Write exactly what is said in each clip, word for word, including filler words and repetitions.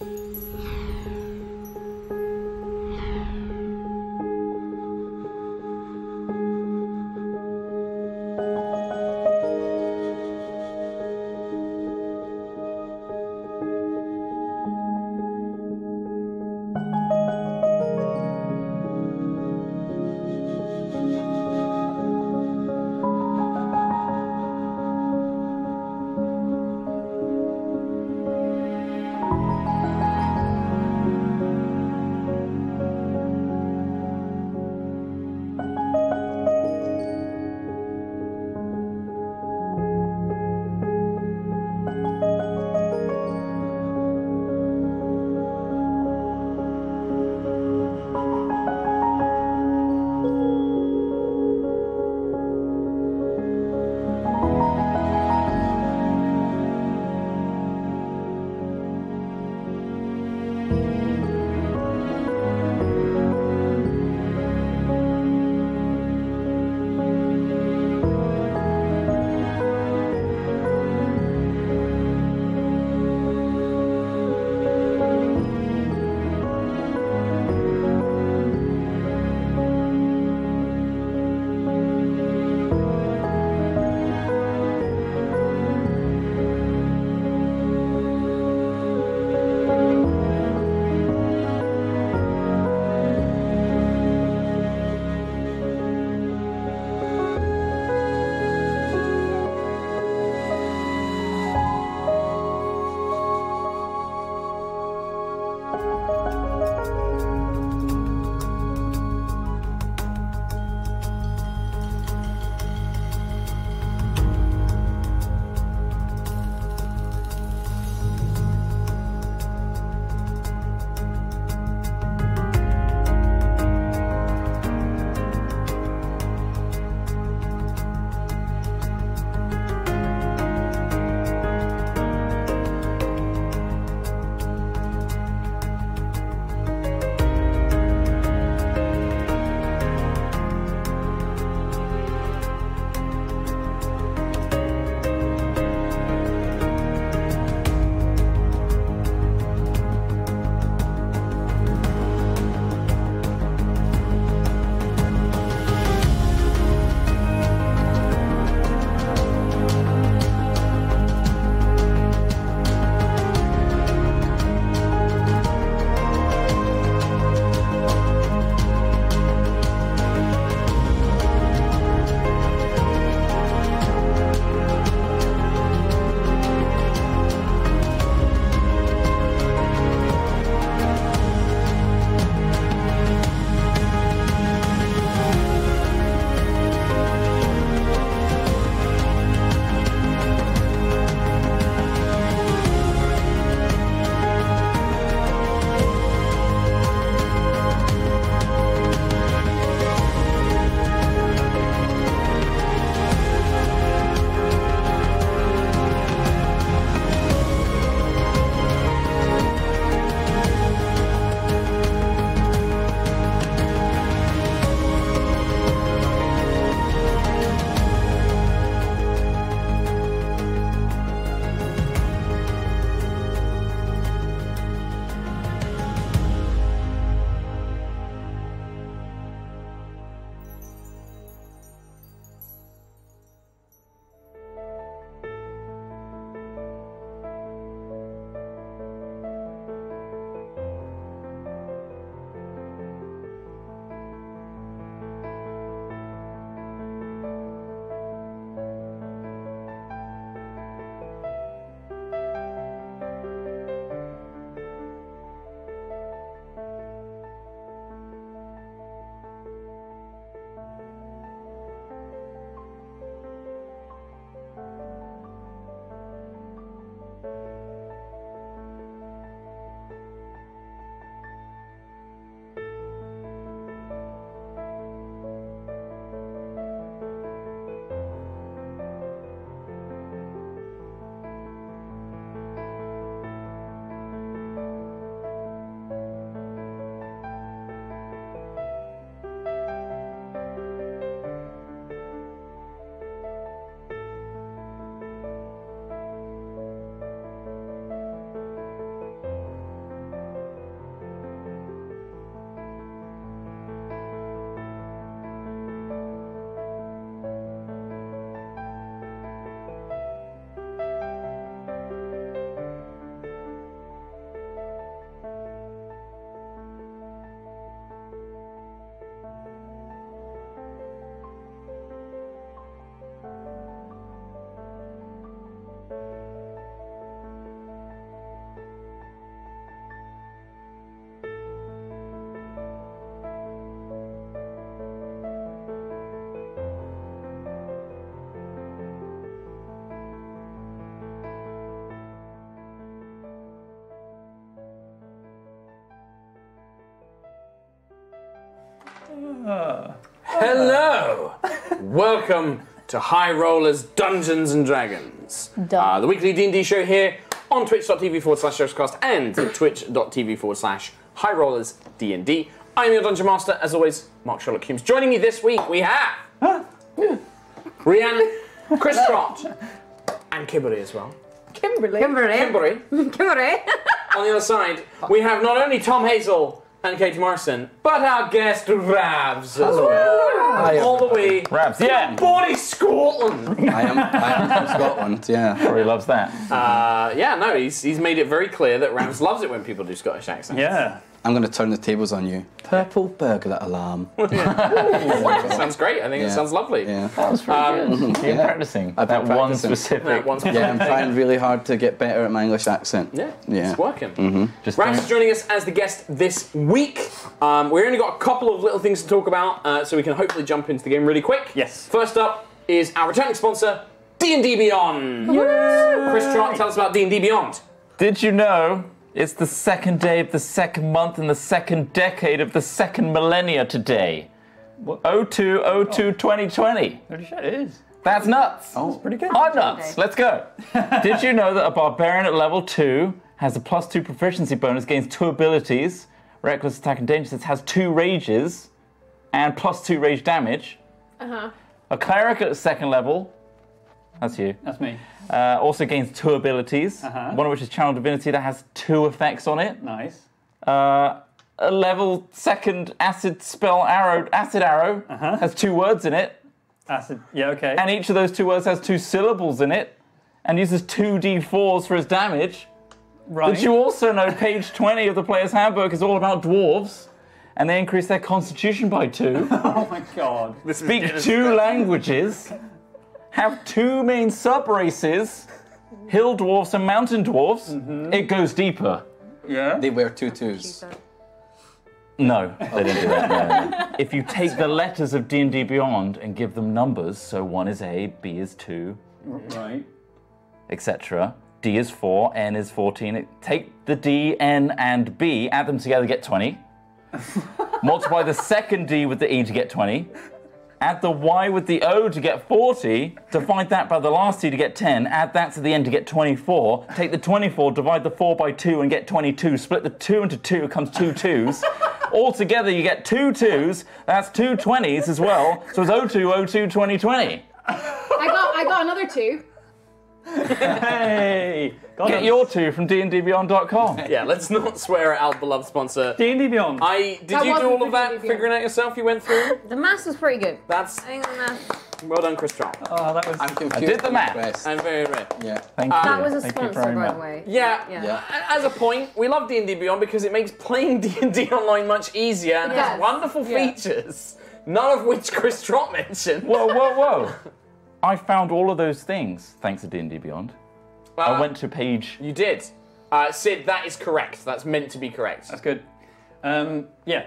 Thank you. Uh. Hello! Welcome to High Rollers Dungeons and Dragons. Uh, the weekly D and D show here on twitch.tv forward slash showscast and twitch.tv forward slash High Rollers D and D. I'm your Dungeon Master, as always, Mark Sherlock Hulmes. Joining me this week we have huh? yeah. Rhiannon, Chris Trott, and Kimberly as well. Kimberly? Kimberly. Kimberly. Kimberly. On the other side, we have not only Tom Hazell and Katie Morrison, but our guest Ravs as well. All the way. Ravs, yeah. Born in Scotland. I am, I am from Scotland, yeah. Probably loves that. Uh, yeah, no, he's, he's made it very clear that Ravs loves it when people do Scottish accents. Yeah. I'm going to turn the tables on you. Purple burglar alarm. Sounds great. I think yeah. it sounds lovely. Yeah. That was pretty um, good. You're yeah. practicing. I've been that practicing. One specific. That one specific. Yeah, I'm trying really hard to get better at my English accent. Yeah, yeah. It's working. Mm-hmm. Ravs is joining us as the guest this week. Um, we've only got a couple of little things to talk about, uh, so we can hopefully jump into the game really quick. Yes. First up is our returning sponsor, D and D Beyond. Yay! Chris Trott, tell us about D and D Beyond. Did you know it's the second day of the second month and the second decade of the second millennia today? oh two oh two twenty twenty. Holy shit, it is. That's nuts. Oh, that's pretty good. I'm nuts. Let's go. Did you know that a barbarian at level two has a plus two proficiency bonus, gains two abilities, reckless attack and danger sense, has two rages, and plus two rage damage? Uh-huh. A cleric at second level, that's you. That's me. Uh, also gains two abilities, uh-huh. one of which is Channel Divinity that has two effects on it. Nice. Uh, a level second acid spell arrow, acid arrow, uh-huh. has two words in it. Acid, yeah, okay. And each of those two words has two syllables in it, and uses two d fours for his damage. Right. Did you also know page twenty of the Player's Handbook is all about dwarves, and they increase their constitution by two. Oh my god. This Speak is two languages. Have two main sub-races, hill dwarves and mountain dwarves. Mm-hmm. It goes deeper. Yeah? They wear tutus. No, they didn't do that. No. If you take the letters of D and D Beyond and give them numbers, so one is A, B is two, right, et cetera. D is four, N is fourteen. Take the D, N, and B, add them together, get twenty. Multiply the second D with the E to get twenty. Add the Y with the O to get forty, divide that by the last T to get ten, add that to the end to get twenty-four, take the twenty-four, divide the four by two and get twenty-two, split the two into two, it comes two twos. All together you get two twos, that's two twenties as well, so it's oh two oh two twenty twenty. I got, I got another two. Hey! Got Get us. Your two from D and D Beyond dot com. Yeah, let's not swear at our beloved sponsor. D and D Beyond. I did that you do all of that D and D figuring out yourself? You went through? The maths was pretty good. That's. Hang on, maths. Well done, Chris Trott. Oh, that was. I'm confused. I did the maths. I'm very impressed. Yeah, thank um, you. That was a thank sponsor, by the way. Yeah, yeah. yeah. As a point, we love D and D Beyond because it makes playing D and D online much easier and yes. has wonderful yeah. features, none of which Chris Trott mentioned. Whoa, whoa, whoa. I found all of those things thanks to D and D Beyond. Uh, I went to page. You did, uh, Sid. That is correct. That's meant to be correct. That's good. Um, yeah.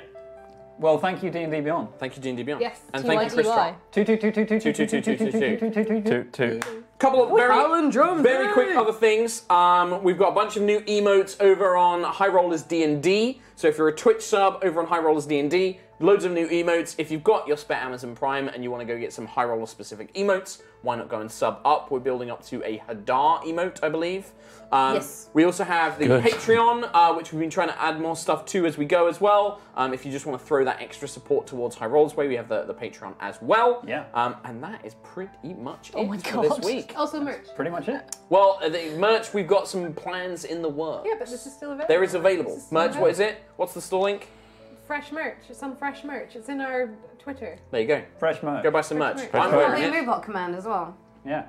Well, thank you, D and D Beyond. Thank you, D and D Beyond. Yes. And thank you, Chris Trott. Two two two two two two two two two two two two two two two. Couple of very very quick other things. Um, we've got a bunch of new emotes over on High Rollers D and D. So if you're a Twitch sub over on High Rollers D and D. Loads of new emotes. If you've got your spare Amazon Prime and you want to go get some High Roller specific emotes, why not go and sub up? We're building up to a Hadar emote, I believe. Um, yes. We also have the Good. Patreon, uh, which we've been trying to add more stuff to as we go as well. Um, if you just want to throw that extra support towards High Rollers Way, we have the, the Patreon as well. Yeah. Um, and that is pretty much oh it my God. for this week. Also merch. That's pretty much it. Well, the merch, we've got some plans in the works. Yeah, but this is still available. There is available. Is merch, available. What is it? What's the store link? Fresh merch, some fresh merch. It's in our Twitter. There you go. Fresh merch. Go buy some fresh merch. merch. I'm wearing the robot command as well. Yeah.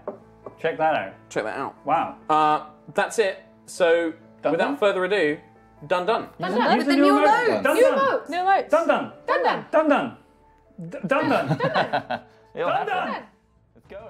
Check that out. Check that out. Wow. Uh, that's it. So, dun without dun? further ado, dun dun. Dun dun. With the new emotes. New emotes. New emotes. Dun dun. Dun dun. Dun dun. Dun dun. Dun dun. Dun dun. Let's go.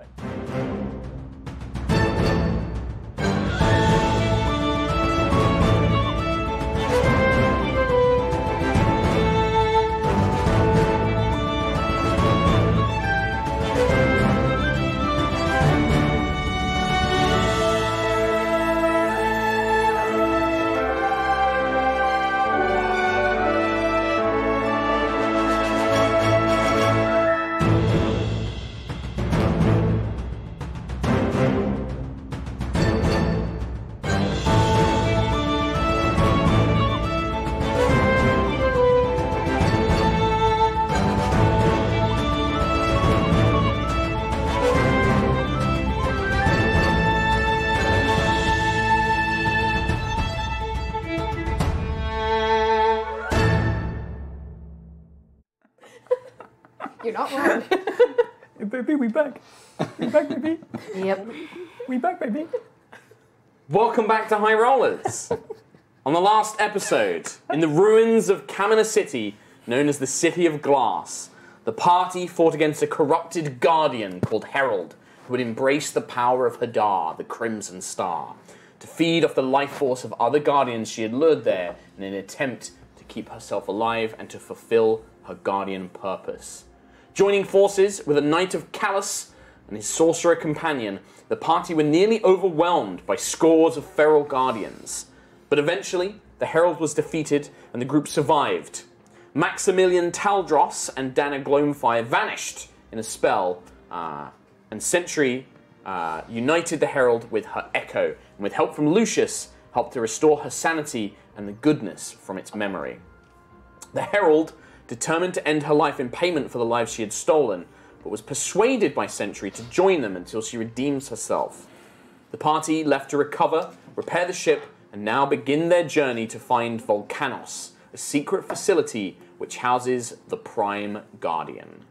You're not wrong. Baby, we back. We back, baby. Yep. We back, baby. Welcome back to High Rollers. On the last episode, in the ruins of Kamina City, known as the City of Glass, the party fought against a corrupted guardian called Herald, who had embraced the power of Hadar, the Crimson Star, to feed off the life force of other guardians she had lured there in an attempt to keep herself alive and to fulfill her guardian purpose. Joining forces with a Knight of Callus and his sorcerer companion, the party were nearly overwhelmed by scores of feral guardians. But eventually, the Herald was defeated and the group survived. Maximilian Taldross and Dana Gloamfire vanished in a spell, uh, and Sentry uh, united the Herald with her echo, and with help from Lucius, helped to restore her sanity and the goodness from its memory. The Herald, determined to end her life in payment for the lives she had stolen, but was persuaded by Sentry to join them until she redeems herself. The party left to recover, repair the ship, and now begin their journey to find Volcanos, a secret facility which houses the Prime Guardian.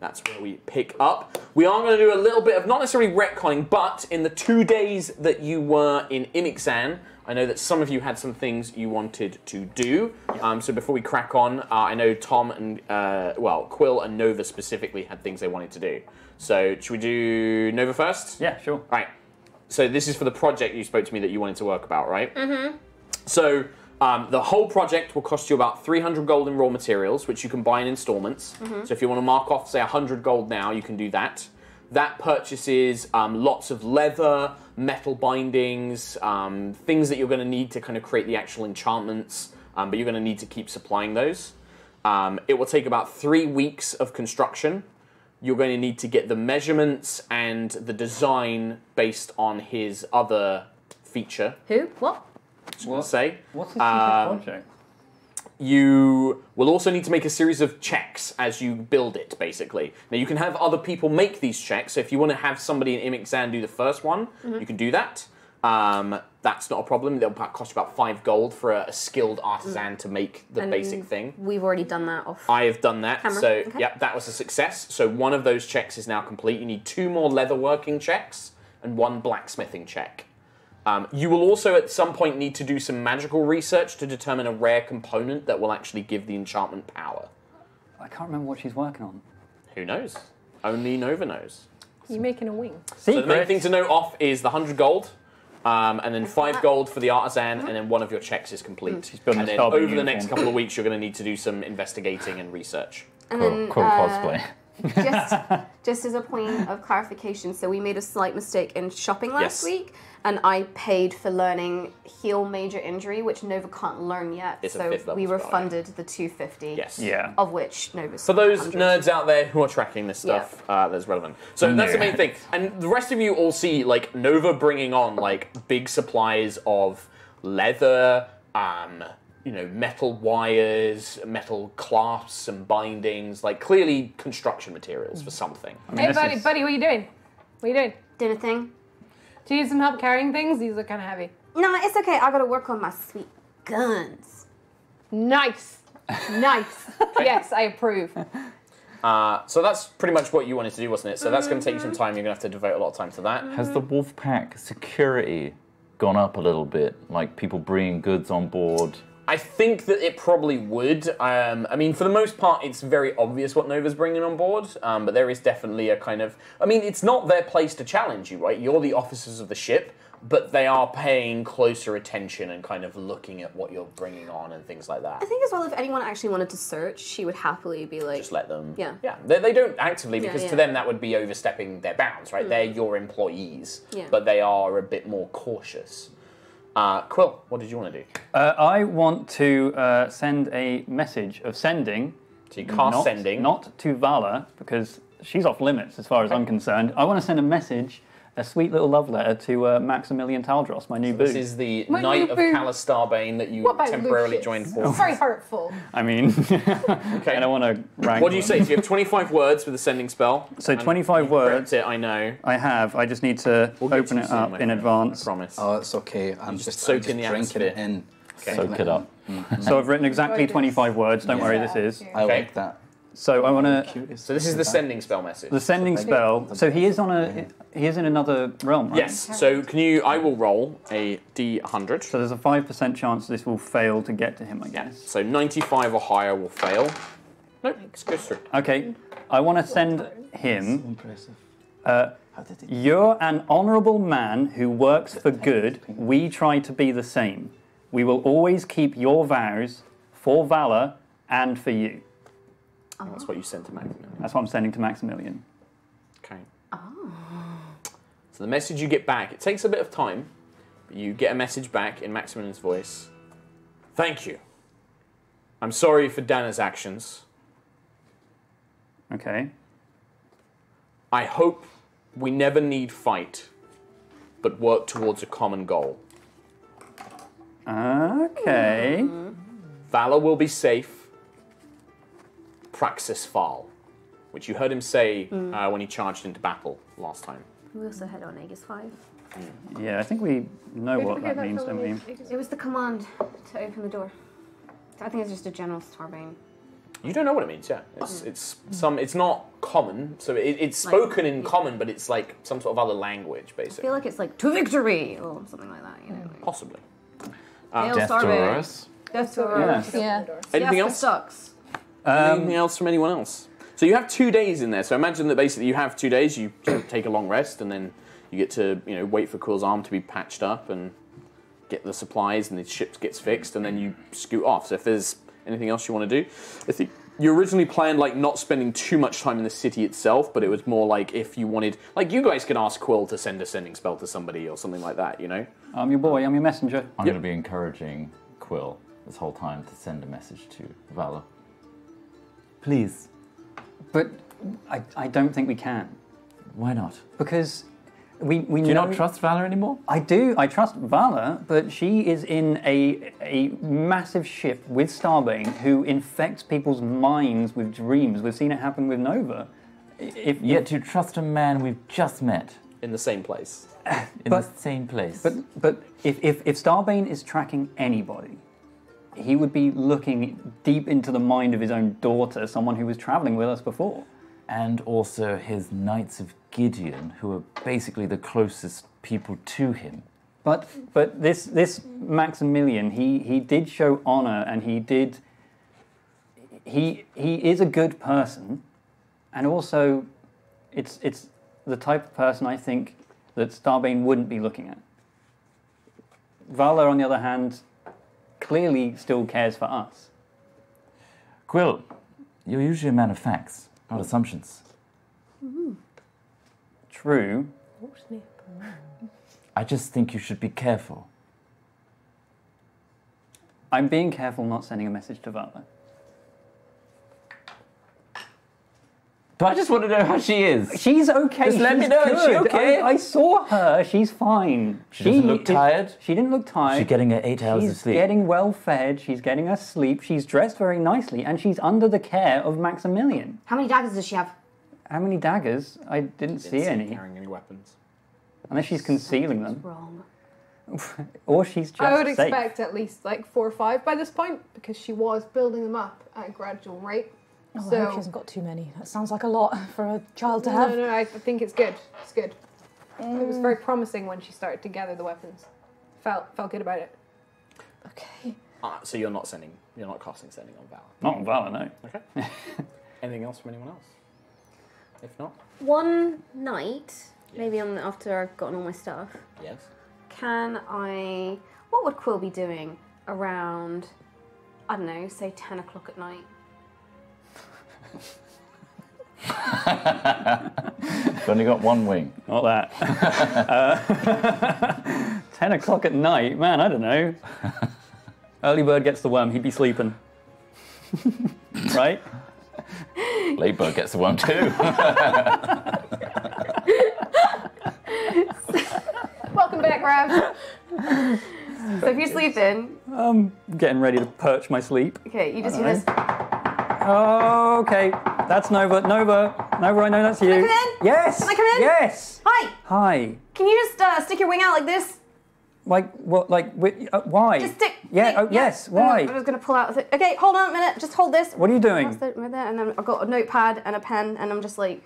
That's where we pick up. We are going to do a little bit of, not necessarily retconning, but in the two days that you were in Imixan, I know that some of you had some things you wanted to do. Um, so before we crack on, uh, I know Tom and, uh, well, Quill and Nova specifically had things they wanted to do. So should we do Nova first? Yeah, sure. All right. So this is for the project you spoke to me that you wanted to work about, right? Mm-hmm. So um, the whole project will cost you about three hundred gold in raw materials, which you can buy in installments. Mm-hmm. So if you want to mark off, say, one hundred gold now, you can do that. That purchases um, lots of leather, metal bindings, um, things that you're going to need to kind of create the actual enchantments, um, but you're going to need to keep supplying those. Um, it will take about three weeks of construction. You're going to need to get the measurements and the design based on his other feature. Who? What? What? Say. What's his um, project? You will also need to make a series of checks as you build it, basically. Now, you can have other people make these checks, so if you want to have somebody in Imixan do the first one, mm-hmm. you can do that. Um, that's not a problem. They'll cost you about five gold for a, a skilled artisan mm. to make the and basic thing. We've already done that off I have done that. Camera. So, okay. Yep, that was a success. So one of those checks is now complete. You need two more leatherworking checks and one blacksmithing check. Um, you will also at some point need to do some magical research to determine a rare component that will actually give the enchantment power. I can't remember what she's working on. Who knows? Only Nova knows. You're making a wing. Secret. So the main thing to note off is the one hundred gold, um, and then five gold for the artisan, and then one of your checks is complete. She's building and then over uniform. The next couple of weeks, you're going to need to do some investigating and research. And cool, then, cool uh, cosplay. just, just as a point of clarification, so we made a slight mistake in shopping last yes. week, and I paid for learning heal major injury, which Nova can't learn yet. It's so we refunded spot, yeah. the two fifty, yes. yeah. of which Nova's. For those nerds out there who are tracking this stuff, yeah. uh, that's relevant. So no. that's the main thing. And the rest of you all see like Nova bringing on like big supplies of leather, um, you know, metal wires, metal clasps and bindings, like clearly construction materials for something. I mean, hey, buddy, is... buddy, what are you doing? What are you doing? Doing a thing. Do you need some help carrying things? These are kind of heavy. No, it's okay. I got to work on my sweet guns. Nice. Nice. Yes, I approve. Uh, so that's pretty much what you wanted to do, wasn't it? So that's going to take you some time. You're going to have to devote a lot of time to that. Has the Wolfpack security gone up a little bit? Like people bringing goods on board? I think that it probably would. Um, I mean, for the most part, it's very obvious what Nova's bringing on board, um, but there is definitely a kind of... I mean, it's not their place to challenge you, right? You're the officers of the ship, but they are paying closer attention and kind of looking at what you're bringing on and things like that. I think as well, if anyone actually wanted to search, she would happily be like... Just let them. Yeah. Yeah, they, they don't actively, because yeah, yeah. to them that would be overstepping their bounds, right? Mm. They're your employees, yeah. but they are a bit more cautious. Uh, Quill, what did you want to do? Uh, I want to uh, send a message of sending. So you cast not, sending. Not to Vala, because she's off limits as far as okay. I'm concerned. I want to send a message, a sweet little love letter to uh, Maximilian Taldross, my new so boo. This is the my Knight of Callus Starbane that you temporarily Lucius? Joined for. It's very hurtful. I mean, okay. I don't want to rank What do you them. Say? So you have twenty-five words with the sending spell. So twenty-five words. It, I know. I have. I just need to we'll open it up in advance. I promise. Oh, it's okay. I'm just, just soaking the drinking it in. Okay. Soak it up. Mm-hmm. So I've written exactly twenty-five words. Don't yeah. worry, this is. I okay. like that. So I want to. So this is the sending spell message. The sending so spell. So he is on a. He is in another realm, right? Yes. So can you? I will roll a d one hundred. So there's a five percent chance this will fail to get to him, I guess. Yeah. So ninety-five or higher will fail. Nope. It goes through. Okay. I want to send him. Impressive. Uh, You're an honourable man who works for good. We try to be the same. We will always keep your vows for Vala and for you. Oh. That's what you sent to Maximilian. That's what I'm sending to Maximilian. Okay. Oh. So the message you get back, it takes a bit of time, but you get a message back in Maximilian's voice. Thank you. I'm sorry for Dana's actions. Okay. I hope we never need fight, but work towards a common goal. Okay. Mm. Vala will be safe. Praxis Fal, which you heard him say mm. uh, when he charged into battle last time. We also heard on Aegis five. Mm. Yeah, I think we know Where what that, that means, don't we? It was the command to open the door. I think it's just a general Starbane. You don't know what it means, yeah. It's it's some it's not common, so it, it's spoken like, in yeah. common, but it's like some sort of other language, basically. I feel like it's like to victory or something like that, you know. Like. Possibly. Um, Death to Aerois. Death to Aerois. Yeah. yeah. Anything yes, else? Sucks. Um, Anything else from anyone else? So you have two days in there. So imagine that basically you have two days. You take a long rest, and then you get to you know wait for Quill's arm to be patched up and get the supplies, and the ship gets fixed, and then you scoot off. So if there's anything else you want to do? I think you originally planned like not spending too much time in the city itself, but it was more like if you wanted, like you guys could ask Quill to send a sending spell to somebody or something like that, you know? I'm your boy, I'm your messenger. I'm yep. going to be encouraging Quill this whole time to send a message to Vala. Please. But I, I don't think we can. Why not? Because we, we do know... Do you not trust Vala anymore? I do. I trust Vala, but she is in a, a massive ship with Starbane who infects people's minds with dreams. We've seen it happen with Nova. If Yet to trust a man we've just met. In the same place. in but, the same place. But, but if, if, if Starbane is tracking anybody, he would be looking deep into the mind of his own daughter, someone who was travelling with us before. And also his Knights of Gideon, who are basically the closest people to him. But but this this Maximilian, he he did show honor, and he did. He he is a good person, and also, it's it's the type of person I think that Starbane wouldn't be looking at. Vala, on the other hand, clearly still cares for us. Quill, you're usually a man of facts, not assumptions. Mm-hmm. True. I just think you should be careful. I'm being careful not sending a message to Vala. But I just want to know how she is. She's okay. Just let She's me know. Good. Is she okay? I, I saw her. She's fine. She, she doesn't look tired. Is, she didn't look tired. She's getting her eight hours she's of sleep. She's getting well fed. She's getting her sleep. She's dressed very nicely, and she's under the care of Maximilian. How many daggers does she have? How many daggers? I didn't, didn't see, see any. Carrying any weapons? Unless she's concealing Something's them. Wrong. Or she's just I would safe. Expect at least like four or five by this point, because she was building them up at a gradual rate. Oh, so, I hope she hasn't got too many. That sounds like a lot for a child to no, have. No, no, I think it's good. It's good. Mm. It was very promising when she started to gather the weapons. Felt felt good about it. Okay. Ah, so you're not sending, you're not casting sending on Vala? Not on Vala, no. Okay. Anything else from anyone else? If not? One night, yes. maybe on the, after I've gotten all my stuff. Yes. Can I, what would Quill be doing around, I don't know, say ten o'clock at night? You've only got one wing. Not that. uh, Ten o'clock at night, man. I don't know. Early bird gets the worm. He'd be sleeping, right? Late bird gets the worm too. Welcome back, Ravs. So if you're sleeping, I'm getting ready to perch my sleep. Okay, you just hear this. Oh, okay. That's Nova. Nova. Nova, I know that's you. Can I come in? Yes. Can I come in? Yes. Hi. Hi. Can you just uh, stick your wing out like this? Like what? Like uh, why? Just stick. Yeah. Oh, yeah. Yes. Why? I was going to pull out. Okay, hold on a minute. Just hold this. What are you doing? And then I've got a notepad and a pen, and I'm just like,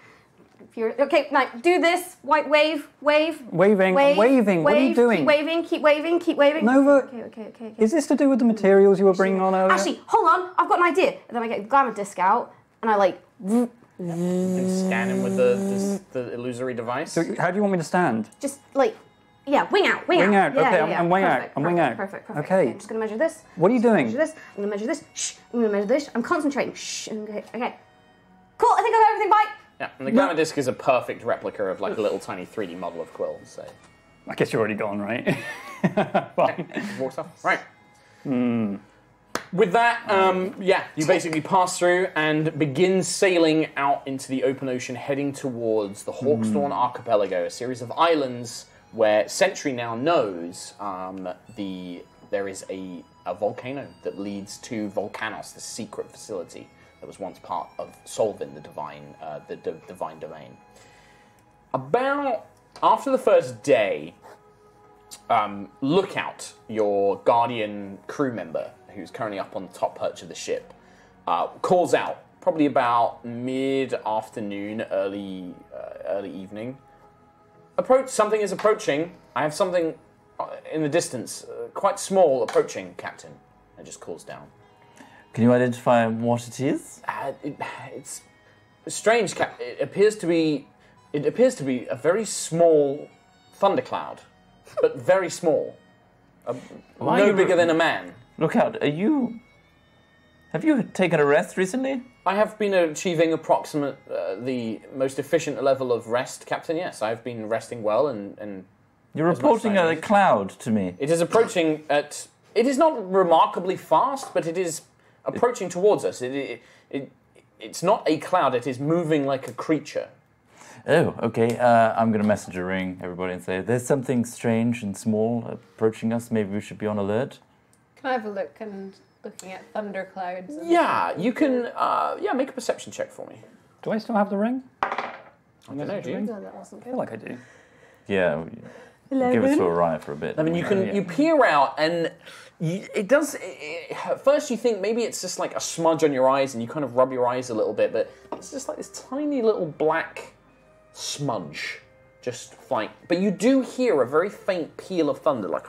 if you're, okay, like do this. White wave, wave, waving, wave, waving. Wave, what are you doing? Keep waving. Keep waving. Keep waving. Nova. Okay, okay, okay. Okay. Is this to do with the materials you were bringing on earlier? Actually, hold on. I've got an idea. And then I get the glamour disc out, and I like. And scan him with the, this, the illusory device. So how do you want me to stand? Just like. Yeah, wing out, wing, wing out. out. Yeah, okay, yeah, yeah. I'm, I'm wing perfect, out. I'm perfect, wing out. Perfect, perfect, perfect. Okay. okay. I'm just gonna measure this. What are you doing? I'm gonna measure this. I'm gonna measure this. Shh. I'm gonna measure this. I'm concentrating. Shh. Okay. Okay. Cool. I think I've got everything. Bye. Yeah. And the glamour no. disc is a perfect replica of like a little tiny three D model of Quill. So. I guess you're already gone, right? Fine. Yeah, walks off. Right. Hmm. With that, um, yeah, you basically pass through and begin sailing out into the open ocean, heading towards the Hawkstorn mm. Archipelago, a series of islands. Where Sentry now knows um, the there is a, a volcano that leads to Volcanos, the secret facility that was once part of Solvin, the divine uh, the d divine domain. About after the first day, um, Lookout, your guardian crew member who's currently up on the top perch of the ship, uh, calls out probably about mid afternoon, early uh, early evening. Approach. Something is approaching. I have something in the distance, uh, quite small, approaching, Captain. It just calls down. Can you identify what it is? Uh, it, it's strange, Cap. It appears to be. It appears to be a very small thundercloud, but very small. Uh, no bigger than a man. Look out! Are you? Have you taken a rest recently? I have been achieving approximate uh, the most efficient level of rest, Captain. Yes, I've been resting well, and and you're reporting a cloud to me. It is approaching at. It is not remarkably fast, but it is approaching it, towards us. It, it it it's not a cloud. It is moving like a creature. Oh, okay. Uh, I'm gonna message a ring everybody and say there's something strange and small approaching us. Maybe we should be on alert. Can I have a look and? Looking at thunderclouds. Yeah, you can. Uh, yeah, make a perception check for me. Do I still have the ring? I don't know. Do you? No, that wasn't good. I feel like I do. Yeah, eleven. Give it to Uriah for a bit. I mean, you can. Yeah. You peer out, and you, it does. It, it, at first, you think maybe it's just like a smudge on your eyes, and you kind of rub your eyes a little bit, but it's just like this tiny little black smudge, just like. But you do hear a very faint peal of thunder, like.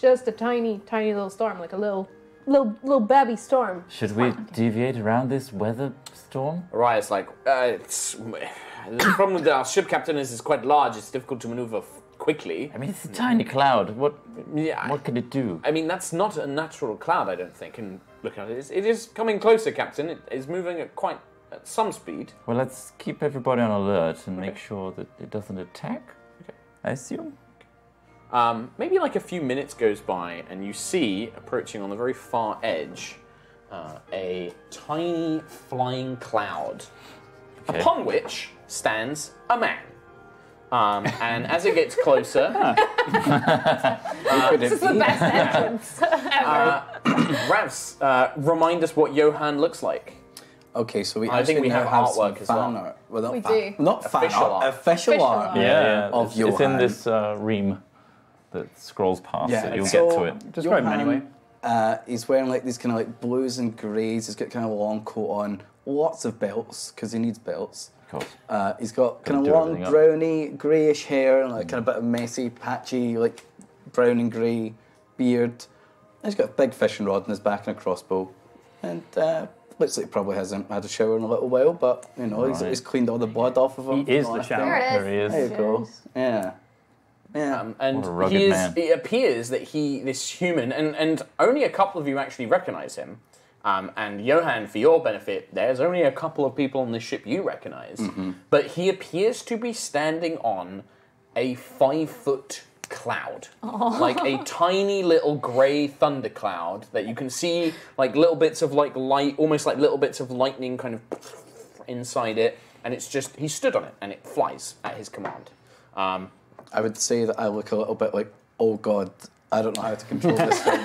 Just a tiny, tiny little storm, like a little, little, little babby storm. Should we okay. deviate around this weather storm? Uriah's like, uh, it's, the problem with our ship, Captain, is it's quite large. It's difficult to maneuver f quickly. I mean, it's a tiny cloud. What? Yeah, what can it do? I mean, that's not a natural cloud, I don't think. And look at it, it's, it is coming closer, Captain. It is moving at quite at some speed. Well, let's keep everybody on alert and okay. make sure that it doesn't attack. Okay. I assume. Um, maybe like a few minutes goes by, and you see, approaching on the very far edge, uh, a tiny flying cloud, okay. upon which stands a man. Um, and as it gets closer... uh, this is the best entrance ever. Ravs, uh, remind us what Johan looks like. Okay, so we I think we have artwork as well. Art. well not we fan, do. Not fan official art. art. Official, official art. art. Yeah, yeah. Of it's, Johan. It's in this uh, ream. That scrolls past, yeah, so you'll so get to it. Describe him anyway. Uh, he's wearing like these kind of like blues and greys. He's got kind of a long coat on, lots of belts because he needs belts. Of course. Uh, he's got kind of long browny, greyish hair and like mm. kind of a bit of messy, patchy, like brown and grey beard. And he's got a big fishing rod in his back and a crossbow, and uh, looks like he probably hasn't had a shower in a little while. But you know, right. he's, he's cleaned all the blood off of him. He is the shower. There he is. There you go. Yeah. Yeah, um, and he is, it appears that he, this human, and, and only a couple of you actually recognise him. Um, and Johan, for your benefit, there's only a couple of people on this ship you recognise. Mm-hmm. But he appears to be standing on a five-foot cloud. Aww. Like a tiny little grey thundercloud that you can see, like, little bits of, like, light, almost like little bits of lightning kind of inside it. And it's just, he stood on it, and it flies at his command. Um... I would say that I look a little bit like, oh God, I don't know how to control this thing.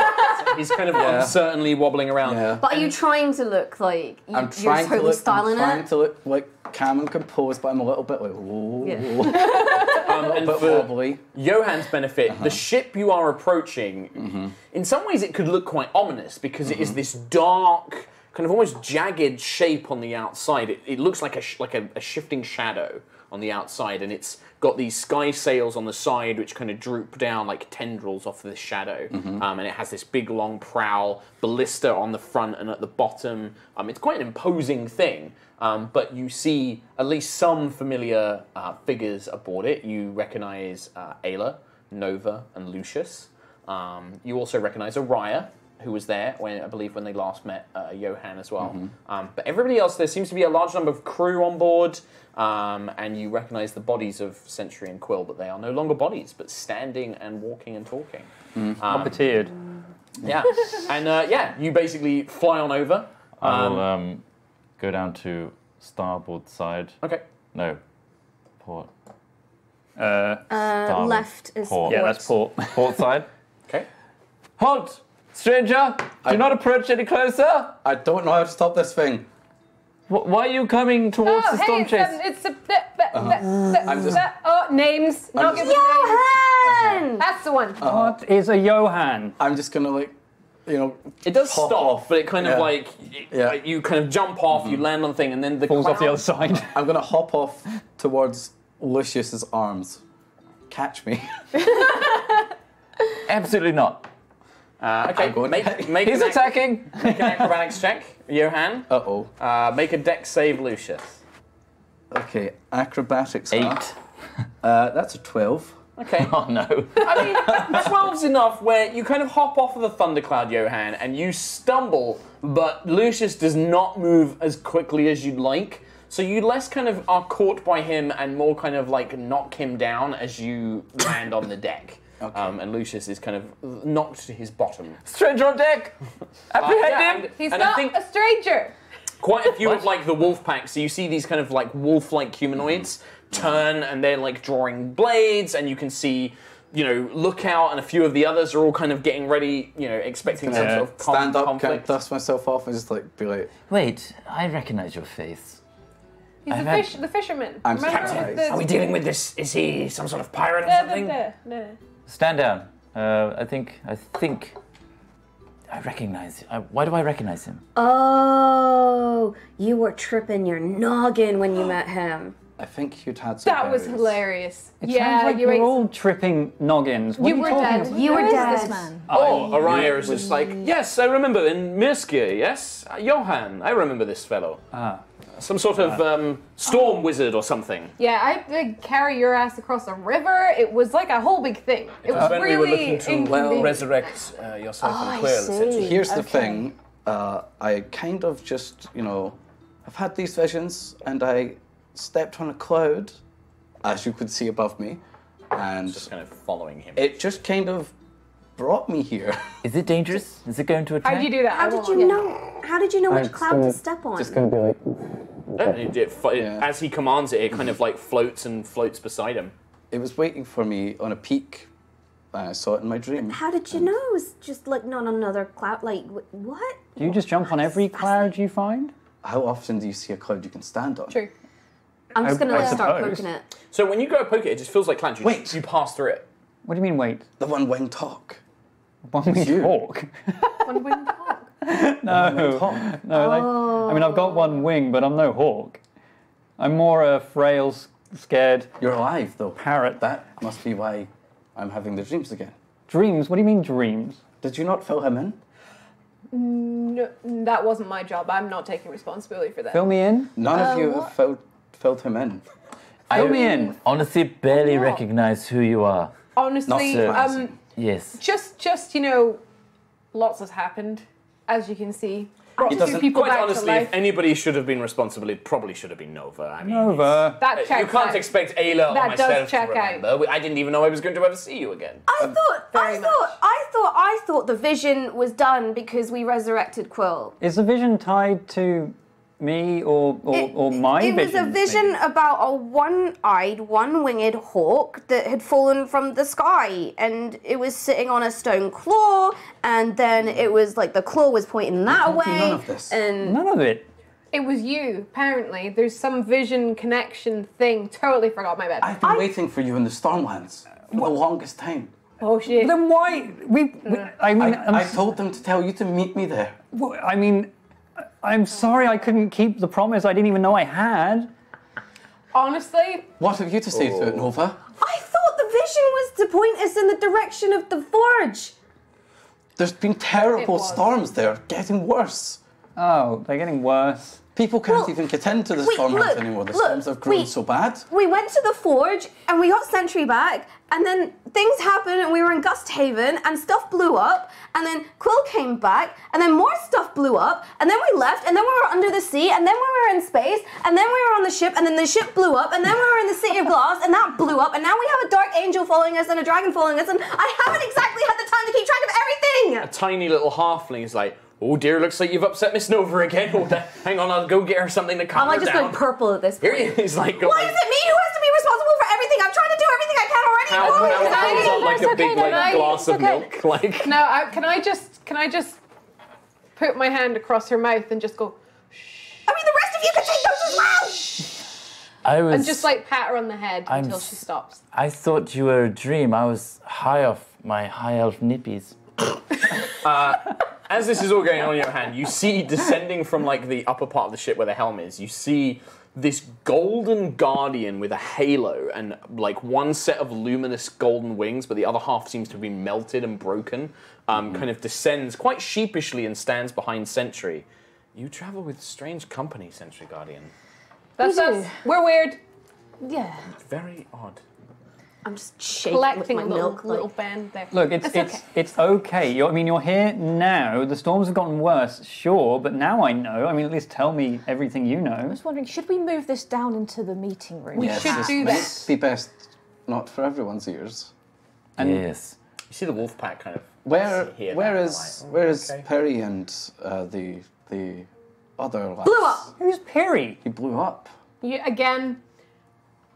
He's kind of yeah. uncertainly wobbling around. Yeah. But are you trying to look like you, I'm trying you're totally to look, styling I'm trying it? to look like calm and composed, but I'm a little bit like, whoa. Yeah. Um, and but for probably. Johann's benefit, uh-huh. the ship you are approaching, mm-hmm. in some ways it could look quite ominous because mm-hmm. it is this dark, kind of almost jagged shape on the outside. It, it looks like a sh like a, a shifting shadow on the outside, and it's got these sky sails on the side which kind of droop down like tendrils off of this shadow. Mm-hmm. um, and it has this big long prow, ballista on the front and at the bottom. Um, it's quite an imposing thing, um, but you see at least some familiar uh, figures aboard it. You recognize uh, Ayla, Nova, and Lucius. Um, you also recognize Uriah, who was there, when I believe when they last met uh, Johan as well. Mm-hmm. um, but everybody else, there seems to be a large number of crew on board, um, and you recognise the bodies of Sentry and Quill, but they are no longer bodies, but standing and walking and talking. Mm. Um, Puppeteered. Yeah, and uh, yeah, you basically fly on over. I will um, um, go down to starboard side. Okay. No, port. Uh, uh, left is port. Yeah, that's port. Port side. Okay. Halt! Stranger, do I, not approach any closer. I don't know how to stop this thing. W why are you coming towards oh, the storm hey, chase? It's a, it's a, uh -huh. I'm just, oh, names. I'm not just, Johan! Names. That's the one. Uh -huh. What is a Johan? I'm just gonna like, you know. It does stop, off. But it kind yeah. of like, it, yeah. like, you kind of jump off, mm-hmm. you land on the thing, and then the falls cloud. Off the other side. I'm gonna hop off towards Lucius's arms. Catch me. Absolutely not. Uh, okay, make, make he's attacking! Make an acrobatics check, Johan. Uh-oh. Uh, make a dex save, Lucius. Okay, acrobatics. Eight. Uh, that's a twelve. Okay. Oh, no. I mean, twelve's enough where you kind of hop off of the thundercloud, Johan, and you stumble, but Lucius does not move as quickly as you'd like, so you less kind of are caught by him and more kind of, like, knock him down as you land on the deck. Okay. Um, and Lucius is kind of knocked to his bottom. Stranger on deck! Apprehend uh, yeah, him! And, He's and not a stranger! Quite a few of like the Wolfpack, so you see these kind of like wolf-like humanoids mm-hmm. turn and they're like drawing blades, and you can see, you know, Lookout and a few of the others are all kind of getting ready, you know, expecting yeah. some sort of conflict. Stand up, kind of dust myself off and just like be like... Wait, I recognize your face. He's the, fish, had... the fisherman. I'm Captain, the... are we dealing with this? Is he some sort of pirate or no, something? No, no, no. Stand down. Uh, I think, I think, I recognize him. I, why do I recognize him? Oh, you were tripping your noggin when you met him. I think you'd had some That berries. was hilarious. It yeah, sounds like you were all tripping noggins. What you, you were dead. About? You were dead. This man? Oh, oh Uriah is just like, yes, I remember in Meerskir, yes? Uh, Johan, I remember this fellow. Ah. Some sort of um, storm oh. wizard or something. Yeah, I had to carry your ass across a river. It was like a whole big thing. It was uh, really we were to well resurrect uh, yourself oh, and Quill. Here's okay. the thing. Uh, I kind of just, you know, I've had these visions, and I stepped on a cloud, as you could see above me, and just kind of following him. It just kind of brought me here. Is it dangerous? Is it going to attack? How did you do that? How did you yeah. know? How did you know I'm which cloud gonna, to step on? Just going to be like. It, it, it, yeah. As he commands it, it kind of like floats and floats beside him. It was waiting for me on a peak. I saw it in my dream. But how did you and know? It was just like not another cloud. Like what? Do you just jump on every cloud you find? How often do you see a cloud you can stand on? True. I'm just going to start poking it. So when you go poke it, it just feels like clouds. You wait, just, you pass through it. What do you mean wait? The one-winged hawk. One-winged hawk. One-winged hawk. No, hawk. no. Like, oh. I mean, I've got one wing, but I'm no hawk. I'm more a frail, scared. You're alive, though. Parrot. That must be why I'm having the dreams again. Dreams? What do you mean dreams? Did you not fill him in? No, that wasn't my job. I'm not taking responsibility for that. Fill me in. None uh, of you what? have filled filled him in. Fill me in. Honestly, barely no. recognize who you are. Honestly, not um, yes. Just, just you know, lots has happened. As you can see, it doesn't, people quite honestly, if anybody should have been responsible, it probably should have been Nova. I mean, Nova. That checks out. You can't expect Ayla or myself to remember. I didn't even know I was going to ever see you again. I um, thought, I thought, I thought, I thought the vision was done because we resurrected Quill. Is the vision tied to me or or, it, or my vision? It was vision, a vision maybe? about a one-eyed, one-winged hawk that had fallen from the sky, and it was sitting on a stone claw, and then it was like the claw was pointing that way. None of this. And none of it. It was you, apparently. There's some vision connection thing. Totally forgot my bed. I've been I... waiting for you in the Stormlands for the longest time. Oh shit. Then why? We. we I mean, I, I'm... I told them to tell you to meet me there. Well, I mean, I'm sorry I couldn't keep the promise. I didn't even know I had. Honestly. What have you to say oh. to it, Nova? I thought the vision was to point us in the direction of the forge. There's been terrible storms there, getting worse. Oh, they're getting worse. People can't well, even get into the stormlands anymore. The look, storms have grown we, so bad. We went to the forge and we got Sentry back, and then things happened and we were in Gusthaven and stuff blew up, and then Quill came back, and then more stuff blew up, and then we left, and then we were under the sea, and then we were in space, and then we were on the ship, and then the ship blew up, and then we were in the City of Glass, and that blew up, and now we have a dark angel following us and a dragon following us, and I haven't exactly had the time to keep track of everything! A tiny little halfling is like, oh dear, looks like you've upset Miss Nova again. Oh, that, hang on, I'll go get her something to calm her down. I'm like just going purple at this point. He's like, why is it me who has to be responsible for everything? I'm trying to do everything I can already. How, oh, how it comes out like no, a big okay, like, no, glass no, of okay. milk. Like. No, I, can I just can I just put my hand across her mouth and just go, shh. I mean, the rest of you can take those as well. Shh. I was, and just like pat her on the head I'm, until she stops. I thought you were a dream. I was high off my high elf nippies. uh, As this is all going on in your hand, you see descending from like the upper part of the ship where the helm is, you see this golden guardian with a halo and like one set of luminous golden wings, but the other half seems to have been melted and broken, um, mm-hmm. kind of descends quite sheepishly and stands behind Sentry. You travel with strange company, Sentry Guardian. That's us. We're weird. Yeah. Very odd. I'm just shaking with my little, milk, like. little band there. Look, it's it's it's okay. It's okay. You're, I mean, you're here now. The storms have gotten worse, sure, but now I know. I mean, at least tell me everything you know. I was wondering, should we move this down into the meeting room? We yes, should do this. Be best, not for everyone's ears. And yes. You see the wolf pack kind of. Where here where is like, oh, where is okay. Perry and uh, the the other lads? Blew up. Who's Perry? He blew up. You again.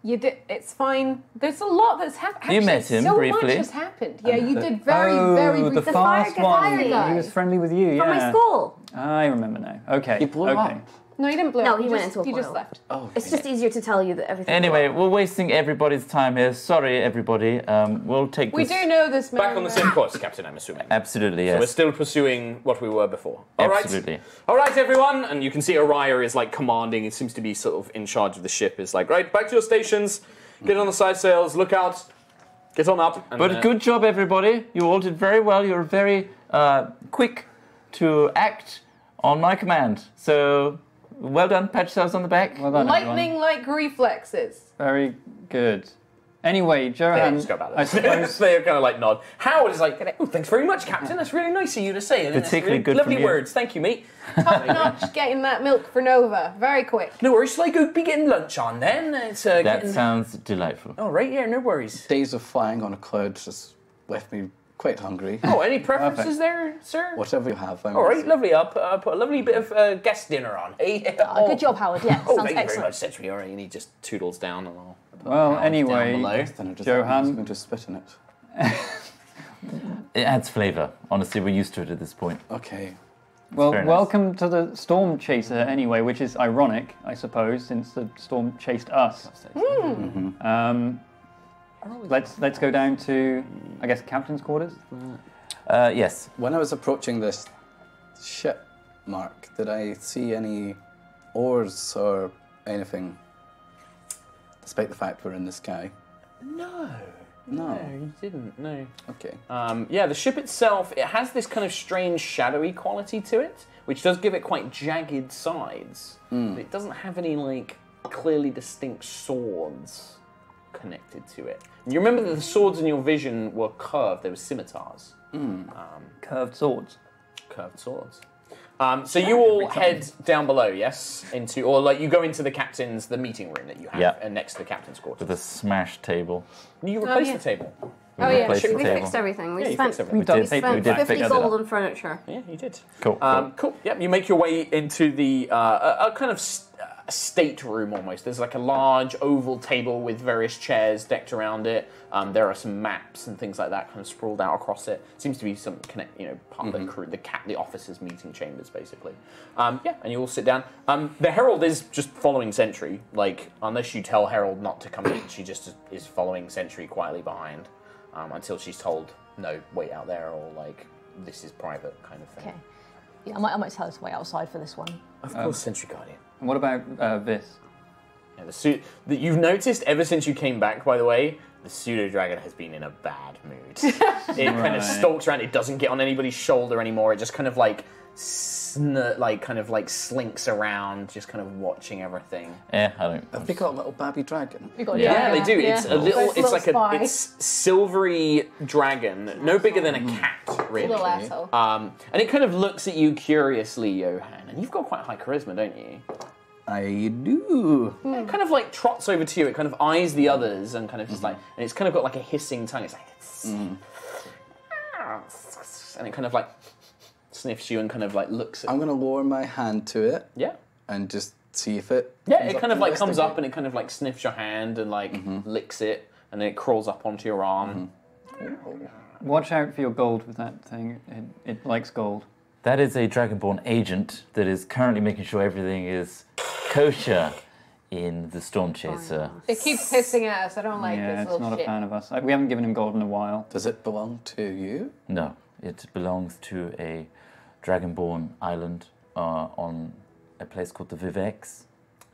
You did. It's fine. There's a lot that's happened. You met him so briefly. So much has happened. Yeah, you did very, oh, very briefly. The, the fast fire one. Fire guy. He was friendly with you. Yeah. From my school. I remember now. Okay. He blew okay. up. No, he didn't blow no, up. No, he, he went just, into a he just left. Oh, it's yeah. just easier to tell you that everything. Anyway, we're wasting everybody's time here. Sorry, everybody. Um, we'll take. We this do know this. Man back on the same course, Captain. I'm assuming. Absolutely. Yes. So we're still pursuing what we were before. All Absolutely. Right. All right, everyone, and you can see Uriah is like commanding. It seems to be sort of in charge of the ship. Is like, right, back to your stations. Get on the side sails. Look out. Get on up. And, but uh, good job, everybody. You all did very well. You're very uh, quick to act on my command. So. Well done, pat yourselves on the back. Well done, lightning-like reflexes. Very good. Anyway, Johan, I suppose they kind of like nod. Howard is like, oh, thanks very much, Captain. That's really nice of you to say. Particularly good for you. Lovely words. Thank you, mate. Top notch, getting that milk for Nova. Very quick. No worries. Shall I go be getting lunch on then? It's, uh, that getting... sounds delightful. Oh, right, yeah, no worries. Days of flying on a cloud just left me quite hungry. Oh, any preferences Perfect. there, sir? Whatever you have. I'm All right, lovely. I'll put, I'll put a lovely bit of uh, guest dinner on. Eh? Oh, oh. Good job, Howard. Yeah, oh, sounds thank excellent. Very much, Sentry. All right, you need just toodles down and all. Well, anyway, Johan, I'm going to spit in it. It adds flavour. Honestly, we're used to it at this point. Okay. Well, welcome nice. to the Storm Chaser, anyway, which is ironic, I suppose, since the storm chased us. Mm. Mm-hmm. Um. Let's let's go down to, I guess, Captain's quarters. Uh, yes. When I was approaching this ship, Mark, did I see any oars or anything? Despite the fact we're in the sky. No. No. No, you didn't. No. Okay. Um, yeah, the ship itself, it has this kind of strange shadowy quality to it, which does give it quite jagged sides. Mm. But it doesn't have any like clearly distinct swords connected to it. And you remember that the swords in your vision were curved, they were scimitars. Mm. Um, curved swords. Curved swords. Um, so you all head down below, yes? Into, or like you go into the captain's, the meeting room that you have, yep. and next to the captain's quarters. With a smashed table. You replaced oh, yeah. the table. We oh yeah, we table. fixed everything. We yeah, spent, everything. We did. We spent we did fifty fix gold on furniture. Yeah, you did. Cool. Um, cool. cool. Yep, you make your way into the, uh, a, a kind of, st a stateroom almost. There's like a large oval table with various chairs decked around it. Um, there are some maps and things like that kind of sprawled out across it. Seems to be some connect, you know, part mm-hmm. of the crew, the cat, the officers' meeting chambers, basically. Um, yeah, and you all sit down. Um, the Herald is just following Sentry. Like, unless you tell Herald not to come in, she just is following Sentry quietly behind um, until she's told, no, wait out there, or like, this is private kind of thing. Okay. Yeah, I might, I might tell us to wait outside for this one. Of course, um, Sentry Guardian. What about uh, this? Yeah, the suit that you've noticed ever since you came back, by the way, the pseudo dragon has been in a bad mood. It right. kind of stalks around. It doesn't get on anybody's shoulder anymore. It just kind of like, snur like kind of like slinks around, just kind of watching everything. Yeah, I don't. Have they got a little babby dragon? Got yeah, dragon. They do. Yeah. It's yeah. a little. It's, it's little like a it's silvery dragon, no bigger than a cat, really. Little asshole. Um, and it kind of looks at you curiously, Johan. And you've got quite high charisma, don't you? I do. Hmm. It kind of like trots over to you. It kind of eyes the others and kind of just mm-hmm. like, and it's kind of got like a hissing tongue. It's like, mm. and it kind of like sniffs you and kind of like looks at you. I'm gonna lower my hand to it. Yeah. And just see if it. Yeah, it kind of like comes up and it kind of like sniffs your hand and like mm-hmm. licks it, and then it crawls up onto your arm. Mm-hmm. Watch out for your gold with that thing. It, it likes gold. That is a Dragonborn agent that is currently making sure everything is kosher in the Storm Chaser. It keeps pissing at us. I don't like yeah, this little shit. Yeah, it's not a fan of us. Like, we haven't given him gold in a while. Does it belong to you? No, it belongs to a Dragonborn island uh, on a place called the Vivex.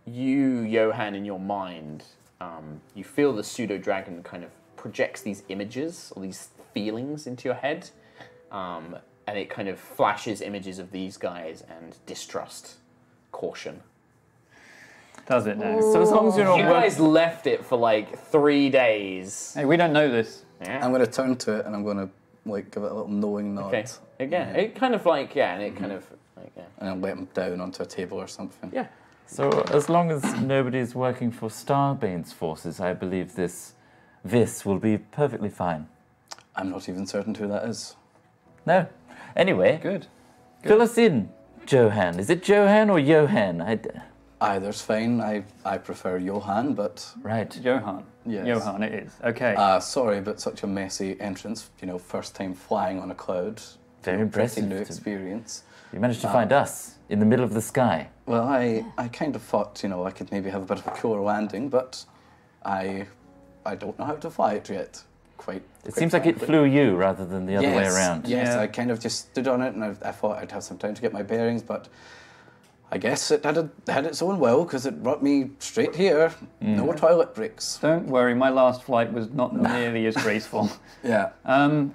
You, Johan, in your mind, um, you feel the pseudo-dragon kind of projects these images, or these feelings into your head. Um, And it kind of flashes images of these guys and distrust, caution. Does it now? Ooh. So as long as you're not... You guys left it for like three days. Hey, we don't know this. Yeah. I'm going to turn to it and I'm going to like give it a little knowing nod. Okay. Again, yeah. It kind of like, yeah, and it mm-hmm. kind of... Like, yeah. And I'll let him down onto a table or something. Yeah. So as long as nobody's working for Starbane's forces, I believe this, this will be perfectly fine. I'm not even certain who that is. No. Anyway, good. Good. Fill us in, Johan. Is it Johan or Johan? I d Either's fine. I I prefer Johan, but right, Johan. Yes, Johan. It is okay. Uh, sorry, but such a messy entrance. You know, first time flying on a cloud. Very impressive. New experience. You managed to um, find us in the middle of the sky. Well, I I kind of thought you know I could maybe have a bit of a cooler landing, but I I don't know how to fly it yet. Quite, it seems frankly. Like it flew you rather than the yes, other way around. Yes, yeah. I kind of just stood on it and I, I thought I'd have some time to get my bearings, but I guess it had, a, had its own will because it brought me straight here. Mm. No toilet breaks. Don't worry, my last flight was not nearly as graceful. Yeah. Um,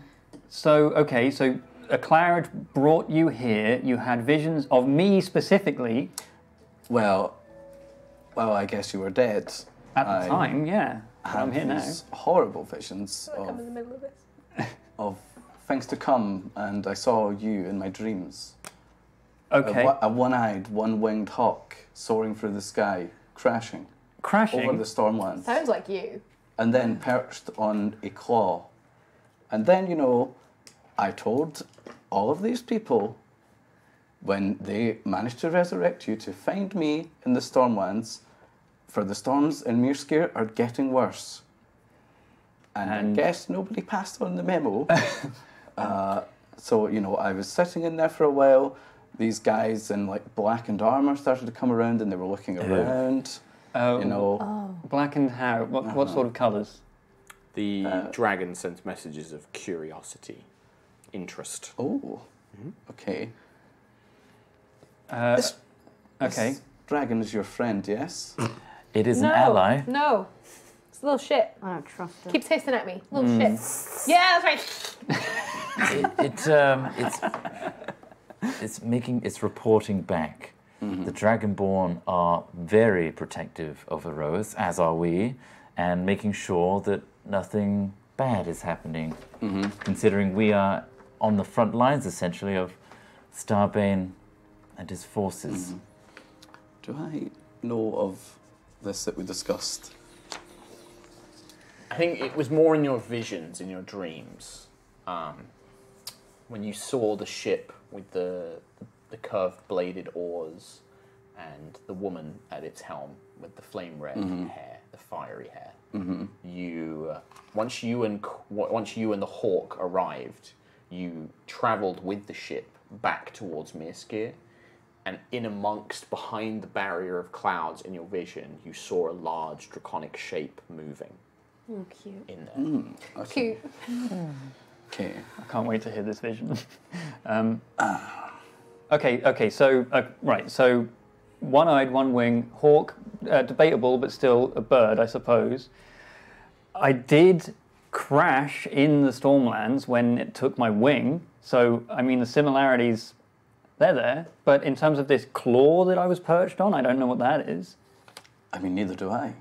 so, okay, so a cloud brought you here. You had visions of me specifically. Well, well, I guess you were dead. At the I, time, yeah. I'm here now. Horrible visions of, come in the middle of, this. of things to come, and I saw you in my dreams. Okay. A, a one-eyed, one-winged hawk soaring through the sky, crashing, crashing over the Stormlands. Sounds like you. And then perched on a claw, and then you know, I told all of these people when they managed to resurrect you to find me in the Stormlands. For the storms in Meerskir are getting worse. And, and I guess nobody passed on the memo. uh, so, you know, I was sitting in there for a while. These guys in, like, blackened armour started to come around and they were looking around, oh. you know. Oh. Blackened how? What, uh-huh. what sort of colours? The uh, dragon sent messages of curiosity, interest. Oh, mm-hmm. okay. Uh, this, okay. This dragon is your friend, yes? It is no, an ally. No, it's a little shit. I don't trust it. Keeps hissing at me. Little mm. shit. Yeah, that's right. it, it um, it's it's making it's reporting back. Mm-hmm. The Dragonborn are very protective of Aerois, as are we, and making sure that nothing bad is happening. Mm-hmm. Considering we are on the front lines, essentially, of Starbane and his forces. Mm-hmm. Do I know of? This that we discussed? I think it was more in your visions, in your dreams. Um, when you saw the ship with the, the curved bladed oars and the woman at its helm with the flame red mm-hmm. hair, the fiery hair. Mm-hmm. You uh, once you and once you and the hawk arrived, you travelled with the ship back towards Meerskir, and in amongst, behind the barrier of clouds in your vision, you saw a large draconic shape moving. Oh, cute. In there. Mm, okay. Cute. Mm. Okay. I can't wait to hear this vision. um, okay, okay, so, uh, right, so one-eyed, one-wing, hawk, uh, debatable, but still a bird, I suppose. I did crash in the Stormlands when it took my wing, so, I mean, the similarities... They're there, but in terms of this claw that I was perched on, I don't know what that is. I mean, neither do I.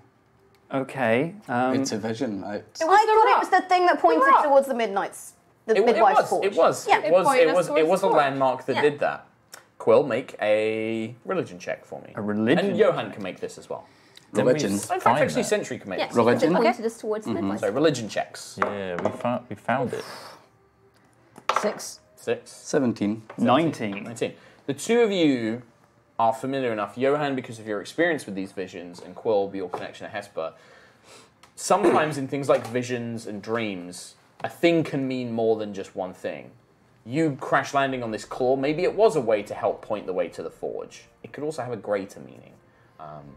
Okay. Um, it's a vision. It's... It was I thought rock. It was the thing that pointed the towards the midnight's, the it, midwife's forge. It was. Yeah. It was. It, it was. It was a landmark that yeah. did that. Quill, make a religion check for me. A religion. And Johan can make this as well. Religion. In fact, actually, Sentry can make yes. this. Religion. Okay. Pointed us towards mm-hmm. the midwife. So religion checks. Yeah, we found. We found it. Six. Six. Seventeen. Nineteen. Nineteen. The two of you are familiar enough, Johan, because of your experience with these visions, and Quill, your connection to Hesper. Sometimes in things like visions and dreams, a thing can mean more than just one thing. You crash landing on this claw, maybe it was a way to help point the way to the forge. It could also have a greater meaning. Um,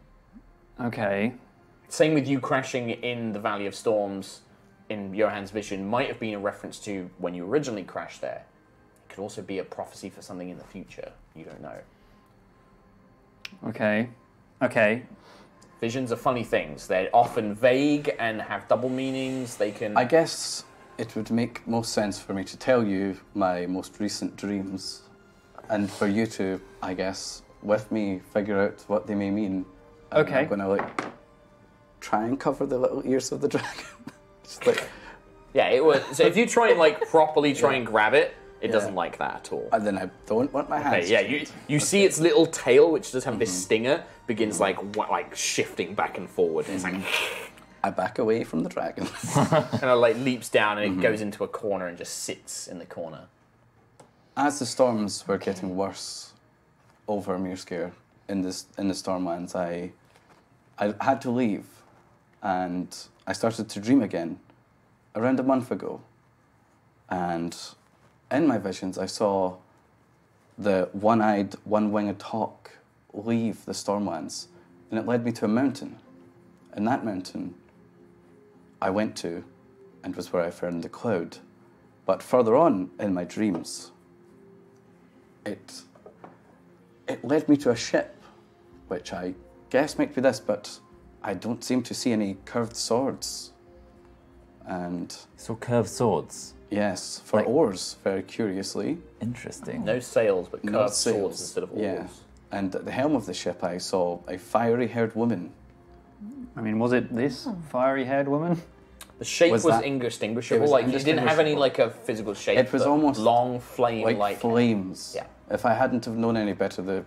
okay. Same with you crashing in the Valley of Storms, in Johan's vision, might have been a reference to when you originally crashed there. Could also be a prophecy for something in the future. You don't know. Okay. Okay. Visions are funny things. They're often vague and have double meanings. They can... I guess it would make most sense for me to tell you my most recent dreams and for you to, I guess, with me, figure out what they may mean. Okay. I'm going to, like, try and cover the little ears of the dragon. Just like... Yeah, it was... So if you try and, like, properly try yeah. and grab it, It yeah. doesn't like that at all. And then I don't want my hands. Okay, yeah, you you okay. see its little tail, which does have mm-hmm. this stinger, begins like wh like shifting back and forward. And it's like I back away from the dragon, and it like leaps down and mm-hmm. it goes into a corner and just sits in the corner. As the storms were getting worse over Meerskir in this in the Stormlands, I I had to leave, and I started to dream again around a month ago, and. In my visions, I saw the one-eyed, one-winged hawk leave the Stormlands, and it led me to a mountain. And that mountain I went to, and was where I found the cloud. But further on in my dreams, it, it led me to a ship, which I guess might be this, but I don't seem to see any curved swords. And so curved swords? Yes, for like, oars, very curiously. Interesting. No sails, but curved no sails. Swords instead of oars. Yeah. And at the helm of the ship, I saw a fiery-haired woman. I mean, was it this fiery-haired woman? The shape was, was indistinguishable. Was like, you didn't have any like a physical shape. It was almost long flame-like like flames. Yeah. If I hadn't have known any better, the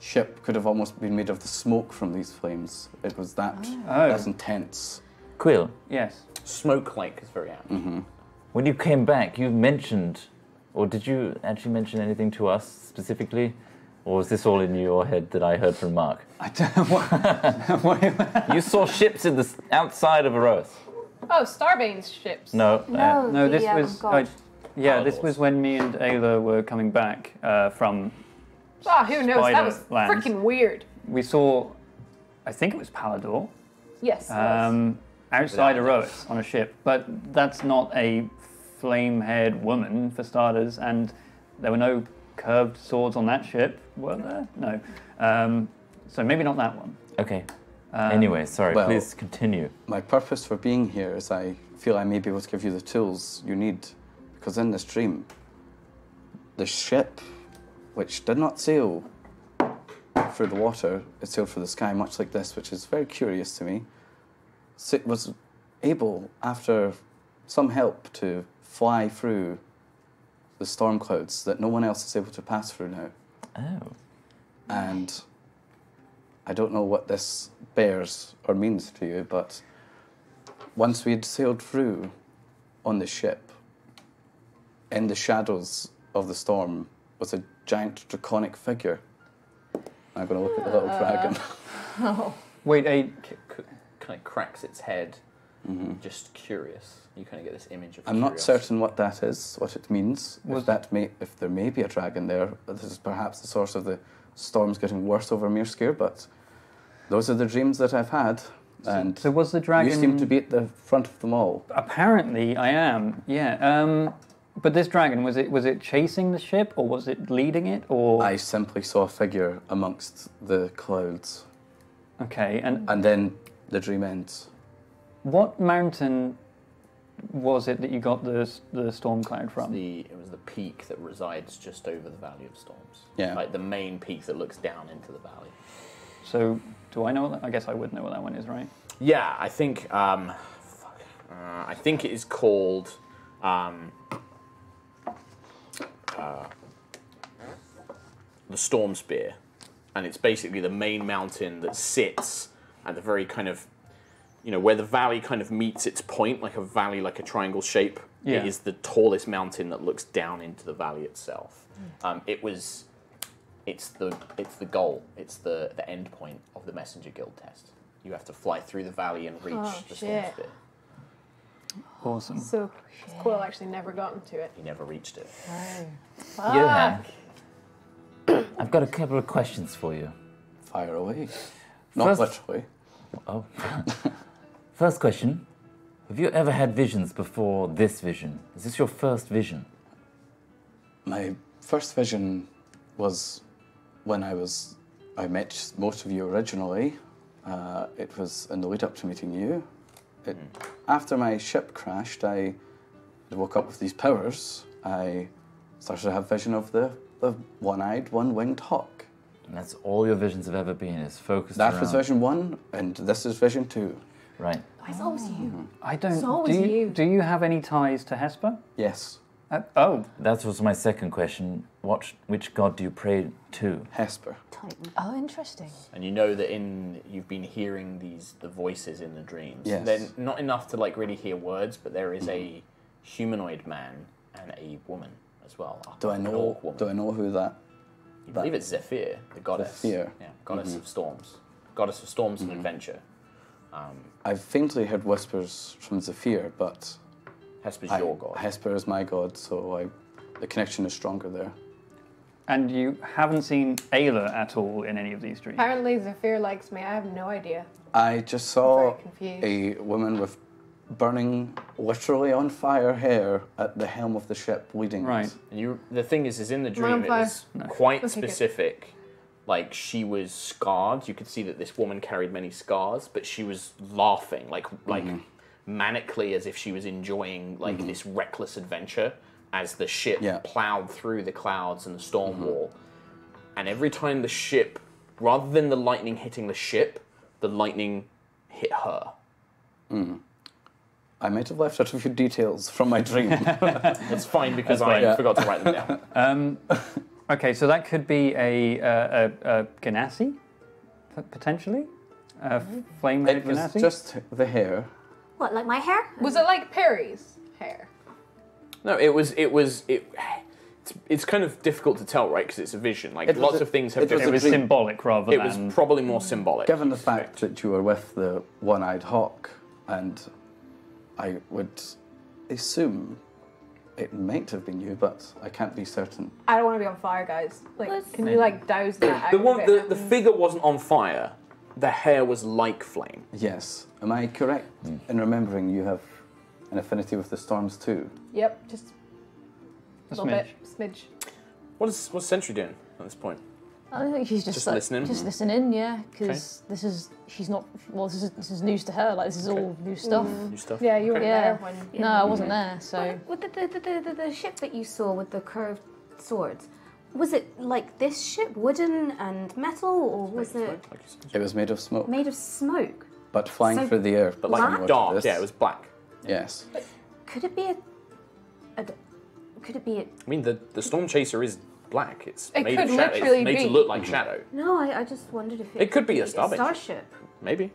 ship could have almost been made of the smoke from these flames. It was that. Oh. That's intense. Quill. Yes. Smoke-like is very apt. Mm-hmm. When you came back, you mentioned, or did you actually mention anything to us specifically? Or was this all in your head that I heard from Mark? I don't know what... You saw ships in the outside of Aerois. Oh, Starbane's ships. No. No, uh, no this the, um, was... Uh, yeah, this was when me and Ayla were coming back uh, from... Oh, who knows? That was freaking weird. We saw, I think it was Palador. Yes. Um, outside Aerois on a ship, but that's not a flame-haired woman, for starters, and there were no curved swords on that ship, were there? No. Um, so maybe not that one. Okay. Um, anyway, sorry, well, please continue. My purpose for being here is I feel I may be able to give you the tools you need, because in this dream, the ship, which did not sail through the water, it sailed through the sky, much like this, which is very curious to me, so was able, after some help, to fly through the storm clouds that no one else is able to pass through now. Oh. And I don't know what this bears or means to you, but once we had sailed through on the ship, in the shadows of the storm was a giant draconic figure. I'm going to look at the little uh, dragon. Oh. Wait, a kind of cracks its head. Mm-hmm. Just curious. You kind of get this image of I'm curiosity. Not certain what that is, what it means. If, that may, if there may be a dragon there, this is perhaps the source of the storms getting worse over Meerskir, but those are the dreams that I've had. And so was the dragon... You seem to be at the front of them all. Apparently, I am, yeah. Um, but this dragon, was it was it chasing the ship, or was it leading it, or...? I simply saw a figure amongst the clouds. Okay, and... And then the dream ends. What mountain was it that you got the, the storm cloud from? It was, the, it was the peak that resides just over the Valley of Storms. Yeah. Like the main peak that looks down into the valley. So, do I know what that, I guess I would know what that one is, right? Yeah, I think, um, fuck, uh, I think it is called, um, uh, the Storm Spear. And it's basically the main mountain that sits at the very kind of, you know, where the valley kind of meets its point, like a valley, like a triangle shape. Yeah. It is the tallest mountain that looks down into the valley itself. Mm. Um, it was... It's the it's the goal. It's the the end point of the Messenger Guild test. You have to fly through the valley and reach oh, the storm shit. Spear. Awesome. So yeah. Quill actually never gotten to it. He never reached it. Oh. Fuck. Johan, I've got a couple of questions for you. Fire away. Not First, literally. Oh. First question: have you ever had visions before this vision? Is this your first vision? My first vision was. When I was, I met most of you originally. Uh, it was in the lead up to meeting you. It, mm. After my ship crashed, I woke up with these powers. I started to have vision of the, the one-eyed, one-winged hawk. And that's all your visions have ever been, is focused That around... was vision one, and this is vision two. Right. It's always you. I don't, it's always do you, you. Do you have any ties to Hesper? Yes. Uh, oh. That was my second question. What, which god do you pray to? Hesper. Titan. Oh, interesting. And you know that in you've been hearing these the voices in the dreams. Yes. They're not enough to like really hear words, but there is a humanoid man and a woman as well. Do I know? Do I know who that? You that believe it's Zephyr, the goddess. Zephyr. Yeah, goddess mm-hmm. of storms, goddess of storms mm-hmm. and adventure. Um, I've faintly heard whispers from Zephyr, but. Hesper's I, your god. Hesper is my god, so I, the connection is stronger there. And you haven't seen Ayla at all in any of these dreams? Apparently Zephyr likes me, I have no idea. I just saw a woman with burning, literally on fire hair at the helm of the ship leading us. Right. And you, the thing is, is in the dream it was no. quite That's specific. Good. Like, she was scarred. You could see that this woman carried many scars, but she was laughing, like... like mm-hmm. manically as if she was enjoying like mm-hmm. this reckless adventure as the ship yeah. plowed through the clouds and the storm mm-hmm. wall. And every time the ship, rather than the lightning hitting the ship, the lightning hit her. Mm. I might have left out a few details from my dream. It's fine because That's I right. forgot to write them down. Um, okay, so that could be a, a, a, a Ganassi, potentially? A flame-headed Ganassi? It was just the hair. What, like my hair? Was it like Perry's hair? No, it was, it was, it, it's, it's kind of difficult to tell, right? Because it's a vision. Like, it lots a, of things have it different... It was symbolic rather it than... It was probably more symbolic. Given the fact that you were with the one-eyed hawk, and I would assume it might have been you, but I can't be certain. I don't want to be on fire, guys. Like, Let's can see. you, like, douse that? the, one, the, the figure wasn't on fire. The hair was like flame. Yes. Am I correct mm. in remembering you have an affinity with the storms too? Yep, just a, a little smidge. bit, smidge. What is what's Sentry doing at this point? I think she's just, just like, listening. Just listening, yeah, because okay. this is she's not. Well, this is this is news to her. Like this is okay. all new stuff. Mm. New stuff. Yeah, you okay. were there when. Yeah. No, I wasn't mm. there. So. Well, the, the, the, the, the ship that you saw with the curved swords. Was it like this ship, wooden and metal, or was it? It was made of smoke. Made of smoke. But flying so through the air, but like dark. This. Yeah, it was black. Yes. But could it be a, a? Could it be a? I mean, the the storm chaser is black. It's it made could of shadow. It's made be. to look like shadow. No, I, I just wondered if it, it could, could be, be a Starbane starship. Maybe.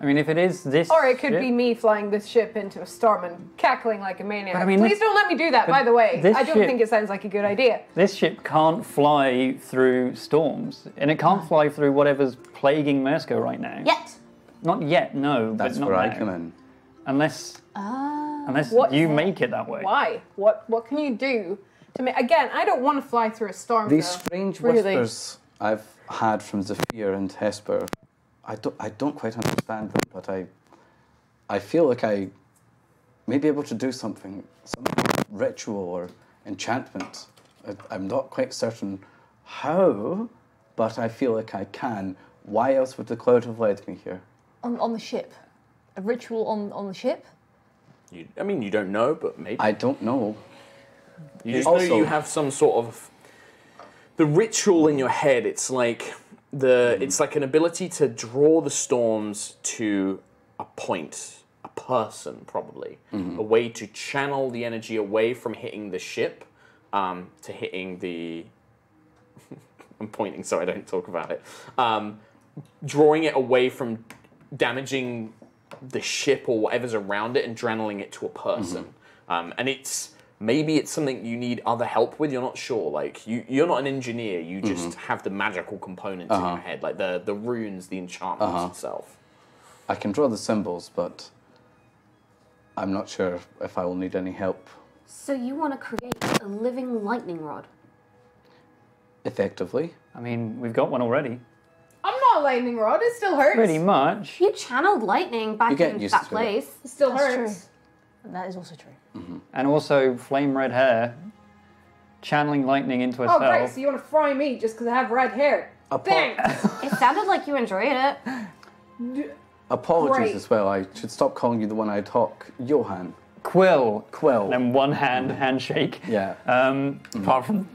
I mean, if it is this Or it could ship, be me flying this ship into a storm and cackling like a maniac. I mean, Please this, don't let me do that, by the way. I don't ship, think it sounds like a good idea. This ship can't fly through storms, and it can't fly through whatever's plaguing Meerskir right now. Yet. Not yet, no. That's but not where now. I come in. Unless, uh, unless you that? make it that way. Why? What What can you do to make... Again, I don't want to fly through a storm. These though. strange really. whispers I've had from Zephyr and Hesper... I don't, I don't quite understand them, but I I feel like I may be able to do something, some ritual or enchantment. I, I'm not quite certain how, but I feel like I can. Why else would the cloud have led me here? On, on the ship? A ritual on, on the ship? You, I mean, you don't know, but maybe. I don't know. You just also, know you have some sort of... The ritual in your head, it's like... The, it's like an ability to draw the storms to a point, a person probably, mm-hmm. a way to channel the energy away from hitting the ship um, to hitting the... I'm pointing so I don't talk about it. Um, drawing it away from damaging the ship or whatever's around it and channeling it to a person. Mm-hmm. um, and it's... Maybe it's something you need other help with. You're not sure. Like you, you're not an engineer. You just mm-hmm. have the magical components uh-huh. in your head, like the the runes, the enchantments uh-huh. itself. I can draw the symbols, but I'm not sure if I will need any help. So you want to create a living lightning rod? Effectively. I mean, we've got one already. I'm not a lightning rod. It still hurts. Pretty much. You channeled lightning back in that place. It, it still That's hurts. True. That is also true. Mm-hmm. And also, flame red hair, channeling lightning into herself. Oh, great, so you want to fry me just because I have red hair. Thanks! It sounded like you enjoyed it. Apologies great. as well, I should stop calling you the one I talk, Johan. Quill. Quill. And one hand mm. handshake. Yeah. Um, mm. Apart from...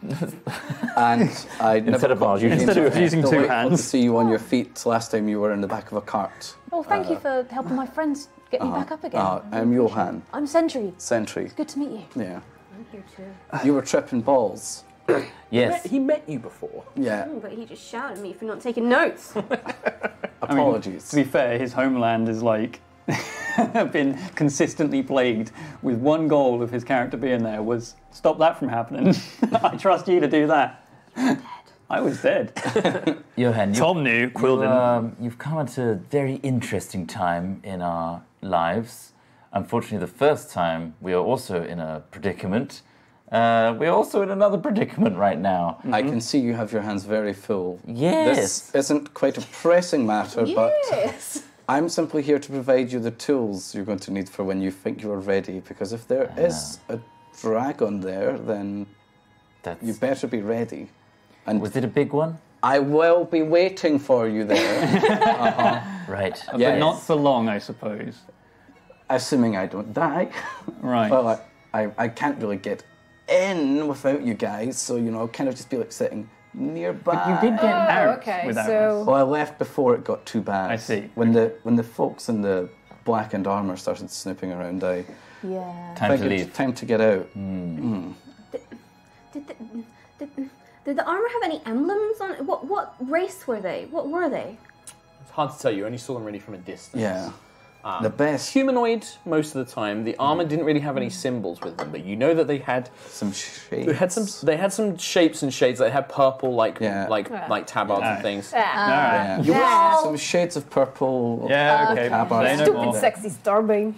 and I Instead of using Instead two of hands. Using two hands. To see you on your feet last time you were in the back of a cart. Oh, thank uh, you for helping my friends get uh, me back up again. Uh, I'm Johan. I'm Sentry. Sentry. It's good to meet you. Yeah. I'm here too. You were tripping balls. Yes. He met you before. Yeah. Oh, but he just shouted at me for not taking notes. Apologies. I mean, to be fair, his homeland is like... been consistently plagued with one goal of his character being there was stop that from happening. I trust you to do that. I'm dead. I was dead. Johan, Tom knew, Quill didn't. Um, you've come at a very interesting time in our lives. Unfortunately, the first time we are also in a predicament. Uh, we're also in another predicament right now. Mm-hmm. I can see you have your hands very full. Yes. This isn't quite a pressing matter, yes. but... Yes. I'm simply here to provide you the tools you're going to need for when you think you're ready, because if there uh, is a dragon there, then that's... you better be ready. And was it a big one? I will be waiting for you there. uh-huh. Right. Yes. But not for long, I suppose. Assuming I don't die. Right. Well, I, I, I can't really get in without you guys, so, you know, kind of just be like sitting... nearby. But you did get oh, out okay, without so... us. Well, I left before it got too bad. I see. When the when the folks in the blackened armour started snooping around, I... Yeah. Time to leave. Time to get out. Mm. Mm. Did, did, the, did, did the armour have any emblems on it? What, what race were they? What were they? It's hard to tell. You only saw them really from a distance. Yeah. Um, the best. Humanoid, most of the time. The armour didn't really have any symbols with them, but you know that they had... Some shapes. They had some, they had some shapes and shades. They had purple, like yeah. like, yeah. like tabards yeah. and things. Yeah. Uh, yeah. You yeah. some shades of purple. Yeah, okay. Tabards. Stupid, no sexy Starbane.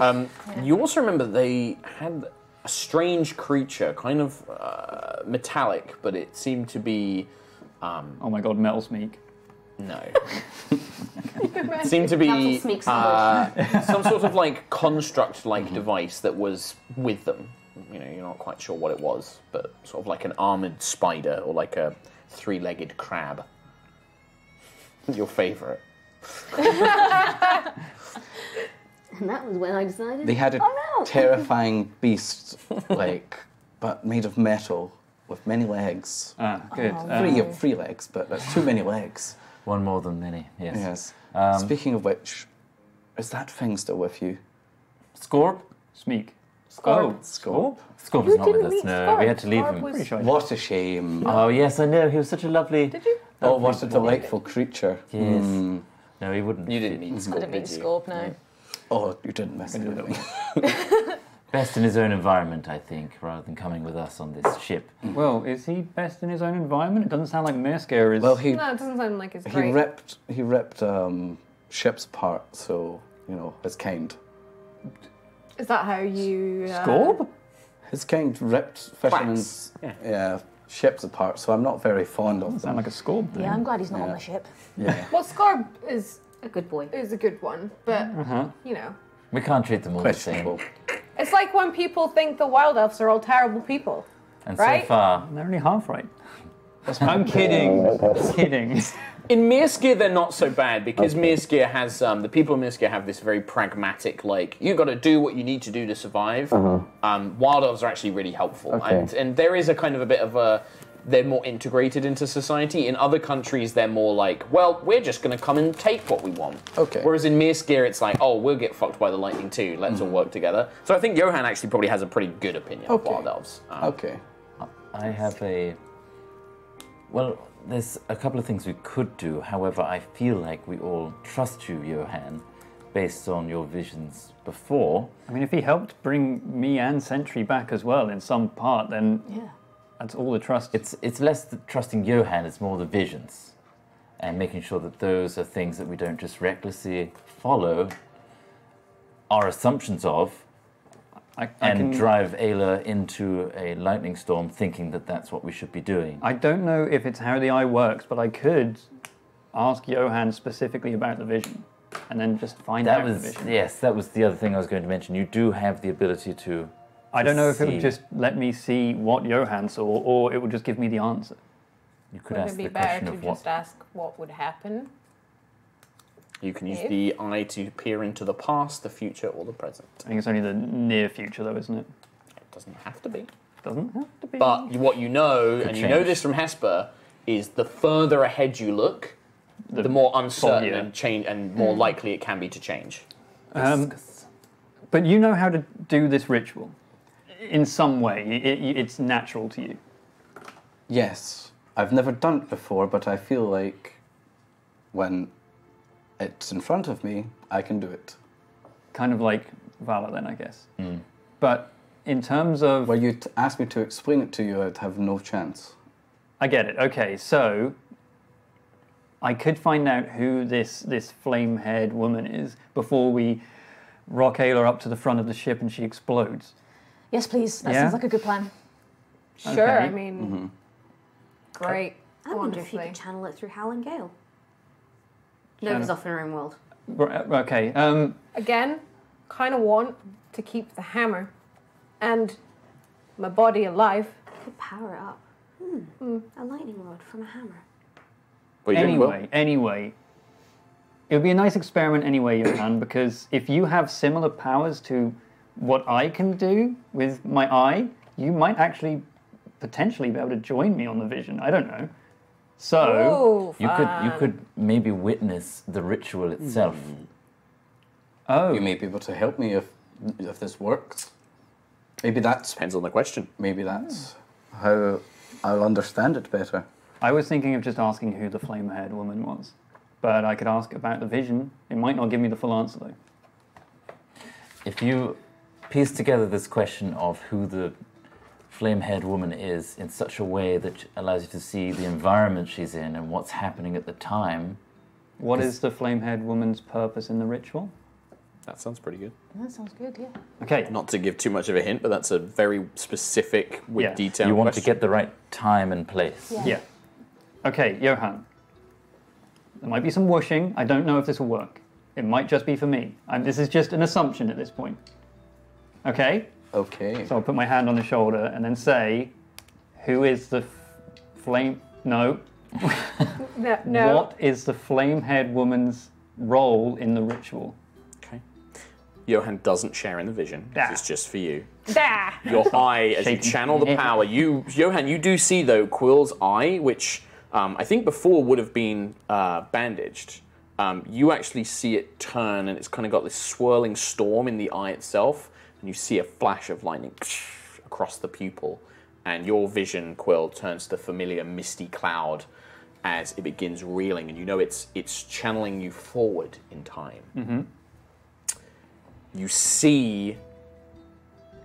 Um, yeah. You also remember they had a strange creature, kind of uh, metallic, but it seemed to be... Um, oh my god, metal sneak. No. It seemed to be uh, some sort of like construct-like mm-hmm. device that was with them. You know, you're not quite sure what it was, but sort of like an armoured spider or like a three-legged crab. Your favourite. And that was when I decided. They had a oh, no. terrifying beast, like, but made of metal with many legs. Ah, good. Oh, three, um, three legs, but that's too many legs. One more than many, yes. Yes. Um, Speaking of which, is that thing still with you? Scorb? Smeek. Scorb. Oh, Scorb? Scorb is not with us, no. Scorb. We had to leave Scorb him. Was... What a shame. No. Oh, yes, I know. He was such a lovely... Did you? Oh, what a delightful creature. Yes. Mm. No, he wouldn't. You didn't meet Scorb. I didn't meet Scorb, no. no. Oh, you didn't mess with him. Best in his own environment, I think, rather than coming with us on this ship. Well, is he best in his own environment? It doesn't sound like Meerskir is. Well, he, no, it doesn't sound like his. He repped, he repped um, ships apart, so, you know, his kind. Is that how you... Uh... Scorb? His kind repped fishermen's yeah. yeah, ships apart, so I'm not very fond of them. Sound like a Scorb thing. Yeah, I'm glad he's not yeah. on the ship. Yeah. Well, Scorb is... A good boy. Is a good one, but, uh-huh. you know. We can't treat them all the same. It's like when people think the wild elves are all terrible people, and right? so far... They're only half right. I'm kidding. I'm kidding. In Meerskir, they're not so bad, because okay. Meerskir has... Um, the people of Meerskir have this very pragmatic, like, you got to do what you need to do to survive. Uh-huh. um, wild elves are actually really helpful. Okay. And, and there is a kind of a bit of a... They're more integrated into society. In other countries, they're more like, well, we're just going to come and take what we want. Okay. Whereas in Meerskir, it's like, oh, we'll get fucked by the lightning too. Let's mm. all work together. So I think Johan actually probably has a pretty good opinion okay. of wild elves. Um, okay. I have a... Well, there's a couple of things we could do. However, I feel like we all trust you, Johan, based on your visions before. I mean, if he helped bring me and Sentry back as well in some part, then... yeah. That's all the trust. It's it's less the trusting Johan, it's more the visions. And making sure that those are things that we don't just recklessly follow our assumptions of I, I and can... drive Ayla into a lightning storm thinking that that's what we should be doing. I don't know if it's how the eye works, but I could ask Johan specifically about the vision and then just find that out was, the vision. Yes, that was the other thing I was going to mention. You do have the ability to... I don't know if it would just let me see what Johan saw, or it would just give me the answer. You could ask the question of what. Wouldn't it be better to just ask what would happen? You can use the eye to peer into the past, the future, or the present. I think it's only the near future, though, isn't it? It doesn't have to be. It doesn't have to be. But what you know, and you know this from Hesper, is the further ahead you look, the, the more uncertain and, change, and more mm. likely it can be to change. Um, but you know how to do this ritual. In some way, it, it's natural to you. Yes. I've never done it before, but I feel like when it's in front of me, I can do it. Kind of like Vala then, I guess. Mm. But in terms of... Well, you t asked me to explain it to you, I'd have no chance. I get it. Okay, so I could find out who this, this flame-haired woman is before we rock Ayla up to the front of the ship and she explodes. Yes, please. That yeah? sounds like a good plan. Sure, okay. I mean, mm-hmm. great. I wonder honestly. if you can channel it through Howling Gale. Nova's off in her own world. Okay. Um, Again, kind of want to keep the hammer and my body alive. I could power it up. Hmm. Mm. A lightning rod from a hammer. Well, anyway, anyway, it would be a nice experiment anyway, Johan, because if you have similar powers to what I can do with my eye, you might actually potentially be able to join me on the vision. I don't know. So oh, you could you could maybe witness the ritual itself. Mm. Oh, you may be able to help me if if this works. Maybe that's depends on the question. Maybe that's yeah. how I'll understand it better. I was thinking of just asking who the flame-haired woman was, but I could ask about the vision. It might not give me the full answer though. If you piece together this question of who the flame-haired woman is in such a way that allows you to see the environment she's in and what's happening at the time. What is the flame-haired woman's purpose in the ritual? That sounds pretty good. That sounds good, yeah. Okay. Not to give too much of a hint, but that's a very specific, with yeah. detail You want question. to get the right time and place. Yeah. yeah. Okay, Johan. There might be some whooshing. I don't know if this will work. It might just be for me. And this is just an assumption at this point. Okay? Okay. So I'll put my hand on the shoulder and then say, who is the f flame... No. no, no. What is the flame-haired woman's role in the ritual? Okay. Johan doesn't share in the vision. Nah. It's just for you. Nah. Your eye, as you channel the power, you... Johan, you do see, though, Quill's eye, which um, I think before would have been uh, bandaged. Um, you actually see it turn, and it's kind of got this swirling storm in the eye itself. And you see a flash of lightning across the pupil, and your vision, Quill, turns to familiar misty cloud, as it begins reeling, and you know it's it's channeling you forward in time. Mm-hmm. You see,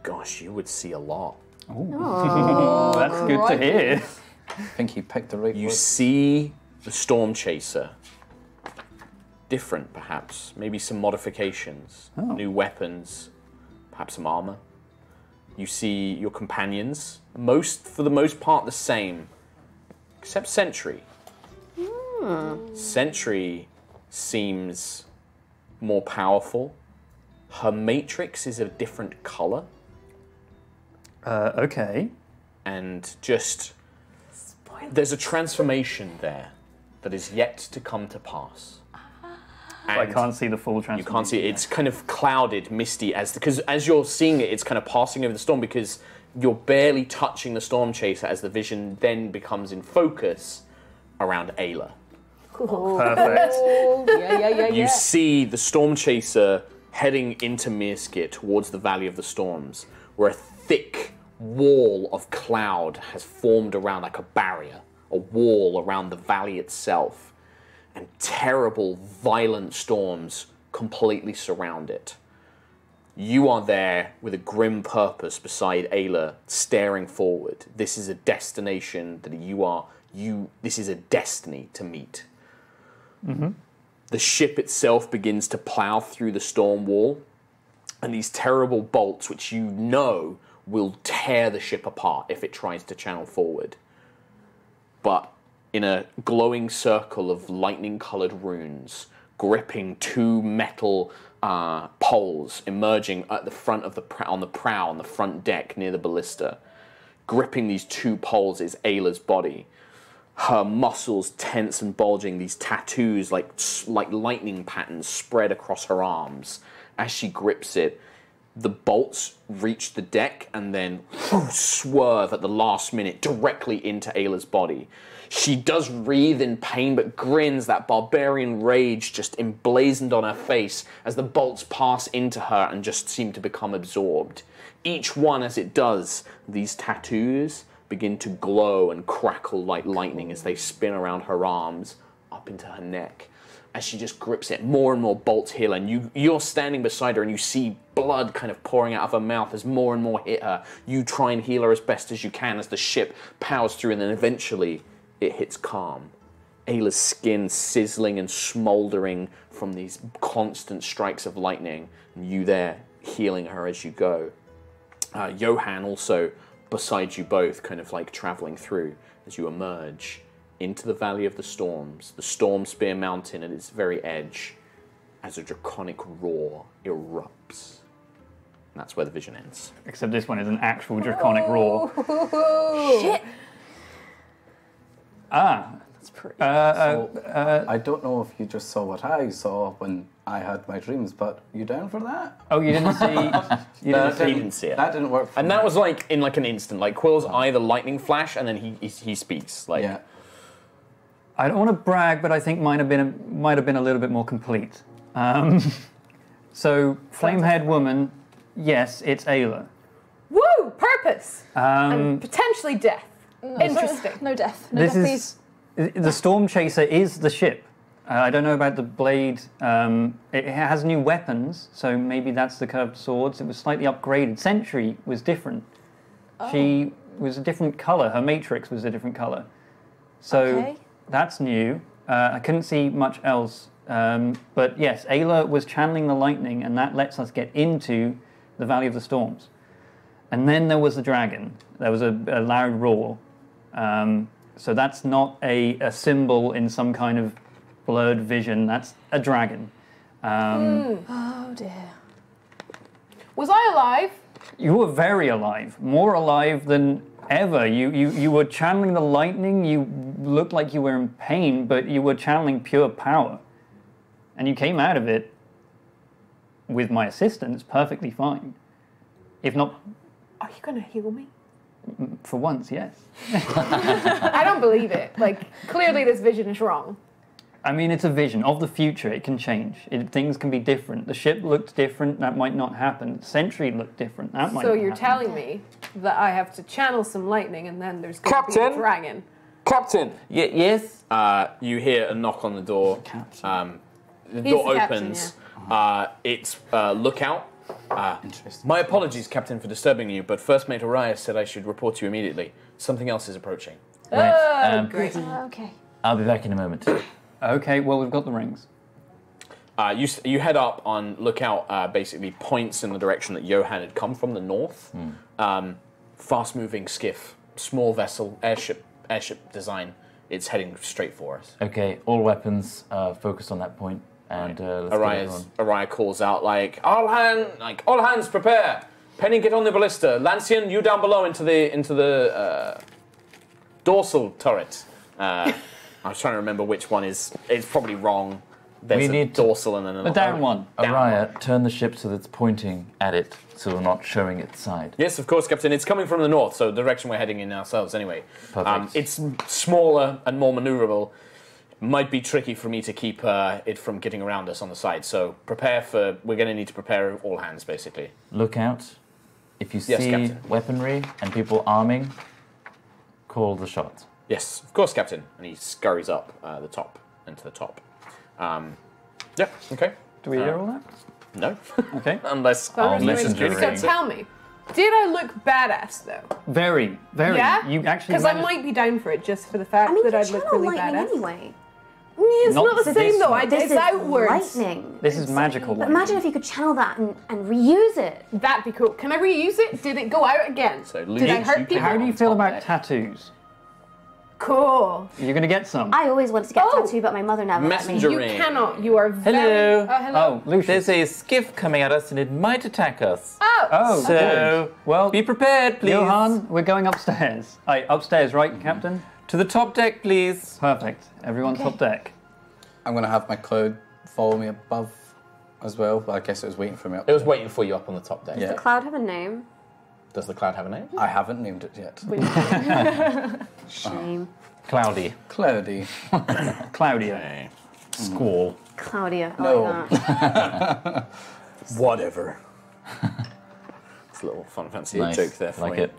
gosh, you would see a lot. Oh, that's good right. to hear. I think he picked the right. You word. See the Storm Chaser. Different, perhaps. Maybe some modifications, oh. new weapons, perhaps some armor. You see your companions, most for the most part the same, except Sentry. Mm. Sentry seems more powerful. Her matrix is a different color. Uh, okay. And just, spoiler. There's a transformation there that is yet to come to pass. And I can't see the full transformation. You can't see it. It's kind of clouded, misty, as because as you're seeing it, it's kind of passing over the storm because you're barely touching the Storm Chaser as the vision then becomes in focus around Ayla. Oh. Perfect. Oh, yeah, yeah, yeah, you yeah. see the Storm Chaser heading into Meerskir towards the Valley of the Storms, where a thick wall of cloud has formed around, like a barrier, a wall around the valley itself. And terrible, violent storms completely surround it. You are there with a grim purpose beside Ayla, staring forward. This is a destination that you are, you, this is a destiny to meet. Mm-hmm. The ship itself begins to plow through the storm wall, and these terrible bolts, which you know will tear the ship apart if it tries to channel forward. But in a glowing circle of lightning-coloured runes, gripping two metal uh, poles emerging at the front of the prow, on the prow, on the front deck near the ballista. Gripping these two poles is Ayla's body. Her muscles tense and bulging, these tattoos like like lightning patterns spread across her arms. As she grips it, the bolts reach the deck and then whoo, swerve at the last minute directly into Ayla's body. She does writhe in pain, but grins, that barbarian rage just emblazoned on her face as the bolts pass into her and just seem to become absorbed. Each one, as it does, these tattoos begin to glow and crackle like lightning as they spin around her arms, up into her neck. As she just grips it, more and more bolts heal, and you, you're standing beside her and you see blood kind of pouring out of her mouth as more and more hit her. You try and heal her as best as you can as the ship powers through, and then eventually it hits calm. Ayla's skin sizzling and smoldering from these constant strikes of lightning, and you there healing her as you go. Uh, Johan also beside you both, kind of like traveling through as you emerge into the Valley of the Storms, the Storm Spear Mountain at its very edge, as a draconic roar erupts. And that's where the vision ends. Except this one is an actual draconic oh. roar. Shit! Ah. That's pretty uh, so, uh, I don't know if you just saw what I saw when I had my dreams, but you down for that? Oh, you didn't see... you didn't, didn't, didn't see it. That didn't work for And me. That was like, in like an instant, like Quill's oh. eye, the lightning flash, and then he, he, he speaks. Like, yeah. I don't want to brag, but I think mine have been a, might have been a little bit more complete. Um, so, Flamehead Woman, yes, it's Ayla. Woo! Purpose! Um, and potentially death. No. Interesting. No death. No this death, is, please. The Storm Chaser is the ship. Uh, I don't know about the blade. Um, it has new weapons, so maybe that's the curved swords. It was slightly upgraded. Sentry was different. Oh. She was a different colour. Her matrix was a different colour. So... Okay. That's new. Uh, I couldn't see much else. Um, but yes, Ayla was channeling the lightning, and that lets us get into the Valley of the Storms. And then there was the dragon. There was a, a loud roar. Um, so that's not a, a symbol in some kind of blurred vision. That's a dragon. Um, mm. Oh, dear. Was I alive? You were very alive. More alive than... ever. You, you you were channeling the lightning, you looked like you were in pain, but you were channeling pure power. And you came out of it, with my assistance, perfectly fine. If not... Are you going to heal me? For once, yes. I don't believe it. Like, clearly this vision is wrong. I mean, it's a vision of the future. It can change. It, things can be different. The ship looked different. That might not happen. Sentry looked different. That might not happen. So you're telling me that I have to channel some lightning and then there's going to be a dragon. Captain! Y yes? Uh, you hear a knock on the door. Captain. Um, the He's door the opens. Captain, yeah. uh, it's uh, Lookout. Uh, Interesting. My apologies, Captain, for disturbing you, but First Mate Uriah said I should report to you immediately. Something else is approaching. Right. Oh, um, great. Uh, okay. I'll be back in a moment. Okay, well, we've got the rings. Uh, you, you head up on Lookout, uh, basically points in the direction that Johan had come from, the north. Mm. Um, fast-moving skiff, small vessel, airship, airship design. It's heading straight for us. Okay, all weapons uh, focused on that point, and right. uh, let's Ariah's, Uriah calls out like, "All hands, like all hands, prepare! Penny, get on the ballista. Lancian, you down below into the into the uh, dorsal turret." Uh, I was trying to remember which one is. It's probably wrong. There's we need dorsal and then another. The down one. Uriah, turn the ship so that it's pointing at it, so we're not showing its side. Yes, of course, Captain. It's coming from the north, so the direction we're heading in ourselves anyway. Perfect. Um, it's smaller and more maneuverable. Might be tricky for me to keep uh, it from getting around us on the side, so prepare for... We're going to need to prepare all hands, basically. Look out. If you see yes, weaponry and people arming, call the shot. Yes, of course, Captain. And he scurries up uh, the top, into the top. Um, yeah, okay. Do we uh, hear all that? No. Okay. Unless our messenger ring. So tell me, did I look badass though? Very, very. Yeah? You actually. Because I might be down for it just for the fact I mean, that I'd look really badass. Anyway. It's not, not the same though, I guess outwards. Lightning. This is magical lightning. But imagine if you could channel that and, and reuse it. That'd be cool. Can I reuse it? Did it go out again? So Did I hurt people? How do you feel about there? tattoos? Cool. You're going to get some. I always wanted to get oh. tattooed, but my mother never let me. You cannot. You are very... Hello. Oh, hello. Oh, Lucius. There's a skiff coming at us and it might attack us. Oh. Oh, so okay. Well, be prepared, please. Johan, we're going upstairs. Aye, upstairs, right, mm-hmm. Captain? To the top deck, please. Perfect. Everyone okay. top deck. I'm going to have my cloud follow me above as well, but I guess it was waiting for me up there. It was waiting for you up on the top deck. Does yeah. the cloud have a name? Does the cloud have a name? I haven't named it yet. Shame. Oh. Cloudy. Cloudy. Claudia. Squall. Claudia. No. I like that. Whatever. It's a little fun, fancy nice. joke there for like me. Like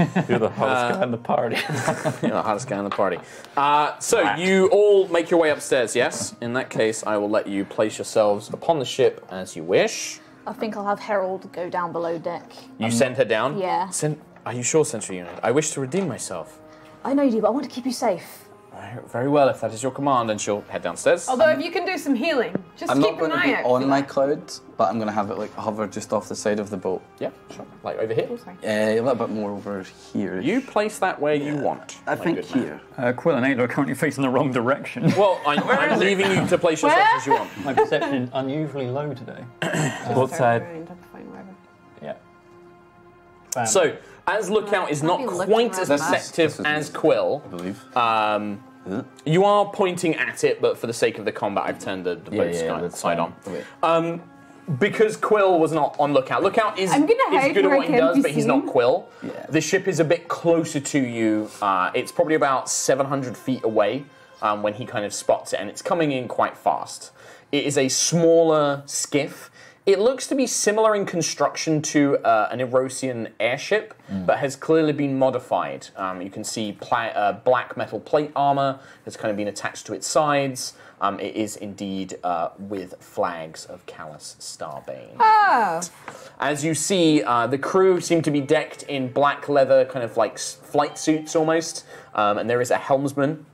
it. You're the hottest uh, guy in the party. You're the hottest guy in the party. Uh, so Rat. you all make your way upstairs, yes? In that case, I will let you place yourselves upon the ship as you wish. I think I'll have Herald go down below deck. You um, send her down? Yeah. Sen Are you sure, Sentry Unit? I wish to redeem myself. I know you do, but I want to keep you safe. Very well, if that is your command, and she'll head downstairs. Although, um, if you can do some healing, just I'm keep an eye out. I'm not going to be on my cloud, but I'm going to have it like hover just off the side of the boat. Yeah, sure. Like over here? Oh, yeah, a little bit more over here. You place that where yeah. you want. I like think here. Uh, Quill and Ayla are currently facing the wrong direction. Well, I, I'm leaving you to place yourself as you want. My perception is unusually low today. What side? Yeah. Bam. So, as Lookout is not quite as perceptive as Quill, I believe. Um, Huh? You are pointing at it, but for the sake of the combat, I've turned the, the yeah, boat yeah, side on. Um, because Quill was not on Lookout. Lookout is, I'm gonna hide is good at what he does, but seen. he's not Quill. Yeah. The ship is a bit closer to you. Uh, it's probably about seven hundred feet away um, when he kind of spots it, and it's coming in quite fast. It is a smaller skiff. It looks to be similar in construction to uh, an Aerosian airship, mm. but has clearly been modified. Um, you can see pla uh, black metal plate armor has kind of been attached to its sides. Um, it is indeed uh, with flags of Callus Starbane. Oh! As you see, uh, the crew seem to be decked in black leather, kind of like flight suits almost, um, and there is a helmsman.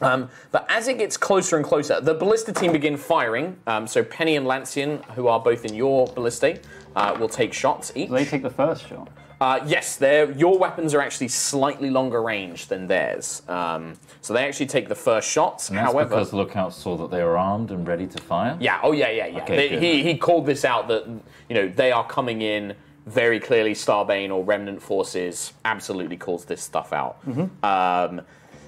Um, but as it gets closer and closer, the ballista team begin firing. Um, so Penny and Lancian, who are both in your ballista, uh, will take shots each. Do they take the first shot? Uh, yes, your weapons are actually slightly longer range than theirs. Um, so they actually take the first shots. And that's However, because Lookout saw that they were armed and ready to fire? Yeah, oh yeah, yeah, yeah. Okay, they, he, he called this out that, you know, they are coming in very clearly. Starbane or Remnant forces absolutely calls this stuff out. Mm-hmm. Um...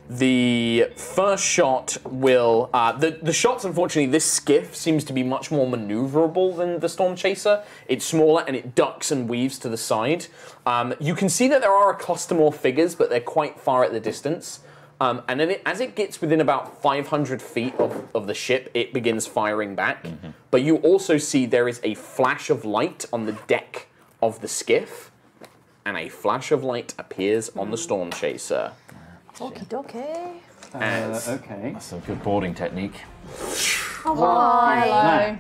The first shot will... Uh, the, the shots, unfortunately, this skiff seems to be much more maneuverable than the Storm Chaser. It's smaller and it ducks and weaves to the side. Um, you can see that there are a cluster more figures, but they're quite far at the distance. Um, and then it, as it gets within about five hundred feet of, of the ship, it begins firing back. Mm-hmm. But you also see there is a flash of light on the deck of the skiff, and a flash of light appears on the Storm Chaser. Okay. Okay. Uh, okay. That's a good boarding technique. Oh, why?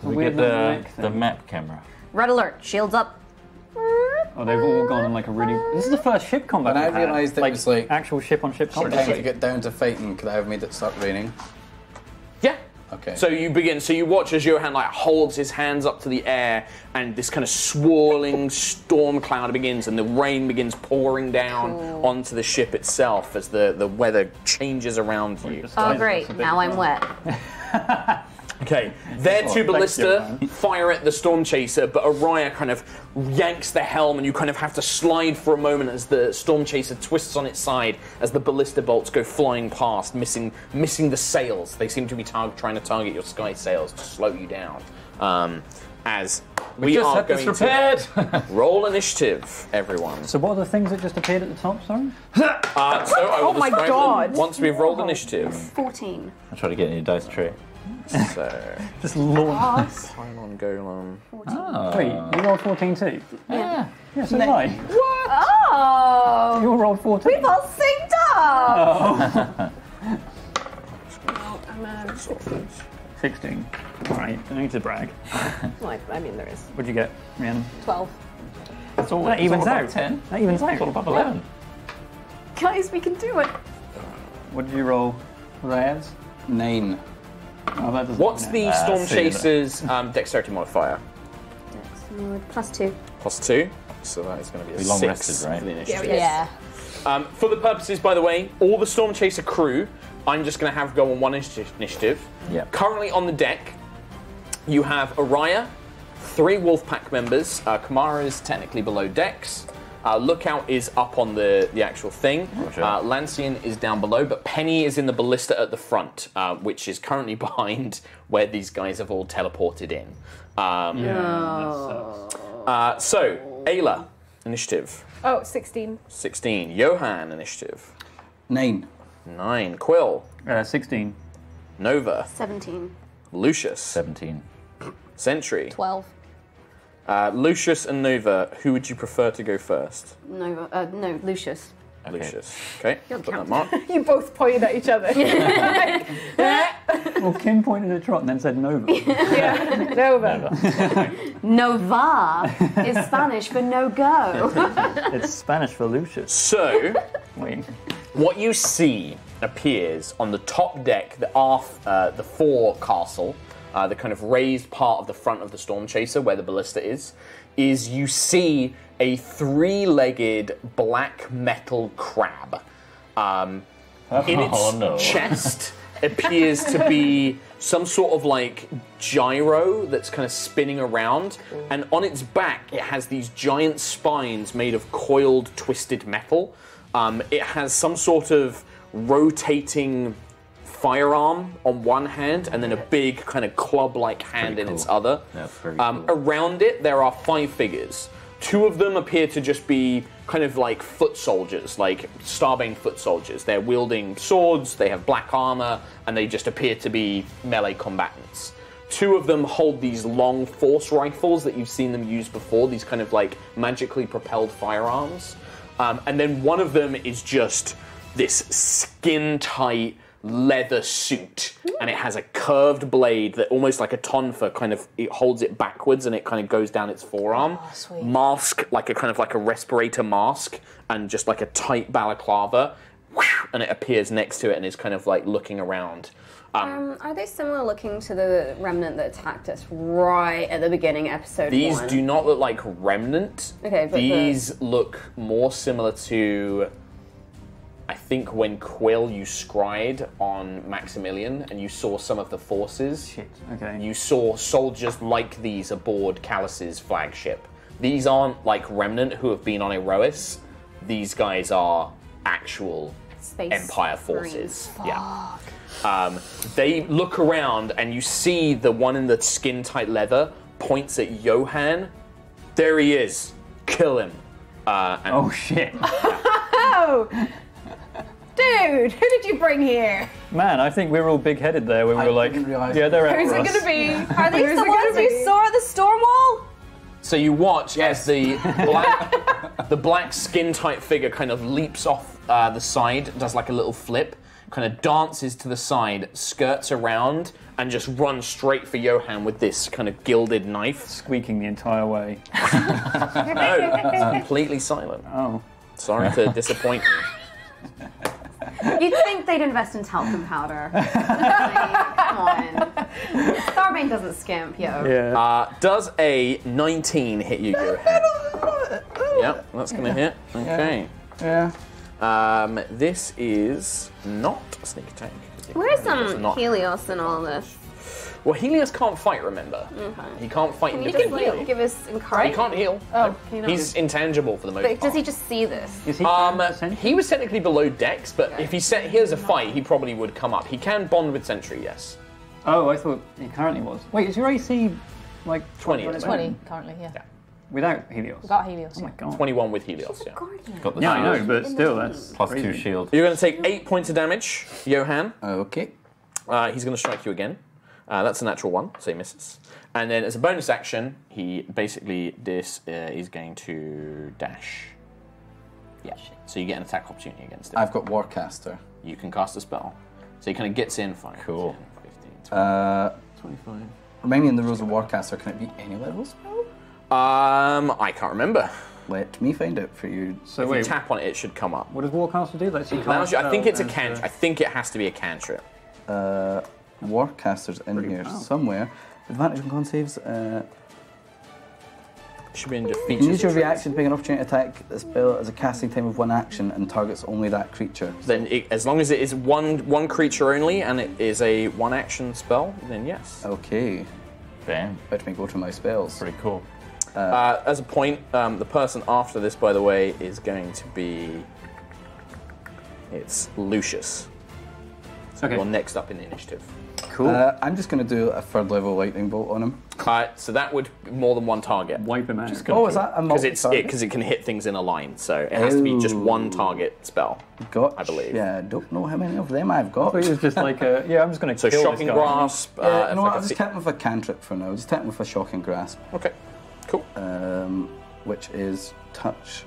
Can we get the, the map camera? Red alert. Shields up. Oh, they've all gone on like a really... This is the first ship combat. And I realised it was like... Actual ship-on-ship combat. Sometimes you get down to fighting. Could I have made it start raining? Yeah. Okay. So you begin, so you watch as Johan like holds his hands up to the air and this kind of swirling storm cloud begins and the rain begins pouring down cool. onto the ship itself as the, the weather changes around you. Oh great, now I'm wet. Okay, their two ballista fire at the storm chaser, but Uriah kind of yanks the helm and you kind of have to slide for a moment as the storm chaser twists on its side as the ballista bolts go flying past, missing missing the sails. They seem to be tar trying to target your sky sails to slow you down. Um, as we, we just are had going this to roll initiative, everyone. So what are the things that just appeared at the top, sorry? Uh, so I will oh my god! Once we've rolled initiative. fourteen. I'll try to get any dice tray. So just launch Pylon Golem. Oh. Wait, you rolled fourteen too? Yeah. Yeah, so did I. What? Oh! You all rolled fourteen. We've all synced up! Oh. sixteen. Alright, don't need to brag. Well, I mean, there is. What'd you get, Rhiannon? twelve. It's all, that it's evens all out. ten. That evens out. It's all above eleven. Yeah. Guys, we can do it. What did you roll? Ravs? nine. Oh, what's the uh, Storm Chaser's um, dexterity modifier? Plus two. Plus two. So that is going to be a we long six rested, right? For the initiative. Yeah. Um, for the purposes, by the way, all the Storm Chaser crew, I'm just going to have go on one initiative. Yeah. Currently on the deck, you have Uriah, three Wolfpack members. Uh, Kamara is technically below decks. Uh, Lookout is up on the, the actual thing. Uh, Lancian is down below, but Penny is in the ballista at the front, uh, which is currently behind where these guys have all teleported in. Um, yeah. uh, so, Ayla, initiative. Oh, sixteen. sixteen. Johan, initiative. Nine. Nine. Quill. Uh, sixteen. Nova. seventeen. Lucius. seventeen. Sentry. twelve. Uh, Lucius and Nova, who would you prefer to go first? Nova, uh, no, Lucius. Okay. Lucius, okay. Put that mark. You both pointed at each other. Well, Kim pointed at Trott and then said Nova. Yeah. Nova. Nova. Nova is Spanish for no go. It's Spanish for Lucius. So, wait. What you see appears on the top deck, the, uh, the forecastle. Uh, the kind of raised part of the front of the Storm Chaser, where the ballista is, is you see a three-legged black metal crab. Um, oh, in its no. chest appears to be some sort of like gyro that's kind of spinning around, and on its back it has these giant spines made of coiled, twisted metal. Um, it has some sort of rotating firearm on one hand and then a big kind of club-like hand cool. in its other. Yeah, um, cool. Around it, there are five figures. Two of them appear to just be kind of like foot soldiers, like Starbane foot soldiers. They're wielding swords, they have black armor, and they just appear to be melee combatants. Two of them hold these long force rifles that you've seen them use before, these kind of like magically propelled firearms. Um, and then one of them is just this skin-tight leather suit, and it has a curved blade that almost like a tonfa kind of it holds it backwards and it kind of goes down its forearm. Oh, mask, like a kind of like a respirator mask and just like a tight balaclava, and it appears next to it and is kind of like looking around. Um, um, are they similar looking to the remnant that attacked us right at the beginning of episode these one? These do not look like remnant. Okay, but these the... look more similar to... I think when Quill, you scried on Maximilian and you saw some of the forces. Shit, okay. You saw soldiers like these aboard Callus's flagship. These aren't like Remnant who have been on Aerois. These guys are actual Space Empire forces. Fuck. Yeah. Um, they look around and you see the one in the skin-tight leather points at Johan. There he is. Kill him. Uh, and oh shit. Oh! Dude, who did you bring here? Man, I think we were all big-headed there when we I were like, yeah, they're out. Who's it going to be? Are these the ones you saw at the storm wall? So you watch yes. as the black The black skin-tight figure kind of leaps off uh, the side, does like a little flip, kind of dances to the side, skirts around, and just runs straight for Johan with this kind of gilded knife. Squeaking the entire way. No, it's completely silent. Oh. Sorry to disappoint you. You'd think they'd invest in talcum powder. Like, come on. Starbane doesn't skimp, yo. Yeah. Uh, does a nineteen hit you, Johan? Yep, that's going to hit. Okay. Yeah. Um, this is not a sneak attack. Where's um, Helios in all this? Well, Helios can't fight, remember? Mm-hmm. He can't fight. Can you just like, give us encourage? He can't heal. Oh, no. He's intangible for the most but part. Does he just see this? Is he, um, he was technically below Dex, but okay. if he set, here's a fight, he probably would come up. He can bond with Sentry, yes. Oh, I thought he currently was. Wait, is your A C like twenty? twenty, twenty currently, yeah. yeah. Without Helios? Without Helios. Oh my god. twenty-one with Helios, She's yeah. Got the yeah, I know, but still, that's plus two shield. You're going to take eight points of damage, Johan. Okay. Uh, he's going to strike you again. Uh, that's a natural one, so he misses. And then as a bonus action, he basically this uh, is going to dash. Yeah. So you get an attack opportunity against it. I've got Warcaster. You can cast a spell. So he kind of gets in fine. Cool. ten, fifteen, twenty, uh, twenty-five. Remaining in the rules of Warcaster, can it be any level spell? Um, I can't remember. Let me find out for you. So if wait, you tap on it, it should come up. What does Warcaster do? Let's see. I think it's a cantrip. I think it has to be a cantrip. Uh. Warcaster's in Pretty here wow. somewhere. Advantage on con saves. Uh, Should be under features. You use your reaction to make an opportunity attack the spell as a casting time of one action and targets only that creature. Then, it, as long as it is one one creature only and it is a one action spell, then yes. Okay. Bam. Let me go to my spells. Pretty cool. Uh, uh, as a point, um, the person after this, by the way, is going to be. It's Lucius. So okay. You're next up in the initiative. Cool. Uh, I'm just going to do a third level lightning bolt on him. Uh, so that would be more than one target. Wipe him out. Just oh, is that a multi-target? Because it, it can hit things in a line, so it has oh. to be just one target spell, Gotcha. I believe. Yeah, I don't know how many of them I've got. It was just like a, yeah, I'm just going to so kill shocking this guy. Grasp. Uh, yeah, no, I'll just tap him with a cantrip for now. I'll just tap him with a shocking grasp. Okay, cool. Um, which is touch.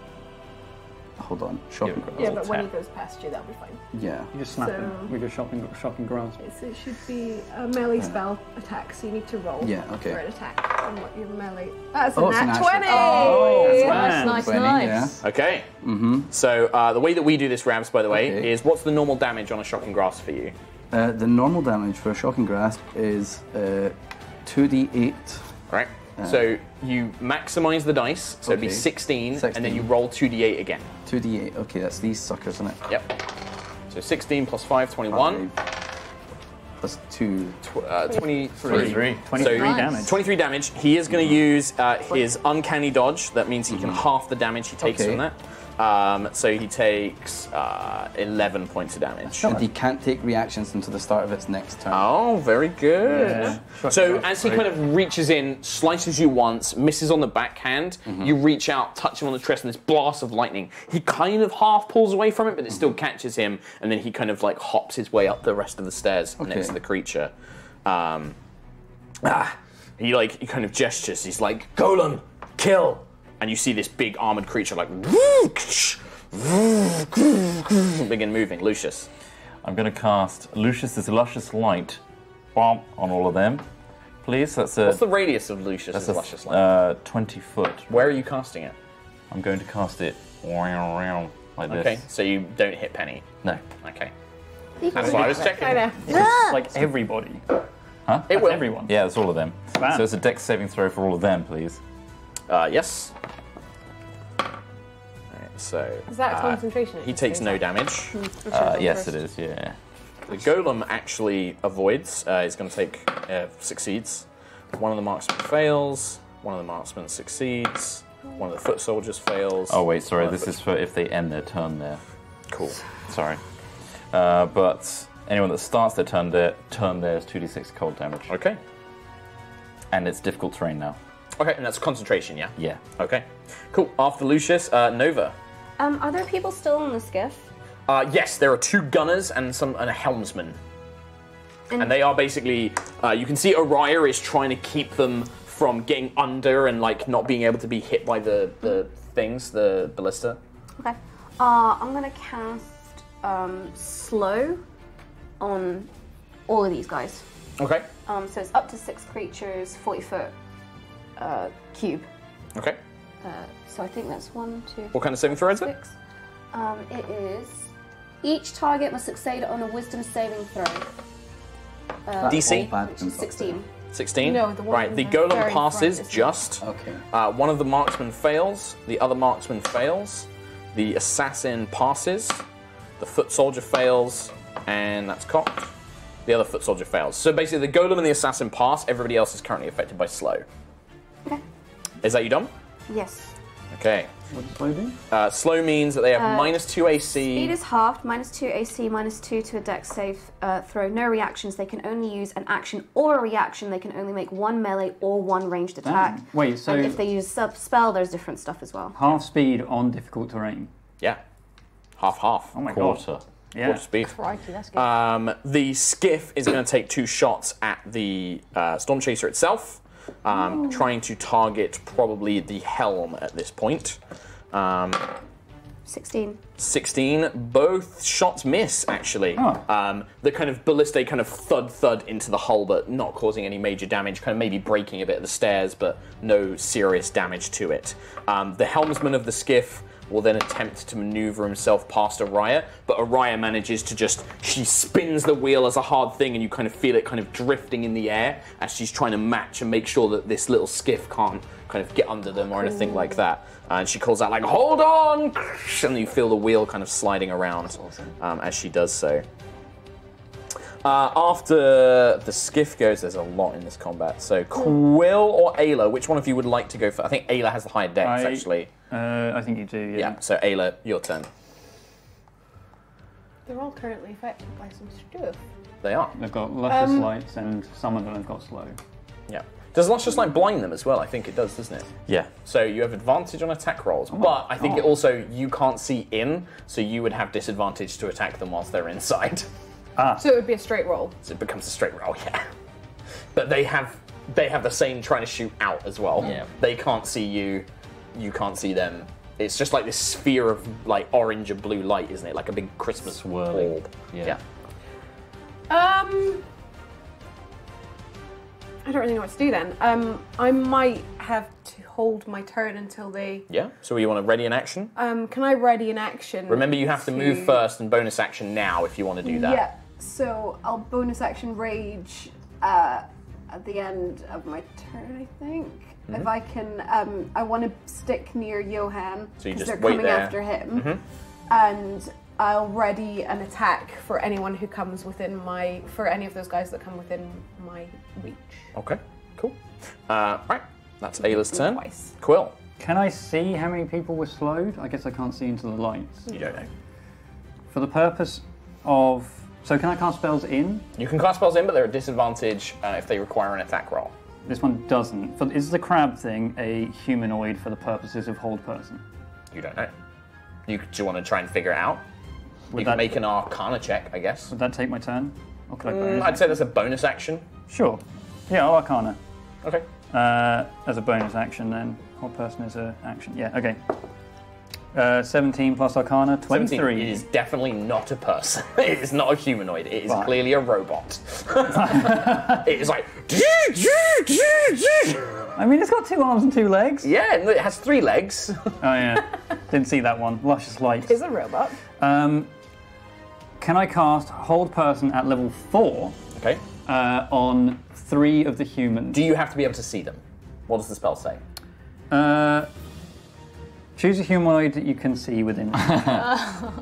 Hold on, shopping grasp. Yeah, but when he goes past you, that'll be fine. Yeah. You just snap so, him with your shopping, shopping grasp. So it should be a melee spell yeah. attack, so you need to roll yeah, okay. for an attack on what your melee... That's oh, a nat twenty! Oh, that's nice, nice, twenty, nice. Yeah. Okay. Mm-hmm. So uh, the way that we do this, Ravs, by the way, okay. is what's the normal damage on a shocking grasp for you? Uh, the normal damage for a shocking grasp is uh, two d eight. Right. Uh, so you maximise the dice, so okay. it'd be sixteen, sixteen, and then you roll two d eight again. two d eight, okay, that's these suckers, isn't it? Yep. So sixteen plus five, twenty-one. five. Plus two. Tw uh, twenty-three. twenty-three. twenty-three so damage. twenty-three damage. He is going to use uh, his uncanny dodge, that means he can mm-hmm. half the damage he takes okay. from that. Um, so he takes uh, eleven points of damage. And he can't take reactions until the start of its next turn. Oh, very good. Yeah. So as he kind of reaches in, slices you once, misses on the backhand, mm-hmm. you reach out, touch him on the chest, and this blast of lightning, he kind of half pulls away from it, but it still catches him, and then he kind of like hops his way up the rest of the stairs okay. next to the creature. Um, ah, he like he kind of gestures. He's like, Golem, kill. And you see this big armoured creature like begin moving. Lucius. I'm going to cast Lucius's Luscious Light on all of them, please. That's a. What's the radius of Lucius's Luscious Light? Uh, twenty foot. Where are you casting it? I'm going to cast it like this. Okay, so you don't hit Penny? No. Okay. That's why I was checking. It's like everybody. Huh? It will. Everyone. Yeah, it's all of them. Wow. So it's a dex saving throw for all of them, please. Uh, yes. Alright, so. Is that a concentration? Uh, he takes no damage. Uh, yes, it is, yeah. The golem actually avoids, uh, he's going to take. Uh, succeeds. One of the marksmen fails, one of the marksmen succeeds, one of the foot soldiers fails. Oh, wait, sorry, this is for if they end their turn there. Cool. Sorry. Uh, but anyone that starts their turn there, turn there is two d six cold damage. Okay. And it's difficult terrain now. Okay, and that's concentration, yeah? Yeah. Okay, cool. After Lucius, uh, Nova. Um, are there people still in the skiff? Uh, yes, there are two gunners and some and a helmsman. And, and they are basically, uh, you can see Uriah is trying to keep them from getting under and like not being able to be hit by the, the things, the ballista. Okay. Uh, I'm going to cast um, slow on all of these guys. Okay. Um, so it's up to six creatures, forty foot uh, cube. Okay. Uh, so I think that's one, two, what three, kind of saving throw is it? Um, it is... Each target must succeed on a wisdom saving throw. Uh, D C? sixteen. sixteen? No, the right, the golem passes front, just. Okay. Uh, one of the marksmen fails, the other marksman fails, the assassin passes, the foot soldier fails, and that's cocked. The other foot soldier fails. So basically, the golem and the assassin pass, everybody else is currently affected by slow. Okay. Is that you done? Yes. Okay. What does slow mean? Uh, slow means that they have uh, minus two A C. Speed is halved, minus two A C, minus two to a dex save uh, throw. No reactions. They can only use an action or a reaction. They can only make one melee or one ranged attack. Damn. Wait, so and if they use sub spell, there's different stuff as well. Half speed on difficult terrain. Yeah. Half half. Oh my Quarter. God. Yeah. Quarter speed. Crikey, that's good. Um, the skiff is going to take two shots at the uh, Storm Chaser itself. Um, trying to target probably the helm at this point. Um, sixteen. sixteen. Both shots miss, actually. Oh. Um, the kind of ballista kind of thud thud into the hull, but not causing any major damage, kind of maybe breaking a bit of the stairs, but no serious damage to it. Um, the helmsman of the skiff will then attempt to maneuver himself past Uriah, but Uriah manages to just, she spins the wheel as a hard thing and you kind of feel it kind of drifting in the air as she's trying to match and make sure that this little skiff can't kind of get under them or anything like that. Uh, and she calls out like, hold on! And you feel the wheel kind of sliding around um, as she does so. Uh, after the skiff goes, there's a lot in this combat. So Quill or Ayla, which one of you would like to go for? I think Ayla has the higher dex, I, actually. Uh, I think you do, yeah. Yeah, so Ayla, your turn. They're all currently affected by some stuff. They are. They've got Lustrous um, Lights and some of them have got slow. Yeah. Does Lustrous Light blind them as well? I think it does, doesn't it? Yeah. So you have advantage on attack rolls, oh but I think it also you can't see in, so you would have disadvantage to attack them whilst they're inside. Ah. So it would be a straight roll. So it becomes a straight roll, yeah. But they have they have the same trying to shoot out as well. Yeah. They can't see you, you can't see them. It's just like this sphere of like orange and blue light, isn't it? Like a big Christmas swirling. Yeah. yeah. Um I don't really know what to do then. Um I might have to hold my turn until they... Yeah, so you want to ready in action? Um, can I ready in action? Remember you have to, to move first and bonus action now if you want to do that. Yeah, so I'll bonus action rage uh, at the end of my turn, I think. Mm-hmm. If I can, um, I want to stick near Johan because so they're coming there. after him. Mm-hmm. And I'll ready an attack for anyone who comes within my, for any of those guys that come within my reach. Okay, cool. Uh, right. That's Ayla's turn. Twice. Quill. Can I see how many people were slowed? I guess I can't see into the lights. You don't know. For the purpose of... So can I cast spells in? You can cast spells in, but they're at disadvantage uh, if they require an attack roll. This one doesn't. For, is the crab thing a humanoid for the purposes of hold person? You don't know. You, do you want to try and figure it out? Would you that, can make an arcana check, I guess. Would that take my turn? Or could I bonus mm, I'd action? say that's a bonus action. Sure. Yeah, I'll arcana. Okay. Uh, as a bonus action, then whole person is a action. Yeah, okay. Uh, seventeen plus Arcana, twenty-three. It is definitely not a person. It is not a humanoid. It is right. clearly a robot. It is like. I mean, it's got two arms and two legs. Yeah, it has three legs. Oh yeah, didn't see that one. Luscious Light. It's a robot. Um, can I cast Hold Person at level four? Okay. Uh, on three of the humans. Do you have to be able to see them? What does the spell say? Uh, choose a humanoid that you can see within.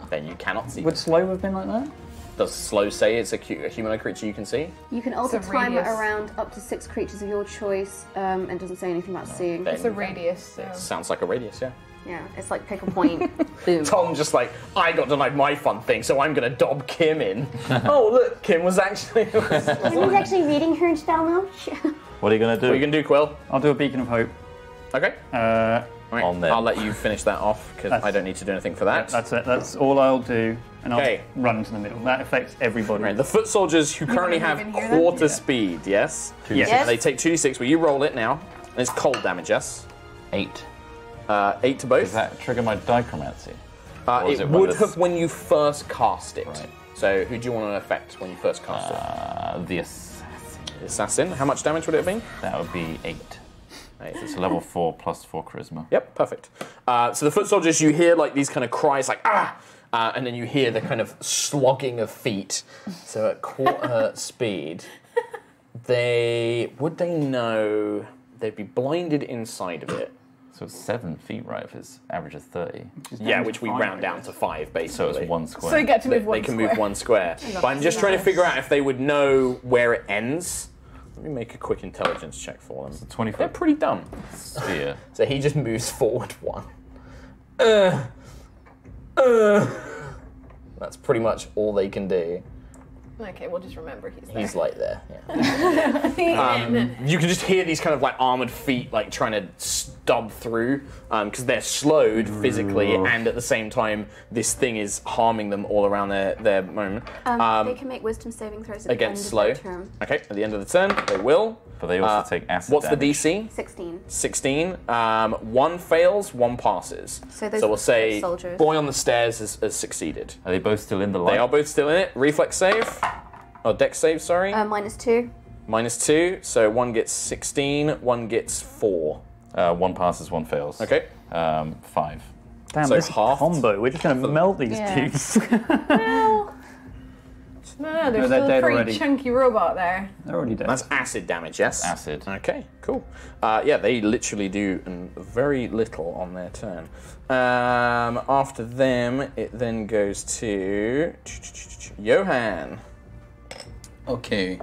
Then you cannot see. Would them. Slow have been like that? Does slow say it's a, a humanoid creature you can see? You can also time it around up to six creatures of your choice, um, and doesn't say anything about no, seeing. It's a radius. So. It sounds like a radius, yeah. Yeah, it's like pick a point. Boom. Tom just like, I got denied my fun thing, so I'm going to dob Kim in. Oh, look, Kim was actually... was actually reading her spell knowledge. What are you going to do? What are you going to do, Quill? I'll do a Beacon of Hope. Okay. Uh, right. On I'll let you finish that off, because I don't need to do anything for that. Yeah, that's it. That's all I'll do, and I'll okay. run into the middle. That affects everybody. Right. The foot soldiers who you currently have quarter speed, yeah. yes? Yes. yes? They take two d six, well, you roll it now, and it's cold damage, yes? Eight. Uh, eight to both. Does that trigger my dichromancy? Uh, it, it would it's... have when you first cast it. Right. So who do you want to affect when you first cast uh, it? The assassin. The assassin. How much damage would it have been? That would be eight. eight. It's level four plus four charisma. Yep, perfect. Uh, so the foot soldiers, you hear like these kind of cries like, ah! Uh, and then you hear the kind of slogging of feet. So at quarter speed, they... Would they know... They'd be blinded inside of it. So it's seven feet, right, if it's average of thirty. Which yeah, which we round down to five, basically. So it's one square. So you get to move they, one they square. They can move one square. But I'm just nice. trying to figure out if they would know where it ends. Let me make a quick intelligence check for them. It's twenty-four. They're pretty dumb. Yeah. So he just moves forward one. Uh, uh. That's pretty much all they can do. Okay, we'll just remember he's there. He's like there. Yeah. um, you can just hear these kind of like armored feet like trying to stub through because um, they're slowed physically and at the same time this thing is harming them all around their, their moment. Um, um, they can make wisdom saving throws at against the end slow. Of the turn. Okay, at the end of the turn they will. But they also uh, take acid What's damage. The D C? sixteen. sixteen. Um, one fails, one passes. So, those so we'll say soldiers. Boy on the stairs has, has succeeded. Are they both still in the light? They are both still in it. Reflex save. Oh, dex save, sorry. Uh, minus two. Minus two, so one gets sixteen, one gets four. Uh, one passes, one fails. Okay. Um, five. Damn, so this half combo. We're just going to melt these yeah. dudes. Well, no, no, there's no, still a pretty already. chunky robot there. They're already dead. That's acid damage, yes? Acid. Okay, cool. Uh, yeah, they literally do very little on their turn. Um, after them, it then goes to Johan. Okay.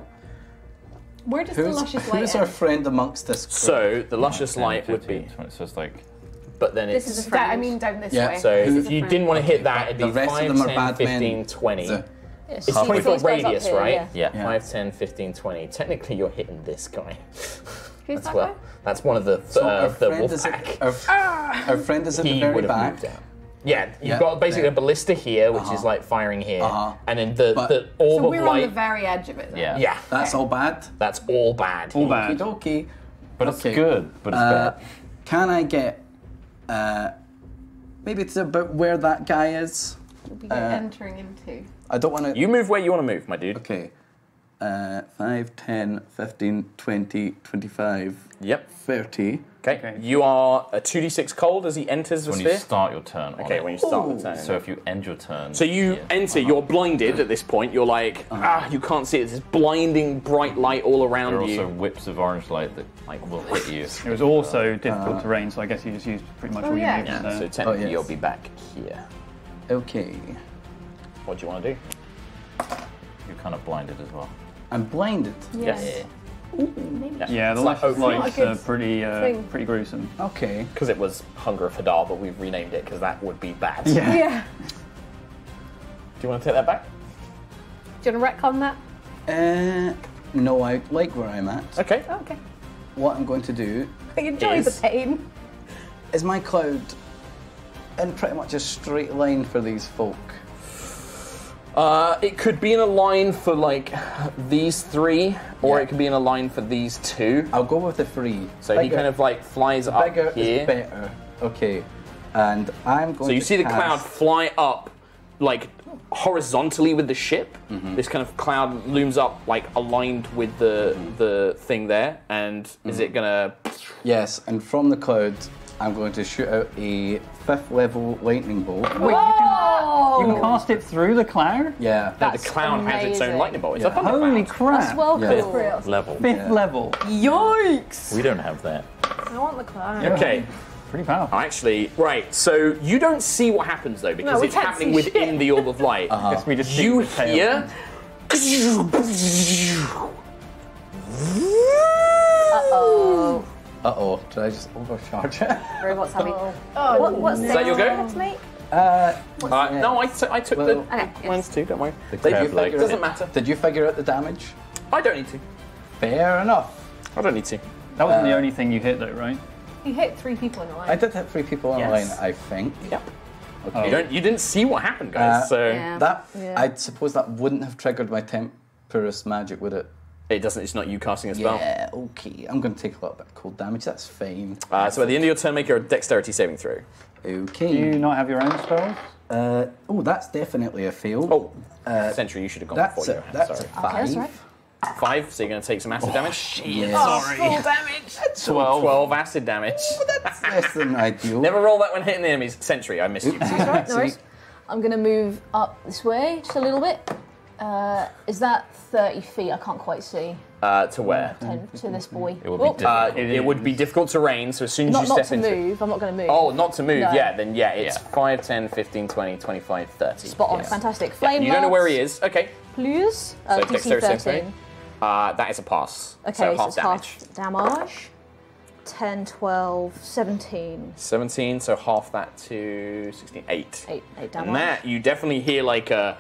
Where does who's, the Luscious Light Who's end? Our friend amongst this group? So, the Luscious oh, Light would be... twenty, so it's like... But then it's... This is a friend. I mean, down this yeah. way. So, this if you didn't want to hit that, it'd be five, ten, fifteen, twenty. So it's twenty-foot radius, here, right? Yeah. Yeah. yeah. five, ten, fifteen, twenty. Technically, you're hitting this guy. Who's that guy? That's one of the, so uh, the Wolfpack. Our, ah! our friend is at he the very back. Yeah, you've yep, got basically there. a ballista here, which uh-huh. is like firing here, uh-huh. and then the, the orb so of light. So we're on the very edge of it. Then. Yeah, yeah. That's okay. all bad. That's all bad. All bad. Okey-dokey. But okay. it's good. But it's uh, bad. Can I get uh, maybe it's about where that guy is? You'll be uh, entering into. I don't want to. You move where you want to move, my dude. Okay. Uh, five, ten, fifteen, twenty, twenty-five. Yep. thirty. Okay, you are a two d six cold as he enters the when sphere. When you start your turn. Okay, when you start Ooh. the turn. So if you end your turn. So you yeah. enter, uh-huh. you're blinded at this point. You're like, uh-huh. ah, you can't see it. There's blinding bright light all around there are you. There also whips of orange light that like will hit you. It was also uh, difficult uh, terrain, so I guess you just used pretty much oh, all yeah. your movement yeah. So technically oh, yes. you'll be back here. Okay. What do you want to do? You're kind of blinded as well. I'm blinded? Yes. yes. Ooh, maybe. Yeah, yeah, the light lights are pretty, uh, pretty gruesome. Okay. Because it was Hunger of Hadar, but we've renamed it because that would be bad. Yeah. yeah. Do you want to take that back? Do you want to retcon that? Uh, no, I like where I'm at. Okay. Oh, okay. What I'm going to do. I enjoy is, the pain. Is my cloud in pretty much a straight line for these folk? Uh, it could be in a line for like these three, or yeah. it could be in a line for these two. I'll go with the three. So bigger, he kind of like flies up here. Bigger is better. Okay, and I'm going. So you to see cast... the cloud fly up, like horizontally with the ship. Mm-hmm. This kind of cloud looms up, like aligned with the mm-hmm. the thing there. And mm-hmm. is it gonna? Yes, and from the cloud. I'm going to shoot out a fifth level lightning bolt. Wait, you can, you can cast it through the cloud? Yeah. That's no, the cloud amazing. has its own lightning bolt. It's yeah. a Holy crap. That's well cool. Yeah. Fifth level. Fifth yeah. level. Yikes. We don't have that. I want the cloud. Okay. Pretty powerful. Actually, right, so you don't see what happens though, because no, it's happening within shit. the orb of light. Uh-huh. I guess we just you hear... Uh-oh. Uh-oh, did I just overcharge it? Robots having... Oh, oh what, what's no. Is that your go? To make? Uh, uh, no, I, t I took well, the... Okay, yes. Mine's too, don't worry. The crab like doesn't it. matter. Did you figure out the damage? I don't need to. Fair enough. I don't need to. That wasn't uh, the only thing you hit though, right? You hit three people in a line. I did hit three people in a yes. line, I think. Yep. Okay. Oh. You, don't, you didn't see what happened, guys, uh, so... Yeah. That, yeah. I suppose that wouldn't have triggered my Temporous Magic, would it? It doesn't. It's not you casting a spell. Yeah, okay. I'm going to take a little bit of cold damage. That's fine. Uh, so at the end of your turn, make your dexterity saving throw. Okay. Do you not have your own spells? Uh, oh, that's definitely a fail. Oh, uh, Sentry, you should have gone that's before a, you. That's Sorry. A five. Okay, that's right. Five, so you're going to take some acid oh, damage. Shit. Oh, Sorry. Full damage. That's twelve. twelve acid damage. Ooh, that's less than ideal. Never roll that when hitting the enemies. Sentry, I missed you. Sorry, no worries. I'm going to move up this way just a little bit. Uh, is that thirty feet? I can't quite see. Uh, to where? Ten, to this boy. It would, be uh, it, it would be difficult terrain, so as soon as not, you step into... Not to into... move, I'm not going to move. Oh, not to move, no. yeah, then yeah, it's yeah. five, ten, fifteen, twenty, twenty-five, thirty. Spot on, yes. Fantastic. Flame yeah, you don't know where he is, okay. Please. Uh, so D C thirteen. Uh, that is a pass. Okay, so, so it's half damage. damage. ten, twelve, seventeen. seventeen, so half that to sixteen, eight. eight, eight damage. And that, you definitely hear like a...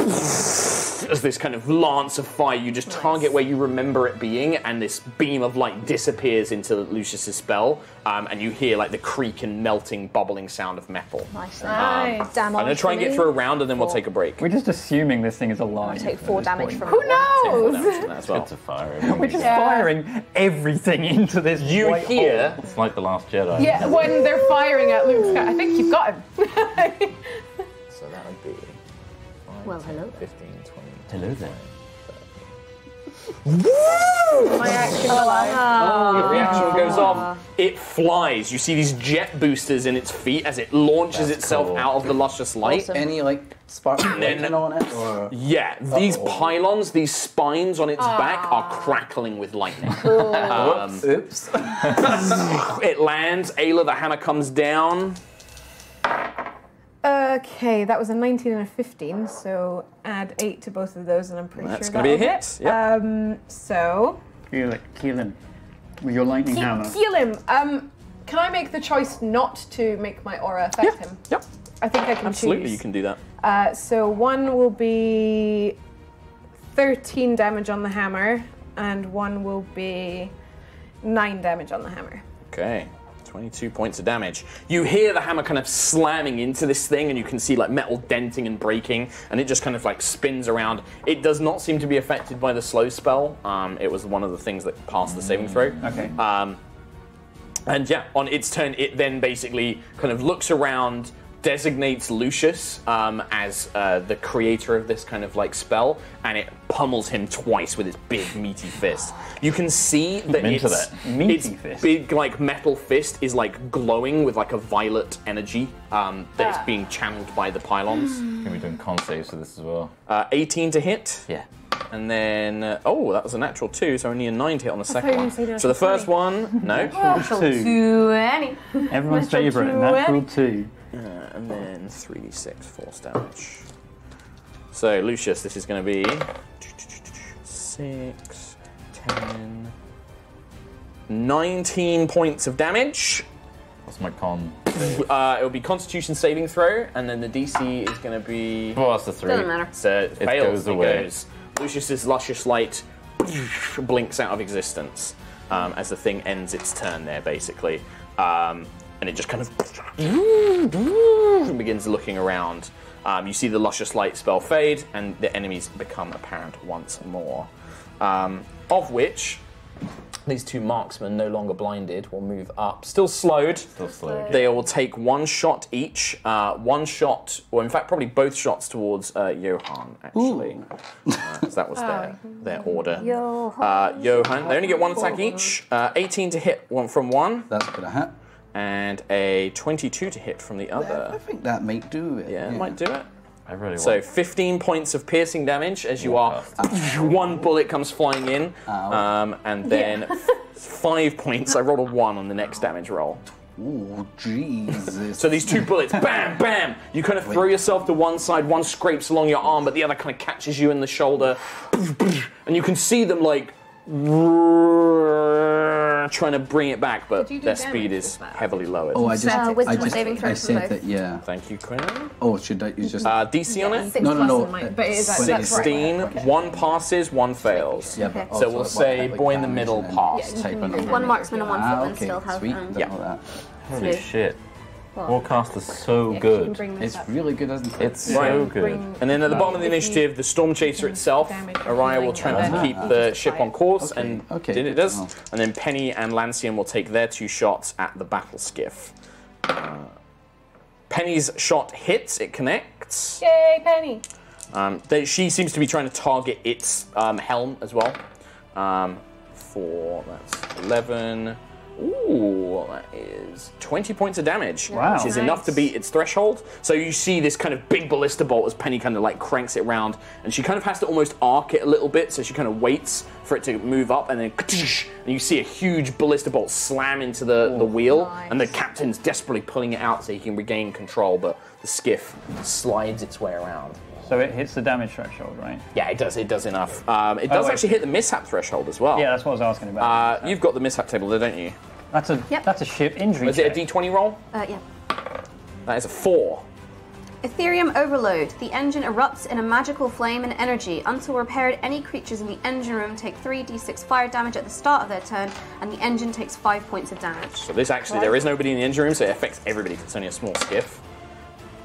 as this kind of lance of fire, you just nice. target where you remember it being, and this beam of light disappears into Lucius's spell, um, and you hear like the creak and melting, bubbling sound of metal. Nice. Um, nice. I'm going to try and get through a round, and then four. we'll take a break. We're just assuming this thing is alive. Take four damage point. from Who knows? Take four as well. It's a fire. We're just yeah. firing everything into this. You white hear? Hole. It's like the Last Jedi. Yeah, when they're firing at Luke, I think you've got him. So that would be. Well, hello. fifteen, twenty. Hello there. Woo! My action alive. Oh, your reaction goes off. It flies. You see these jet boosters in its feet as it launches That's itself cool. out of the lustrous light. Awesome. Any like sparkling on it? Or? Yeah, these Uh-oh. pylons, these spines on its ah. back are crackling with lightning. Cool. Um, Oops. It lands. Ayla, the hammer comes down. Okay, that was a nineteen and a fifteen, so add eight to both of those, and I'm pretty That's sure that'll That's gonna be a hit. Yep. Um, so kill it, kill him with your lightning kill, hammer. Kill him. Um, can I make the choice not to make my aura affect yeah. him? Yep. I think I can. Absolutely, choose. you can do that. Uh, so one will be thirteen damage on the hammer, and one will be nine damage on the hammer. Okay. twenty-two points of damage. You hear the hammer kind of slamming into this thing, and you can see like metal denting and breaking, and it just kind of like spins around. It does not seem to be affected by the slow spell. Um, it was one of the things that passed the saving throw. Okay. Um, and yeah, on its turn, it then basically kind of looks around, designates Lucius um, as uh, the creator of this kind of like spell, and it pummels him twice with its big meaty fist. You can see that it's, that. Meaty its fist. big like metal fist is like glowing with like a violet energy um, that ah. is being channeled by the pylons. Can we do con saves for this as well? Uh, eighteen to hit. Yeah. And then, uh, oh, that was a natural two, so only a nine to hit on the second one. So the first one, no. Natural two. Everyone's favourite, natural two. Uh, and then three d six force damage. So, Lucius, this is going to be six, ten, nineteen points of damage. What's my con? Uh, it'll be Constitution saving throw, and then the D C is going to be... Well, that's the three. Doesn't matter. So it, it fails, goes away. It goes. Lucius's luscious light blinks out of existence um, as the thing ends its turn there, basically. Um, and it just kind of begins looking around. Um, you see the luscious light spell fade, and the enemies become apparent once more. Um, of which, these two marksmen, no longer blinded, will move up. Still slowed. Still slowed. They will take one shot each. Uh, one shot, or in fact, probably both shots towards uh, Johan, actually. Because uh, that was their, their order. Johan. Uh, Johan. They only get one attack each. Uh, eighteen to hit one from one. That's going to hit. And a twenty-two to hit from the other. I think that might do it. Yeah, yeah. might do it. I really so want fifteen points of piercing damage as you are. One bullet comes flying in, um, and then yeah. five points. I rolled a one on the next damage roll. Oh, Jesus. So these two bullets, bam, bam. You kind of throw yourself to one side. One scrapes along your arm, but the other kind of catches you in the shoulder. And you can see them like... trying to bring it back, but their speed is heavily lowered. Oh, I just, uh, I, just I said that, yeah. Thank you, Quill. Oh, should I use just... Uh, D C on it? No, no, no. But it is sixteen. Right. Okay. One passes, one fails. Yeah, okay. So also we'll say boy in the middle passed. Yeah, one marksman and one footman ah, okay. still have... Sweet, um, yeah. Holy shit. Well, Warcast is so yeah, good. It's up. really good, isn't it? It's yeah. so good. And then at the bottom of the initiative, the Storm Chaser itself, Uriah will try to keep the ship on course, okay. and okay. did it does. Oh. And then Penny and Lancian will take their two shots at the battle skiff. Uh, Penny's shot hits, it connects. Yay, Penny! Um, they, she seems to be trying to target its um, helm as well. Um, for that's eleven. Ooh, that is twenty points of damage, wow. which is nice. Enough to beat its threshold. So you see this kind of big ballista bolt as Penny kind of like cranks it round, and she kind of has to almost arc it a little bit, so she kind of waits for it to move up, and then and you see a huge ballista bolt slam into the, oh, the wheel, nice. And the captain's desperately pulling it out so he can regain control, but the skiff slides its way around. So it hits the damage threshold, right? Yeah, it does. It does enough. Um, it does oh, actually hit the mishap threshold as well. Yeah, that's what I was asking about. Uh, you've got the mishap table there, don't you? That's a yep. that's a ship injury. Is it a D twenty roll? Uh, yeah. That is a four. Aetherium overload. The engine erupts in a magical flame and energy. Until repaired, any creatures in the engine room take three d six fire damage at the start of their turn, and the engine takes five points of damage. So this actually, there is nobody in the engine room, so it affects everybody. It's only a small skiff.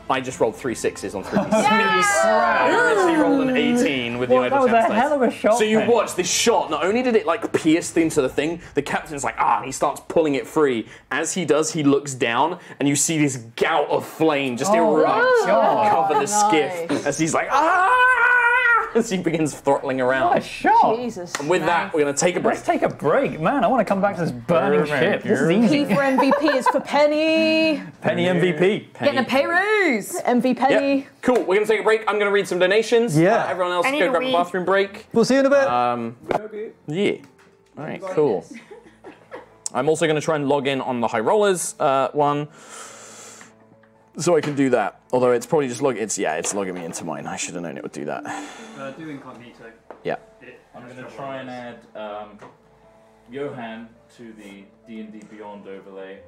I just rolled three sixes on three d six. I literally rolled an eighteen with well, the idle chance dice. That was a hell of a shot. So you man. watch this shot. Not only did it like pierce the, into the thing, the captain's like ah, and he starts pulling it free. As he does, he looks down, and you see this gout of flame just oh, erupt and cover the skiff. Nice. As he's like ah, as he begins throttling around. What a shot! Jesus. And with nice. that, we're gonna take a break. Let's take a break, man. I want to come back to this burning Burn ship. This is easy. P for M V P is for Penny. Penny M V P. Penny. Getting a pay raise. M V P. Yep. Cool, we're going to take a break. I'm going to read some donations. Yeah. Uh, everyone else go grab a bathroom break. We'll see you in a bit. Um, yeah. All right, cool. I'm also going to try and log in on the High Rollers uh, one. So I can do that. Although it's probably just log. It's yeah, it's logging me into mine. I should have known it would do that. Uh, do incognito. Yeah. It, I'm going to try and add um, Johan to the D and D Beyond overlay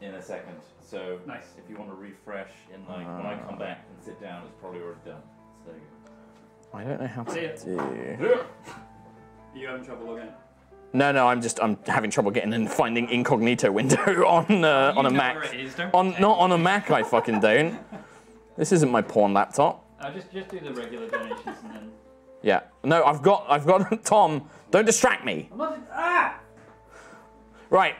in a second. So nice. If you want to refresh, in like uh, when I come back and sit down, it's probably already done. So there you go. I don't know how to do. Are you having trouble logging? No, no, I'm just I'm having trouble getting and finding incognito window on uh, on a Mac. Where it is, don't on not on a Mac, I fucking don't. This isn't my porn laptop. Uh, just just do the regular donations and then. Yeah. No, I've got I've got Tom. Don't distract me. I'm not, ah. Right.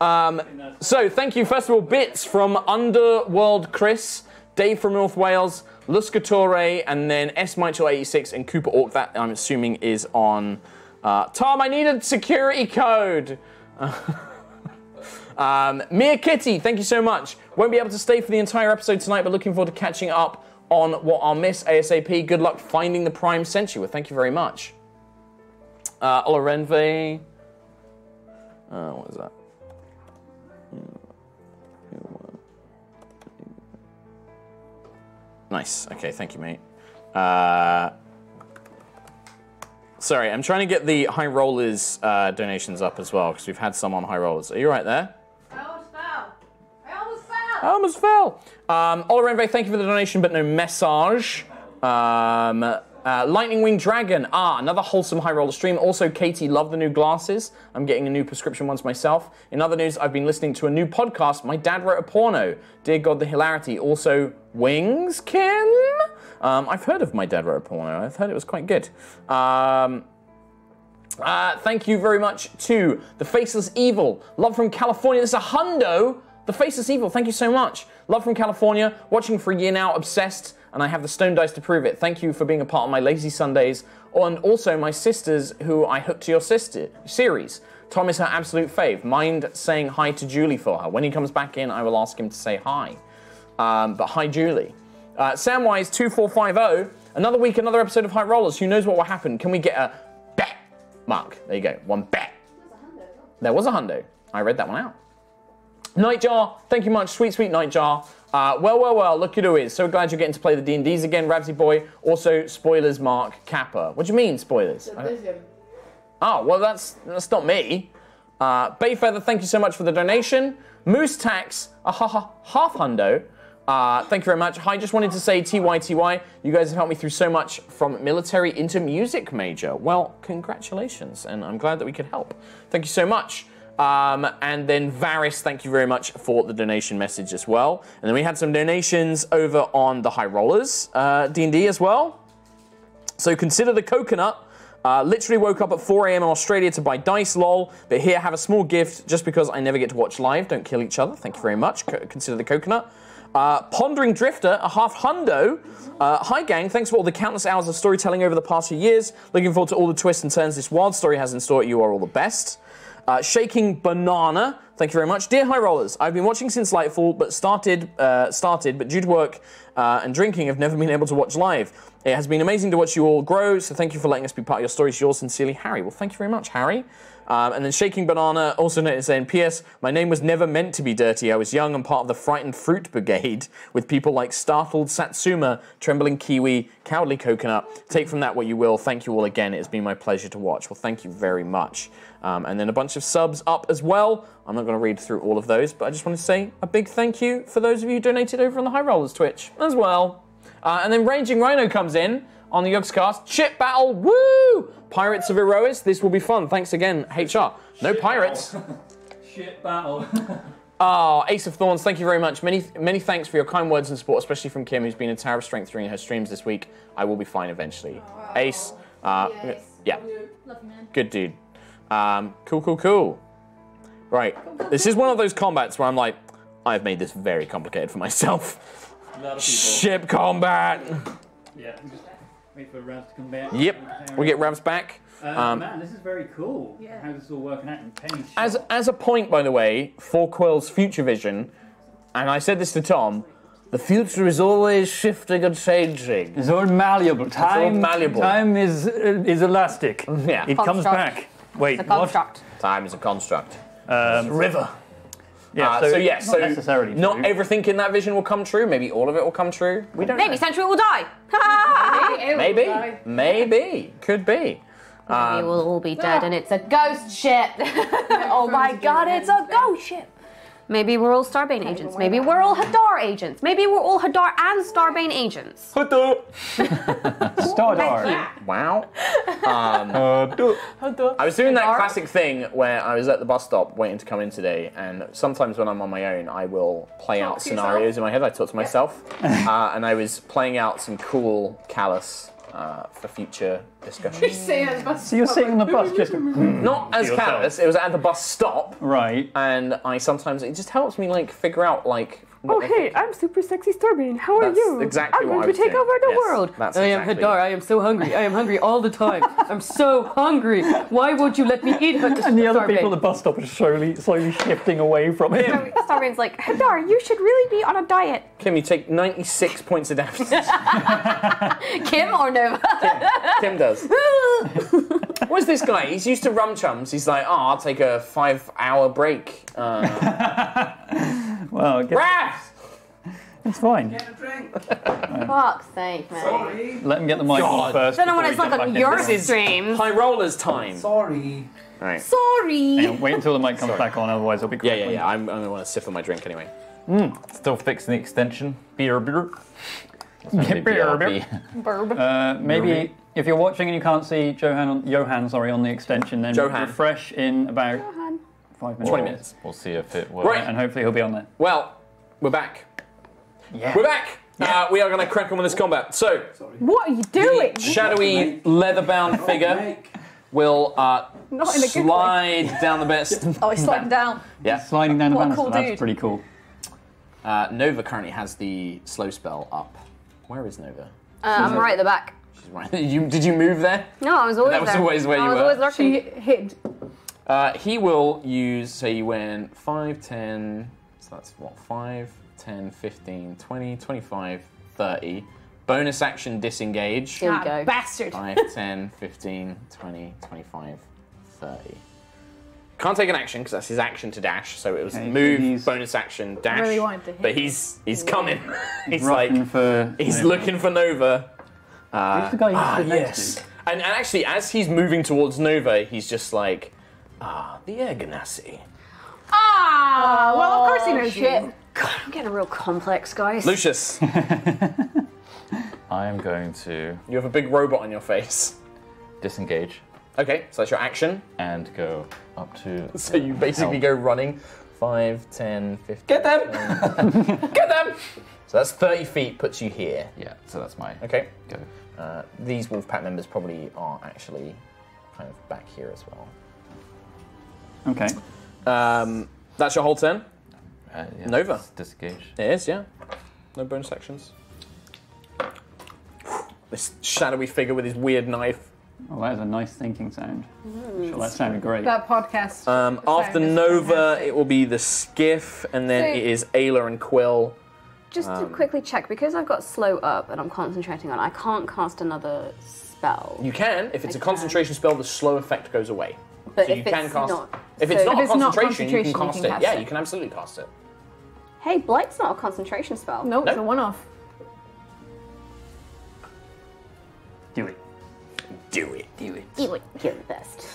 Um, so, thank you, first of all, Bits from Underworld Chris, Dave from North Wales, Luscatore, and then S. Mitchell eighty-six and Cooper Orc. That I'm assuming is on. Uh, Tom, I need a security code! um, Mere Kitty, thank you so much. Won't be able to stay for the entire episode tonight, but looking forward to catching up on what I'll miss ASAP. Good luck finding the Prime Sentry. Well, thank you very much. Uh, Olarenve. Uh, what is that? Nice. Okay, thank you, mate. Uh, sorry, I'm trying to get the High Rollers uh, donations up as well, because we've had some on High Rollers. Are you right there? I almost fell. I almost fell. I almost fell. Um, Olarenve, thank you for the donation, but no message. Um, uh, Lightning Wing Dragon. Ah, another wholesome High Roller stream. Also, Katie, love the new glasses. I'm getting a new prescription ones myself. In other news, I've been listening to a new podcast. My dad wrote a porno. Dear God, the hilarity. Also... Wings, Kim? Um, I've heard of My Dad Wrote a Porno. I've heard it was quite good. Um, uh, thank you very much to The Faceless Evil. Love from California. This is a hundo. The Faceless Evil, thank you so much. Love from California. Watching for a year now. Obsessed. And I have the stone dice to prove it. Thank you for being a part of my lazy Sundays. And also my sisters, who I hooked to your sister series. Tom is her absolute fave. Mind saying hi to Julie for her. When he comes back in, I will ask him to say hi. Um, but hi, Julie. Uh, Samwise two four five zero, another week, another episode of High Rollers. Who knows what will happen? Can we get a bet? Mark, there you go, one bet. There was a hundo. I read that one out. Nightjar, thank you much. Sweet, sweet Nightjar. Uh, well, well, well, look who is. So glad you're getting to play the D and Ds again, Ravsy boy. Also, spoilers, Mark Kappa. What do you mean, spoilers? Oh, well, that's, that's not me. Uh, Bayfeather, thank you so much for the donation. Moose Tax, a ha ha half hundo. Uh, thank you very much. Hi, just wanted to say T Y T Y, you guys have helped me through so much from military into music major. Well, congratulations, and I'm glad that we could help. Thank you so much. Um, and then Varys, thank you very much for the donation message as well. And then we had some donations over on the High Rollers uh, D and D as well. So consider the coconut. Uh, literally woke up at four A M in Australia to buy dice, lol. But here, have a small gift just because I never get to watch live. Don't kill each other. Thank you very much. Co consider the coconut. Uh, Pondering Drifter, a half hundo. Uh, hi gang, thanks for all the countless hours of storytelling over the past few years. Looking forward to all the twists and turns this wild story has in store. You are all the best. Uh, Shaking Banana, thank you very much. Dear High Rollers, I've been watching since Lightfall, but started, uh, started, but due to work uh, and drinking, I've never been able to watch live. It has been amazing to watch you all grow, so thank you for letting us be part of your stories. Yours sincerely, Harry. Well, thank you very much, Harry. Um, and then Shaking Banana also noted saying, P S My name was never meant to be dirty. I was young and part of the Frightened Fruit Brigade with people like Startled Satsuma, Trembling Kiwi, Cowardly Coconut. Take from that what you will. Thank you all again. It has been my pleasure to watch. Well, thank you very much. Um, and then a bunch of subs up as well. I'm not going to read through all of those, but I just want to say a big thank you for those of you who donated over on the High Rollers Twitch as well. Uh, and then Raging Rhino comes in on the Yogscast. Chip battle, woo! Pirates of Aerois, this will be fun. Thanks again, H R. No Shit pirates. Battle. Shit battle. Oh, Ace of Thorns, thank you very much. Many many thanks for your kind words and support, especially from Kim, who's been a tower of strength during her streams this week. I will be fine eventually. Wow. Ace, uh, yeah, Ace. Yeah. Love you, man. Good dude. Um, cool, cool, cool. Right, this is one of those combats where I'm like, I've made this very complicated for myself. A lot of Ship combat. Yeah. Wait for Ravs to come back. Yep, we'll get Ravs back. Uh, um, man, this is very cool. Yeah. How does this all work out in Penny's shop? As, as a point, by the way, for Quill's future vision, and I said this to Tom, the future is always shifting and changing. It's all malleable. Time, it's all malleable. Time is, uh, is elastic. Yeah. It construct. comes back. Wait, it's a construct. What? Time is a construct. Um, it's a river. Yeah, uh, so, so yes, yeah, so necessarily not true. Everything in that vision will come true. Maybe all of it will come true. We don't. Maybe know. Sentry will die. maybe, maybe, will die. maybe, could be. Maybe um, we'll all be dead, ah. and it's a ghost ship. Oh my God, it's a ghost ship. Maybe we're all Starbane agents. Maybe we're all Hadar agents. Maybe we're all Hadar and Starbane agents. Hadar. Stardar. Wow. Um, I was doing that classic thing where I was at the bus stop waiting to come in today, and sometimes when I'm on my own, I will play out scenarios in my head. I talk to myself, uh, and I was playing out some cool callous uh, for future discussions. So you're sitting on the bus just... Not as callous, it was at the bus stop. Right. And I sometimes, it just helps me like figure out like... Oh hey, I'm super sexy Starbane, how are that's you? That's exactly I'm what I was I'm going to take doing. over the yes, world. That's I exactly. am Hadar, I am so hungry, I am hungry all the time. I'm so hungry, why won't you let me eat? And the other Starbane. people at the bus stop are slowly, slowly shifting away from him. Starbane's like, Hadar, you should really be on a diet. Kim, you take ninety-six points of damage. Kim or Nova? Kim, Kim does. What's this guy? He's used to rum chums. He's like, oh, I'll take a five-hour break. Uh... well, Ravs! It's fine. Get a drink. Um, Fuck's sake, man. Sorry. Let him get the mic on first. Don't know what it's like on your streams. High Rollers time. Sorry. All right. Sorry. Anyway, wait until the mic comes Sorry. back on, otherwise it'll be quick. Yeah, yeah, yeah. I'm, I'm gonna want to sip on my drink anyway. Mm. Still fixing the extension. Beer, beer. Beer, beer. Burb. Uh, maybe. If you're watching and you can't see Johan, Johan, sorry, on the extension, then Johan. refresh in about Johan. five minutes. twenty minutes. We'll see if it works. Right. And hopefully he'll be on there. Well, we're back. Yeah. We're back. Yeah. Uh, we are going to crack on with this combat. So, sorry. What are you doing? The shadowy leather-bound figure will uh, Not in a slide down the best. Oh, it's sliding down. Yeah, sliding down what the banister. Cool That's dude. pretty cool. Uh, Nova currently has the slow spell up. Where is Nova? Uh, I'm right at the back. You, did you move there? No, I was always there. That was there. always where I you was were. Always lurking. She hid. Uh, he will use, say you went five, ten, so that's what, five, ten, fifteen, twenty, twenty-five, thirty. Bonus action disengage. There we go. Bastard. five, ten, fifteen, twenty, twenty-five, thirty. Can't take an action because that's his action to dash, so it was okay, move, he's bonus action, dash. Really wanted to hit but he's he's yeah. coming. he's like, for he's Nova. looking for Nova. Uh, Who's the guy ah, yes. And, and actually, as he's moving towards Nova, he's just like, ah, the Air Ganassi. Ah, oh, well, of course he knows shit. You. God, I'm getting real complex, guys. Lucius. I am going to... You have a big robot on your face. Disengage. Okay, so that's your action. And go up to... So you basically help. Go running. five, ten, fifteen... Get them! Get them! So that's thirty feet, puts you here. Yeah, so that's my okay. go. Uh, these Wolfpack members probably are actually kind of back here as well. Okay. Um, that's your whole turn? Uh, yeah, Nova. Disengage. It is, yeah. No bonus actions. This shadowy figure with his weird knife. Oh, that is a nice thinking sound. Mm. Sure, that sounded great. That podcast. Um, after Nova, fantastic. It will be the Skiff, and then so, it is Ayla and Quill. Just um, to quickly check, because I've got slow up and I'm concentrating on it, I can't cast another spell. You can. If it's I a concentration can. spell, the slow effect goes away. But so if you it's can cast. Not, if so it's not if a it's concentration, not concentration, you can cast you can it. Cast yeah, it. You can absolutely cast it. Hey, Blight's not a concentration spell. No, nope, nope. It's a one-off. Do it. Do it. Do it. Do it. You're the best.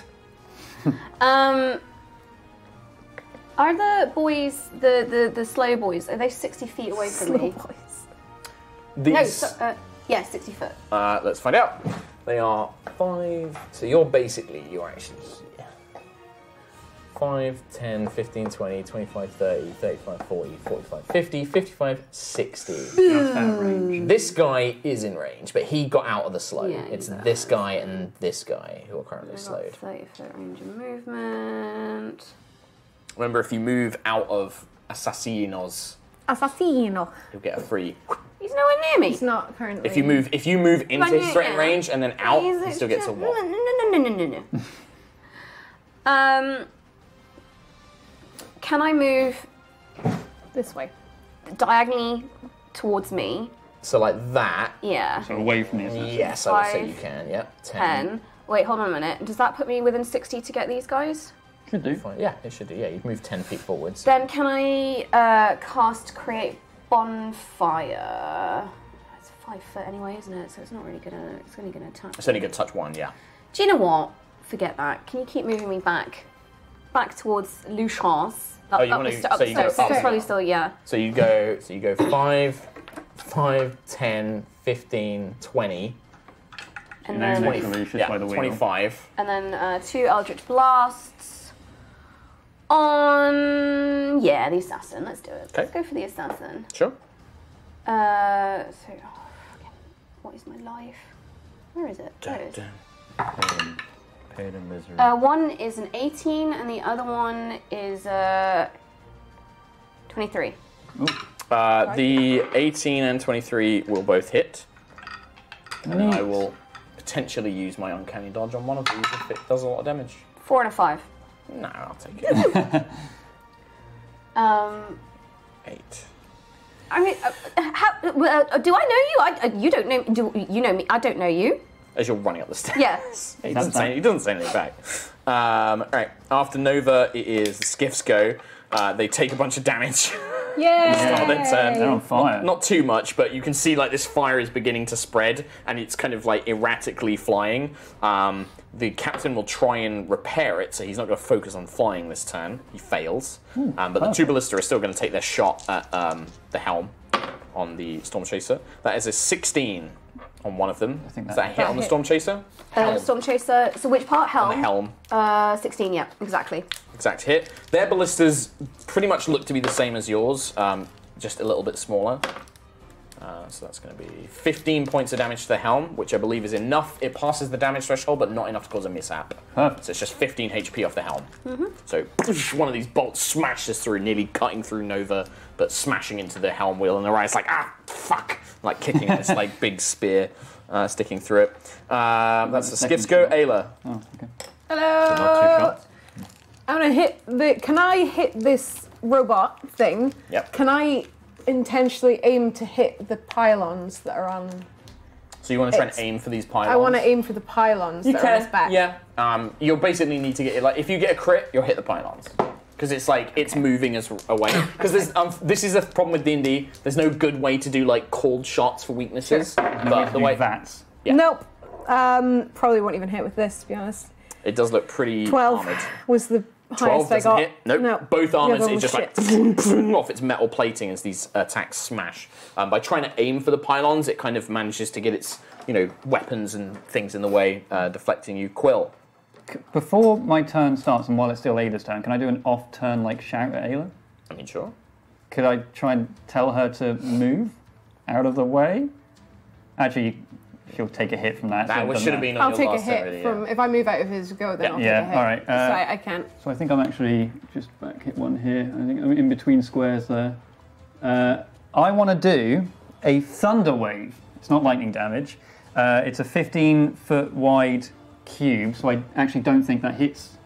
um, are the boys, the, the, the slow boys, are they sixty feet away from slow me? Slow boys. These... No, so, uh, yeah, sixty foot. Uh, let's find out. They are five. So you're basically, you're actually here. five, ten, fifteen, twenty, twenty-five, thirty, thirty-five, forty, forty-five, fifty, fifty-five, sixty. This guy is in range, but he got out of the slow. Yeah, it's exactly. This guy and this guy who are currently slowed. thirty foot range of movement. Remember, if you move out of Assassinos, Assassino, you'll get a free. He's nowhere near me. He's not currently. If you move, if you move into his threat range and then out, he's he still gets a wall. No, no, no, no, no, no, no. um. Can I move this way, diagonally towards me? So like that? Yeah. So away from me, isn't it? Yes, I would say you can, yep. Ten. ten. Wait, hold on a minute. Does that put me within sixty to get these guys? Should do. Fine. Yeah, it should do. Yeah, you've moved ten feet forwards. So. Then can I uh, cast Create Bonfire? It's five foot anyway, isn't it? So it's not really gonna, it's only gonna touch. It's only gonna touch one, yeah. Do you know what? Forget that. Can you keep moving me back? Back towards Lucius. Up, oh, you want to? So you go up. Probably still, yeah. So you go. So you go five, five, ten, fifteen, twenty, and then twenty, yeah, by the twenty-five, and then uh, two Eldritch Blasts on. Yeah, the assassin. Let's do it. Okay. Let's go for the assassin. Sure. Uh, so oh, what is my life? Where is it? There it is. Uh, one is an eighteen, and the other one is uh, twenty-three. Uh, the eighteen and twenty-three will both hit. And nice. I will potentially use my uncanny dodge on one of these if it does a lot of damage. Four and a five. No, I'll take it. um, Eight. I mean, uh, how, uh, do I know you? I, uh, you don't know. Do you know me? I don't know you. As you're running up the stairs. Yes. Yeah. He doesn't say, he doesn't say anything back. Um, all right. After Nova, it is the Skiffs go. Uh, they take a bunch of damage. Yeah. They're on fire. Not, not too much, but you can see like this fire is beginning to spread, and it's kind of like erratically flying. Um, the captain will try and repair it, so he's not going to focus on flying this turn. He fails. Ooh, um, but perfect. The two ballista are still going to take their shot at um, the helm on the Storm Chaser. That is a sixteen. On one of them. I think that, is that a hit that on the Storm Chaser? Uh, Storm Chaser, so which part? Helm? On the helm. Uh, sixteen, yeah, exactly. Exact hit. Their ballistas pretty much look to be the same as yours, um, just a little bit smaller. Uh, so that's going to be fifteen points of damage to the helm, which I believe is enough. It passes the damage threshold, but not enough to cause a mishap. Huh. So it's just fifteen H P off the helm. Mm-hmm. So one of these bolts smashes through, nearly cutting through Nova, but smashing into the helm wheel, and Uriah's like, ah, fuck! Like kicking this like big spear uh, sticking through it. Uh, that's the Skiffs go. Ayla. Oh, okay. Hello. So I'm gonna hit the. Can I hit this robot thing? Yep. Can I intentionally aim to hit the pylons that are on? So you want to try it's, and aim for these pylons? I want to aim for the pylons. You that can. Are on its back. Yeah. Um, you'll basically need to get it. Like if you get a crit, you'll hit the pylons. Because it's like, it's moving us away. Because um, this is the problem with D and D. There's no good way to do like cold shots for weaknesses. Sure. But no, the way that's. Yeah. Nope. Um, probably won't even hit with this, to be honest. It does look pretty twelve armored. Was the highest I got. Hit. Nope. Nope. Both armors, it's just shit. Like off its metal plating as these attacks smash. Um, by trying to aim for the pylons, it kind of manages to get its, you know, weapons and things in the way, uh, deflecting you. Quill. before my turn starts and while it's still Ayla's turn, can I do an off-turn like shout at Ayla? I mean, sure. Could I try and tell her to move out of the way? Actually, she'll take a hit from that. That so should have been on I'll your last turn. I'll take a hit from... Yeah. If I move out of his go, then yeah. I'll yeah. take a hit. All right. Uh, so I, I can't. So I think I'm actually just back hit one here. I think I'm in between squares there. Uh, I want to do a thunder wave. It's not lightning damage. Uh, it's a fifteen-foot wide cube, so I actually don't think that hits.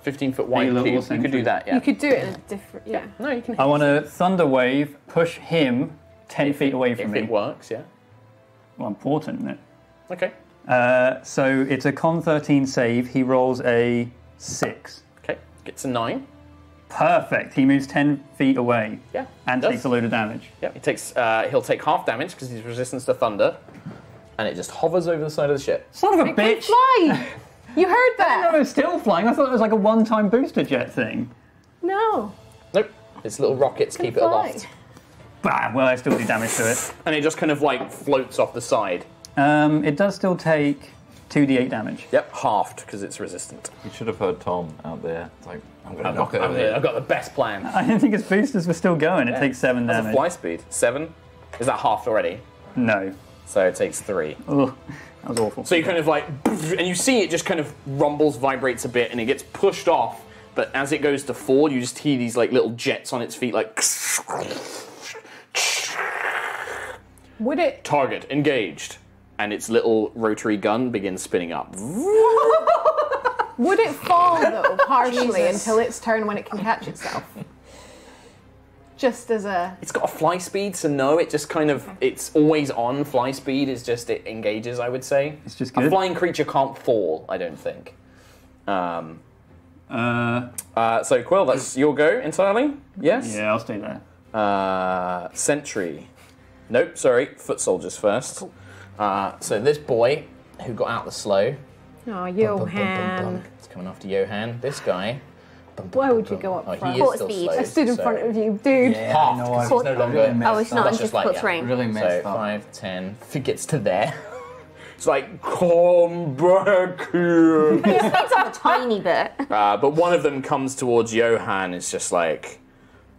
fifteen-foot wide cube. You could do that, yeah. You could do it in a different... Yeah. No, you can hit. I want to thunder wave, push him ten if, feet away from if me. If it works, yeah. Well, important, isn't it? Okay. Uh, so it's a con thirteen save. He rolls a six. Okay. Gets a nine. Perfect. He moves ten feet away. Yeah. And takes a load of damage. Yeah. He takes. Uh, he'll take half damage because he's resistant to thunder, and it just hovers over the side of the ship. Son of a it bitch! Can fly. You heard that? No, it's still flying. I thought it was like a one-time booster jet thing. No. Nope. It's little rockets it keep fly. It aloft. Bah, well, I still do damage to it. And it just kind of, like, floats off the side. Um, it does still take two d eight damage. Yep, halved, because it's resistant. You should have heard Tom out there. It's like, I'm going to knock it over here. I've got the best plan. I didn't think its boosters were still going. It yeah. takes seven damage. That's a fly speed. Seven? Is that halved already? No. So it takes three. Ugh, that was awful. So you kind of, like, and you see it just kind of rumbles, vibrates a bit, and it gets pushed off. But as it goes to forward, you just hear these, like, little jets on its feet, like... Would it target engaged, and its little rotary gun begins spinning up? Would it fall though partially until its turn when it can catch itself? Just as a. It's got a fly speed, so no, it just kind of it's always on fly speed. It's just it engages. I would say it's just good. A flying creature can't fall. I don't think. Um. Uh. uh so Quill, that's your go entirely. Yes. Yeah, I'll stay there. Uh, Sentry. Nope, sorry, foot soldiers first. Cool. Uh, so this boy who got out the slow. Oh, Johan. It's coming after Johan. This guy. Bum, bum, Why would bum, you go up oh, front? He is still speed. Slow, I stood in so. front of you, dude. Yeah, half, no, I no longer. Really oh, it's not, it's just foot's range. Really messed so, up. five, ten, if it gets to there. It's like, come back here. He speaks up a tiny bit. Uh, but one of them comes towards Johan, it's just like,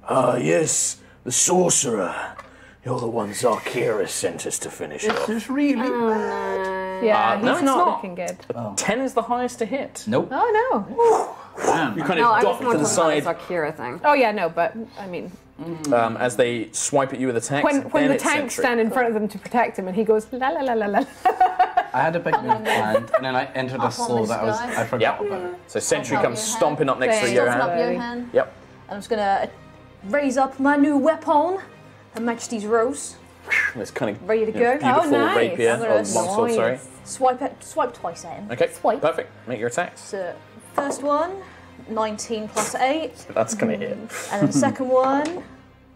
ah, uh, yes, the sorcerer. You're the one Zarkira sent us to finish off. This is really bad. Yeah, uh, he's no, it's not looking good. Oh. Ten is the highest to hit. Nope. Oh, no. Damn. You kind of no, dock to the side. Zarkira thing. Oh, yeah, no, but, I mean... Mm. Um, as they swipe at you with attacks, When, when the tanks stand in front of them to protect him, and he goes, la la la la la. I had a big move planned, and then I entered a slow that I was I forgot yep. about. It. So Sentry comes stomping up next to Johan. Up Johan. Yep. I'm just going to raise up my new weapon. Her Majesty's Rose. It's kind of ready to go. Beautiful oh, nice. rapier, oh, nice. longsword, sorry. Swipe, at, swipe twice at him. Okay, swipe. Perfect. Make your attacks. So, first one, nineteen plus eight. So that's going to hit. And then the second one,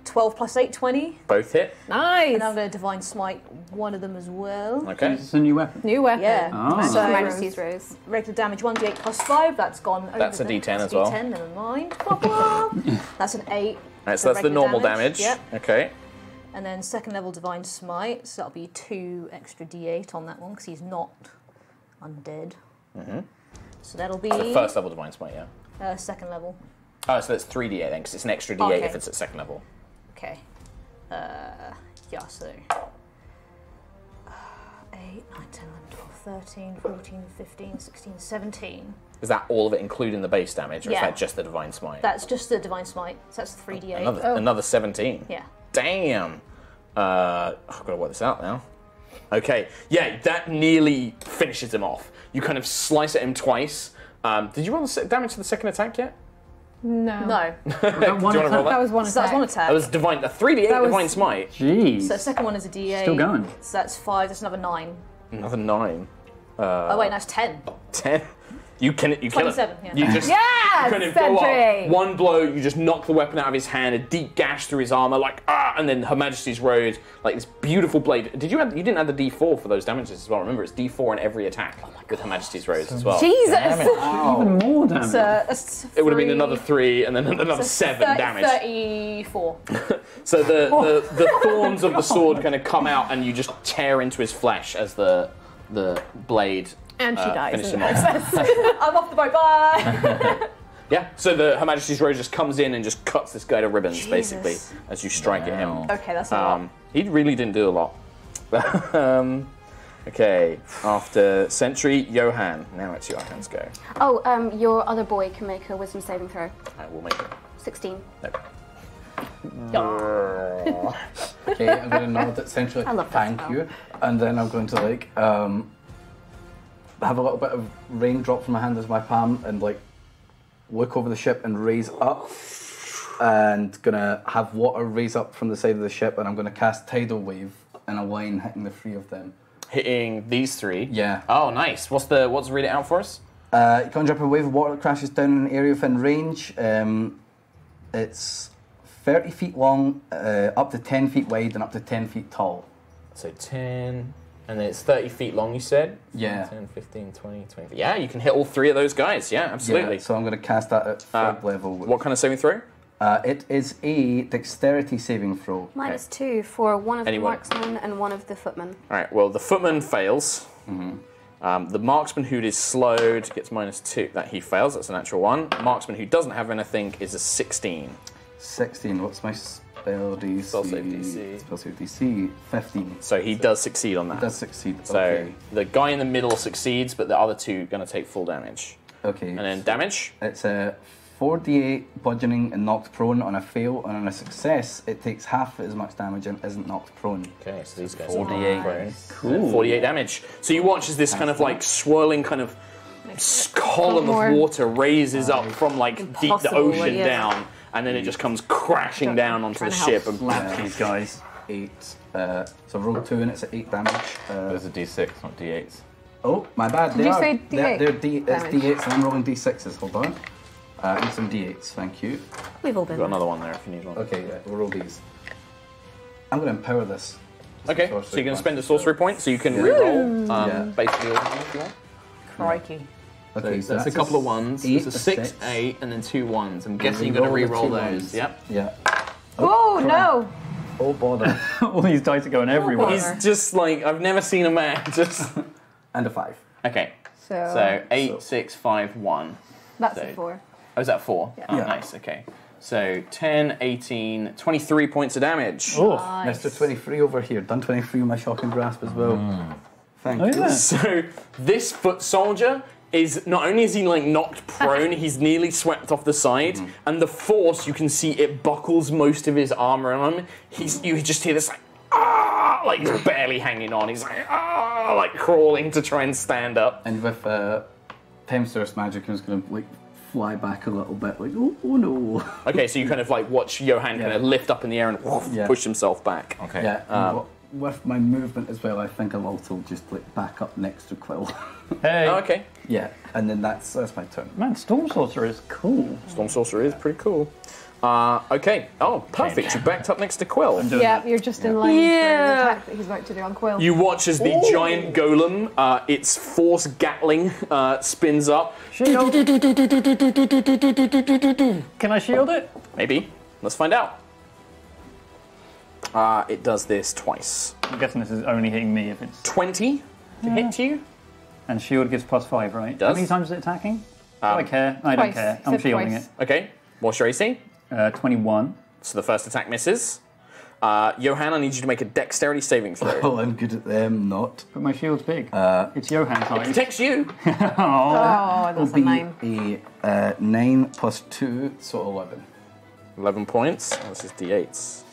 twelve plus eight, twenty. Both hit. Nice. And I'm going to Divine Smite one of them as well. Okay. It's a new weapon. New weapon. Yeah. Oh. So, Her Majesty's Rose. Regular damage, one d eight plus five. That's gone over. That's a d ten that's as well. d ten, never mind. Blah, blah. That's an eight. Right, so that's the normal damage. damage. Yep. Okay. And then second level Divine Smite, so that'll be two extra d eight on that one, because he's not undead. Mm-hmm. So that'll be... So first level Divine Smite, yeah. Uh, second level. Oh, so that's three d eight then, because it's an extra d eight okay. if it's at second level. Okay. Uh, yeah, so... Uh, eight, nine, ten, eleven, twelve, thirteen, fourteen, fifteen, sixteen, seventeen. Is that all of it, including the base damage, or yeah. is that just the Divine Smite? That's just the Divine Smite, so that's three d eight. Another, oh. another seventeen. Yeah. Damn! Uh, I've got to work this out now. Okay, yeah, that nearly finishes him off. You kind of slice at him twice. Um, did you roll the damage to the second attack yet? No. No. Was that, one that? that was one attack. So that was one attack. That was divine, a three d eight that was... Divine Smite. Jeez. So the second one is a d eight. Still going. So that's five, that's another nine. Another nine. Uh, oh wait, that's ten. Ten? You can you kill it. Yeah. You just yeah, kind of go up. One blow, you just knock the weapon out of his hand, a deep gash through his armor, like ah, and then Her Majesty's Rose, like this beautiful blade. Did you have, you didn't add the d four for those damages as well? Remember, it's d four in every attack oh with Her Majesty's Rose so as well. Jesus, oh. even more damage. So it would have been another three, and then another so seven thirty, damage. Thirty-four. So the, oh. the the thorns of the sword kind of come out, and you just tear into his flesh as the the blade And she uh, dies in the process. I'm off the boat, bye! Yeah, so the Her Majesty's Rose just comes in and just cuts this guy to ribbons, Jesus. basically, as you strike wow. at him. Okay, that's not um, He really didn't do a lot. um, okay, after Sentry, Johan. Now it's your hands go. Oh, um, your other boy can make a wisdom saving throw. I will make it. sixteen. Nope. Oh. Okay, I'm going to nod at Sentry. I love that. Thank you. And then I'm going to, like, um, have a little bit of rain drop from my hand as my palm and, like, look over the ship and raise up, and gonna have water raise up from the side of the ship, and I'm gonna cast Tidal Wave in a line hitting the three of them. Hitting these three? Yeah. Oh, nice. What's the what's read it out for us? Uh, you conjure up a wave of water that crashes down in an area within range. Um, it's thirty feet long, uh, up to ten feet wide, and up to ten feet tall. So ten. And then it's thirty feet long, you said? Yeah. ten, fifteen, twenty, twenty. Yeah, you can hit all three of those guys. Yeah, absolutely. Yeah, so I'm going to cast that at third uh, level. What kind of saving throw? Uh, it is a dexterity saving throw. Minus okay. two for one of Anyone. the marksmen and one of the footmen. All right, well, the footman fails. Mm-hmm. um, the marksman who is slowed gets minus two. That he fails. That's a natural one. Marksman who doesn't have anything is a sixteen. sixteen. What's my... Spell D C. Spell save D C. Spell save D C. fifteen. So he so does succeed on that. He does succeed. So okay. the guy in the middle succeeds, but the other two are going to take full damage. Okay. And then so damage? It's a four d eight bludgeoning and knocked prone on a fail, and on a success, it takes half as much damage and isn't knocked prone. Okay, so these guys forty-eight. Are cool. forty-eight damage. So you watch as this kind of like swirling kind of column of water raises up from like deep the ocean yeah. down. And then it just comes crashing down onto the ship and blaps these guys. Eight. Uh, so roll two and it's at eight damage. Uh, Those are d six, not d eights. Oh, my bad. Did they you are, say d eight? They're, they're d, it's d eights and I'm rolling d sixes. Hold on. Uh, and some d eights, thank you. We've all been. We've got another one there if you need one. Okay, yeah, we'll roll these. I'm going to empower this. Okay, so you're going to spend a sorcery point so you can yeah. reroll um, yeah. basically all the time if you want. Crikey. Okay, so, so that's, that's a couple of ones. Eight, it's a six, six, eight, and then two ones. I'm guessing you're going to reroll those. Ones. Yep. Yeah. Oh, oh no! Oh bother! All these dice are going oh, everywhere. Bother. He's just like I've never seen a man just. And a five. Okay. So, so eight, so. six, five, one. That's so, a four. Oh, is that four? Yeah. Oh, yeah. Nice. Okay. So ten, eighteen, twenty-three points of damage. Oh, nice. Mister twenty-three over here. Done twenty-three with my shocking grasp as well. Mm. Thank oh, you. Yeah. So this foot soldier. Is not only is he like knocked prone, he's nearly swept off the side, mm-hmm. and the force you can see it buckles most of his armor on him. He's you just hear this like ah, like barely hanging on. He's like ah, like crawling to try and stand up. And with uh, Temster's magic, I'm just gonna like fly back a little bit, like oh, oh no. Okay, so you kind of like watch Johan yeah. kind of lift up in the air and woof, yeah. push himself back. Okay. Yeah. Um, With my movement as well, I think I'll also just like back up next to Quill. Hey. Oh, okay. Yeah, and then that's that's my turn. Man, Storm Sorcerer is cool. Storm Sorcerer is pretty cool. Uh, okay. Oh, perfect. You backed up next to Quill. Yeah, that. You're just yeah. in line yeah. for the attack that he's about to do on Quill. You watch as the Ooh. giant golem, uh, its force Gatling, uh, spins up. Shield. Can I shield it? Maybe. Let's find out. Uh, it does this twice. I'm guessing this is only hitting me if it's... twenty to yeah. hit you. And shield gives plus five, right? It does. How many times is it attacking? Um, I don't care. I twice. don't care. I'm shielding twice. it. Okay. What's your A C? Uh, twenty-one. So the first attack misses. Uh, Johan, I need you to make a dexterity saving throw. Oh, I'm good at them, not. But my shield's big. Uh, it's Johan's size. It protects you. oh, oh, that's a nine. A, uh, nine plus two, so eleven. eleven points. Oh, this is d eights.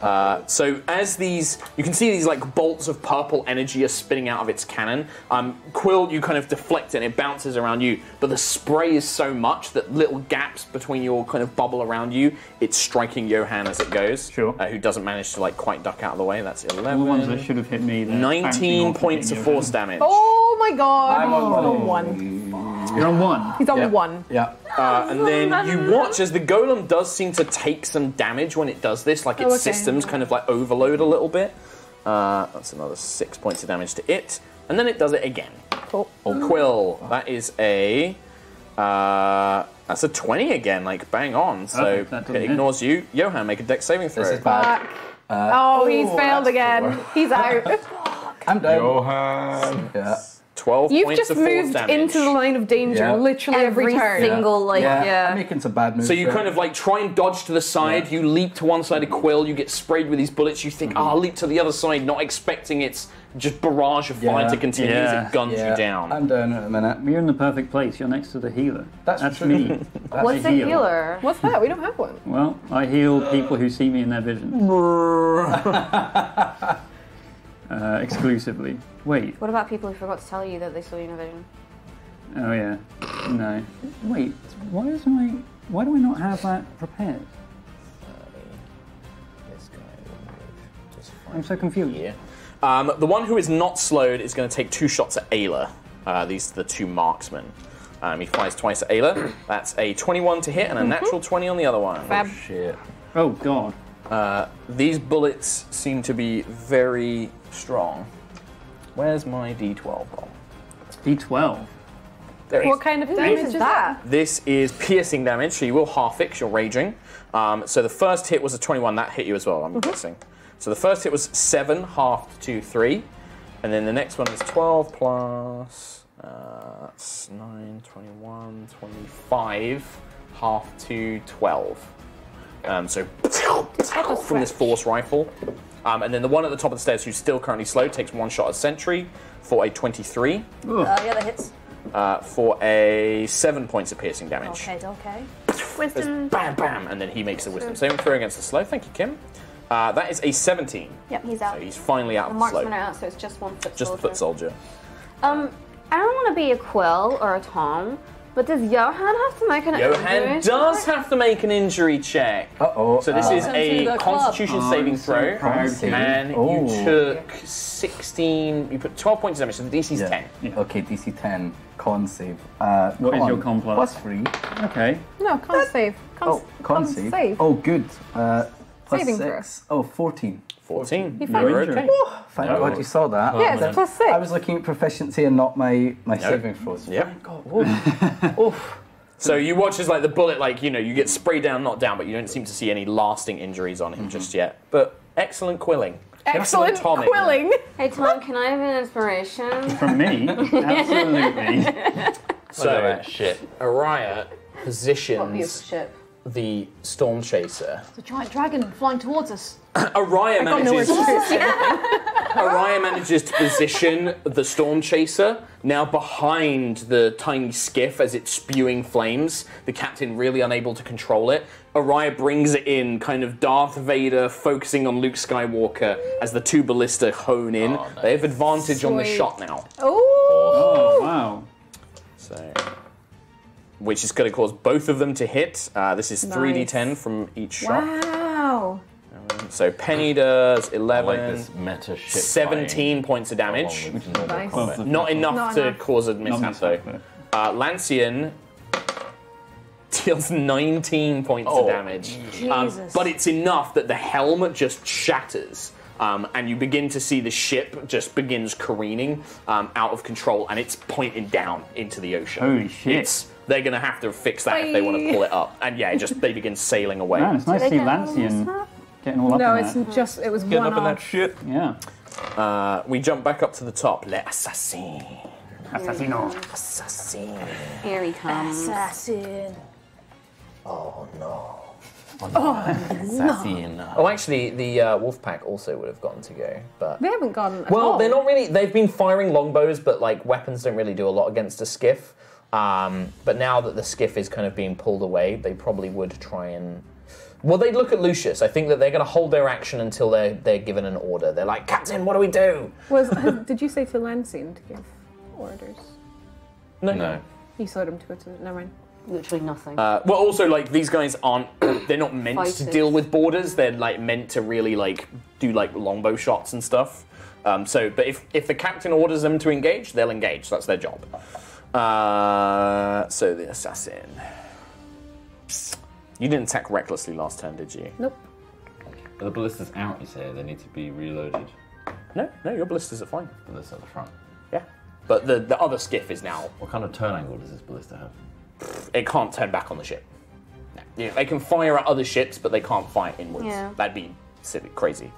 Uh, so as these, you can see these like bolts of purple energy are spinning out of its cannon. Um, Quill, you kind of deflect it and it bounces around you, but the spray is so much that little gaps between your kind of bubble around you, it's striking Johan as it goes. Sure. Uh, who doesn't manage to like quite duck out of the way. That's eleven. The ones that should have hit me. nineteen points of force damage. Oh my god. I'm on one. one. You're on one? He's on yep. one. Yeah. Uh, and then you watch as the golem does seem to take some damage when it does this, like its oh, okay. systems kind of like overload a little bit. Uh, that's another six points of damage to it. And then it does it again. Cool. Or Quill. That is a... Uh, that's a twenty again, like bang on. So oh, it ignores hit. you. Johan, make a dex saving throw. This is bad. Uh, oh, he's oh, failed again. Four. He's out. I'm down. Johan. Yeah. twelve You've points of force damage. You've just moved into the line of danger yeah. literally every, every turn. single, like, yeah. yeah. I'm making some bad moves. So you there. kind of, like, try and dodge to the side, yeah. you leap to one side of Quill, you get sprayed with these bullets, you think, mm-hmm. oh, I'll leap to the other side, not expecting its just barrage of yeah. fire to continue as yeah. it guns yeah. you down. I'm down in a minute. You're in the perfect place. You're next to the healer. That's, That's me. That's What's a healer? healer? What's that? We don't have one. Well, I heal people who see me in their vision. uh, exclusively. Wait. What about people who forgot to tell you that they saw you in a vision? Oh yeah. No. Wait. Why is my? Why do I not have that prepared? I'm so confused. Yeah. Um, the one who is not slowed is going to take two shots at Ayla. Uh, these are the two marksmen. Um, he fires twice at Ayla. That's a twenty-one to hit and a mm-hmm. natural twenty on the other one. Fab. Oh, shit. Oh, God. Uh, these bullets seem to be very strong. Where's my D twelve bomb? It's D twelve. There what is. kind of damage is that? This is piercing damage, so you will half it because you're raging. Um, so the first hit was a twenty-one. That hit you as well, I'm mm-hmm. guessing. So the first hit was seven, half to three. And then the next one is twelve plus, uh, that's nine, twenty-one, twenty-five, half to twelve. Um, so from this force rifle. Um, and then the one at the top of the stairs who's still currently slowed takes one shot at Sentry for a twenty-three. Uh, yeah, that hits. Uh, for a seven points of piercing damage. Okay, okay. Wisdom. Bam, bam. And then he makes a wisdom saving throw against the slow. Thank you, Kim. Uh, that is a seventeen. Yep, he's out. So he's finally out. The marksman are out, so it's just one foot soldier. Just a foot soldier. Um, I don't want to be a Quill or a Tom, but does Johan have to make an Johan injury check? Johan does have to make an injury check. Uh-oh. So this uh, is a Constitution club. saving oh, throw, so and oh. you took sixteen, you put twelve points of damage, so the D C's yeah. ten. Yeah. Okay, D C ten, con save. Uh, what con, is your con plus? Plus three. Okay. No, con That's, save. Con, oh, con, con save. save. Oh, good. Uh, Plus Saving six. Oh, fourteen. fourteen. fourteen. You're okay. Oh, thank no. God you saw that. Yeah, it's plus six. I was looking at proficiency and not my, my no. saving throws. Yep. Oh. So you watch as like the bullet, like, you know, you get sprayed down, knocked down, but you don't seem to see any lasting injuries on him mm-hmm. just yet. But excellent quilling. Excellent, excellent quilling. Hey, Tom, can I have an inspiration? From me? Absolutely. So, shit. Uriah positions... ship. The Storm Chaser. It's a giant dragon flying towards us. Uriah manages. Uriah manages to position the Storm Chaser now behind the tiny skiff as it's spewing flames. The captain really unable to control it. Uriah brings it in, kind of Darth Vader focusing on Luke Skywalker as the two ballista hone in. Oh, nice. They have advantage Sweet. on the shot now. Oh! Oh wow! So. Which is going to cause both of them to hit. Uh, this is nice. three d ten from each wow. shot. Wow! Um, so Penny does eleven, I like this meta shit seventeen points of damage. Oh, nice. Not, not enough to enough. cause a mishap though. Uh, Lancian deals nineteen points oh, of damage. Um, but it's enough that the helm just shatters. Um, and you begin to see the ship just begins careening um, out of control and it's pointing down into the ocean. Holy shit. It's, They're going to have to fix that Aye. if they want to pull it up. And yeah, it just they begin sailing away. No, it's nice to see Lancian getting all up no, in that. No, it's just, it was getting one up arm. in that ship. Yeah. Uh, we jump back up to the top. Le assassin. Assassino. Assassin. Here he comes. Assassin. Oh, no. Oh, oh, assassin. No. Oh, actually, the uh, Wolfpack also would have gotten to go, but... They haven't gone at Well, all. they're not really... They've been firing longbows, but, like, weapons don't really do a lot against a skiff. Um, but now that the skiff is kind of being pulled away, they probably would try and... Well, they'd look at Lucius. I think that they're going to hold their action until they're, they're given an order. They're like, Captain, what do we do? Was, did you say to Lancian to give orders? No. No. You saw them to go to... Never mind. Literally nothing. Uh, well, also, like, these guys aren't... They're not meant Fighters. to deal with borders. They're, like, meant to really, like, do, like, longbow shots and stuff. Um, so, but if, if the captain orders them to engage, they'll engage. That's their job. Uh, so the assassin. You didn't attack recklessly last turn, did you? Nope. The ballista's out, you say. They need to be reloaded. No, no, your ballistas are fine. Ballista at the front. Yeah. But the, the other skiff is now... What kind of turn angle does this ballista have? It can't turn back on the ship. No. Yeah, they can fire at other ships, but they can't fire inwards. Yeah. That'd be silly, crazy.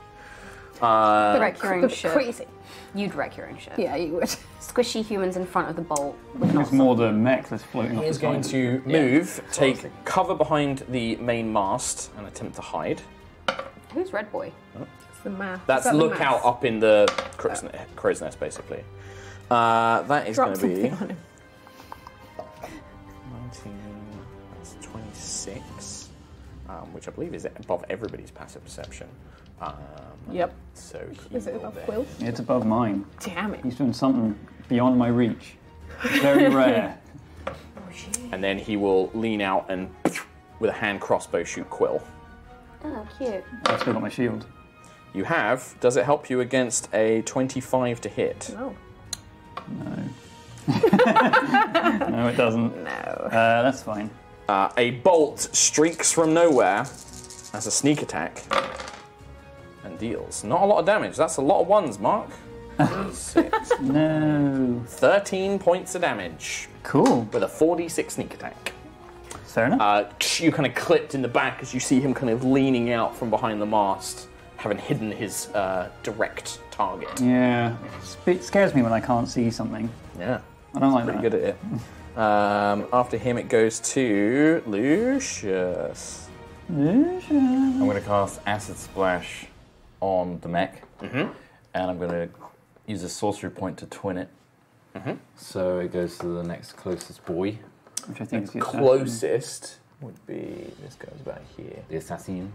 Uh, wreck your own ship. Crazy. You'd wreck your own ship. Yeah, you would. Squishy humans in front of the bolt. It's more the mech that's floating off the side. He is going to move, yeah, take cover behind the main mast, and attempt to hide. Who's Red Boy? Oh. It's the math. That's that Lookout up in the crow's, oh. crow's nest, basically. Uh, that is going to be nineteen. That's twenty-six, um, which I believe is above everybody's passive perception. Um, yep. So is it above Quill's? It's above mine. Damn it! He's doing something beyond my reach. Very rare. Oh, and then he will lean out and, with a hand crossbow, shoot Quill. Oh, cute. I've still got my shield. You have. Does it help you against a twenty-five to hit? No. No. No, it doesn't. No. Uh, that's fine. Uh, a bolt streaks from nowhere as a sneak attack. And deals. Not a lot of damage. That's a lot of ones, Mark. Six. No. thirteen points of damage. Cool. With a forty-six sneak attack. Fair enough. Uh, you kind of clipped in the back as you see him kind of leaning out from behind the mast, having hidden his uh, direct target. Yeah. It scares me when I can't see something. Yeah. I don't like that. Pretty good at it. um, after him, it goes to Lucius. Lucius. I'm going to cast Acid Splash on the mech, mm-hmm. and I'm going to use a sorcery point to twin it. Mm-hmm. So it goes to the next closest boy. Which I think the is closest would be, this goes about here. The Assassin.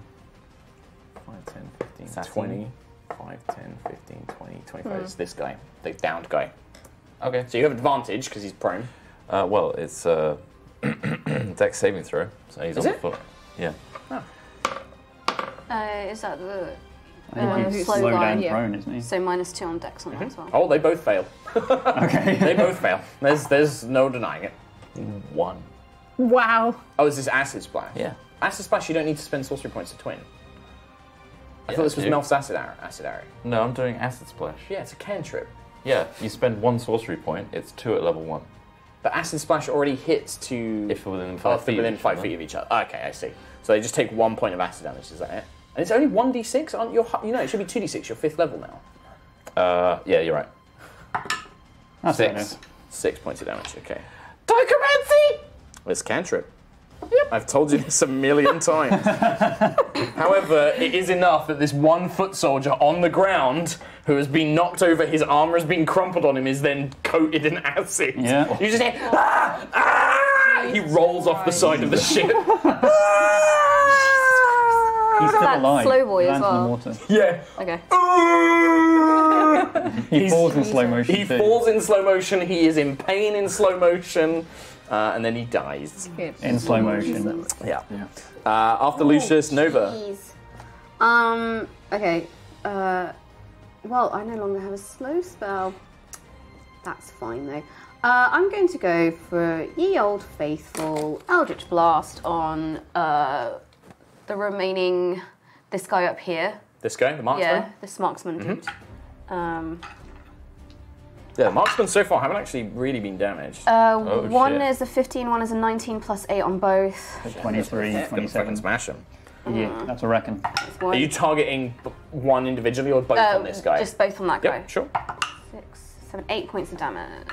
five, ten, fifteen, Assassin. twenty. five, ten, fifteen, twenty, twenty-five. Mm. It's this guy, the downed guy. Okay. So you have advantage because he's prone. Uh, well, it's a uh, dex saving throw, so he's is on it? The foot. Yeah. Oh. Uh, is that the... Um, he's slow, slow down guy, prone, yeah. isn't he? So minus two on dex on mm-hmm. that as well. Oh, they both fail. Okay. They both fail. There's there's no denying it. One. Wow. Oh, is this Acid Splash? Yeah. Acid Splash, you don't need to spend sorcery points to twin. I yeah, thought this was Melf's Acid Arrow. Acid Arrow. No, I'm doing Acid Splash. Yeah, it's a cantrip. Yeah, you spend one sorcery point, it's two at level one. But Acid Splash already hits to... If within five, feet, within five feet of each other. Okay, I see. So they just take one point of acid damage, is that it? And it's only one d six, aren't you? You know, it should be two d six, you're fifth level now. Uh, yeah, you're right. That's Six. Six points of damage, okay. Dichromancy! It's cantrip. Yep. I've told you this a million times. However, it is enough that this one foot soldier on the ground who has been knocked over, his armor has been crumpled on him, is then coated in acid. Yeah. You just hear, ah! Ah! He rolls off the side of the ship. He's still that alive. Slow boy as well. Water. Yeah. Okay. he He's, falls in slow motion. He too. falls in slow motion. He is in pain in slow motion, uh, and then he dies it's in slow motion. motion. Yeah. yeah. Uh, after oh, Lucius, Nova. Geez. Um. Okay. Uh. Well, I no longer have a slow spell. That's fine though. Uh, I'm going to go for ye old faithful Eldritch Blast on. Uh, The remaining, this guy up here. This guy, the marksman? Yeah, this marksman dude. Mm-hmm. um, yeah, the marksman so far haven't actually really been damaged. Uh, oh, one shit. Is a fifteen, one is a nineteen, plus eight on both. twenty-three, twenty-seven. Fucking smash him. Yeah, that's a reckon. Are you targeting one individually or both uh, on this guy? Just both on that guy. Yep, sure. Six, seven, eight points of damage.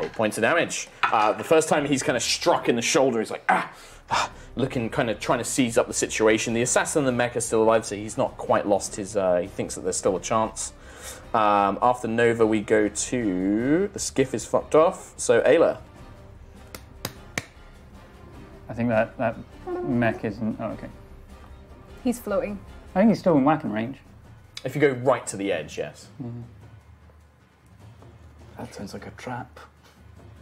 Eight points of damage. Uh, the first time he's kind of struck in the shoulder, he's like, ah! Looking, kind of trying to seize up the situation. The assassin and the mech are still alive, so he's not quite lost his... Uh, he thinks that there's still a chance. Um, after Nova, we go to... The skiff is fucked off, so Ayla. I think that, that mech isn't... Oh, okay. He's floating. I think he's still in whacking range. If you go right to the edge, yes. Mm. That sounds like a trap.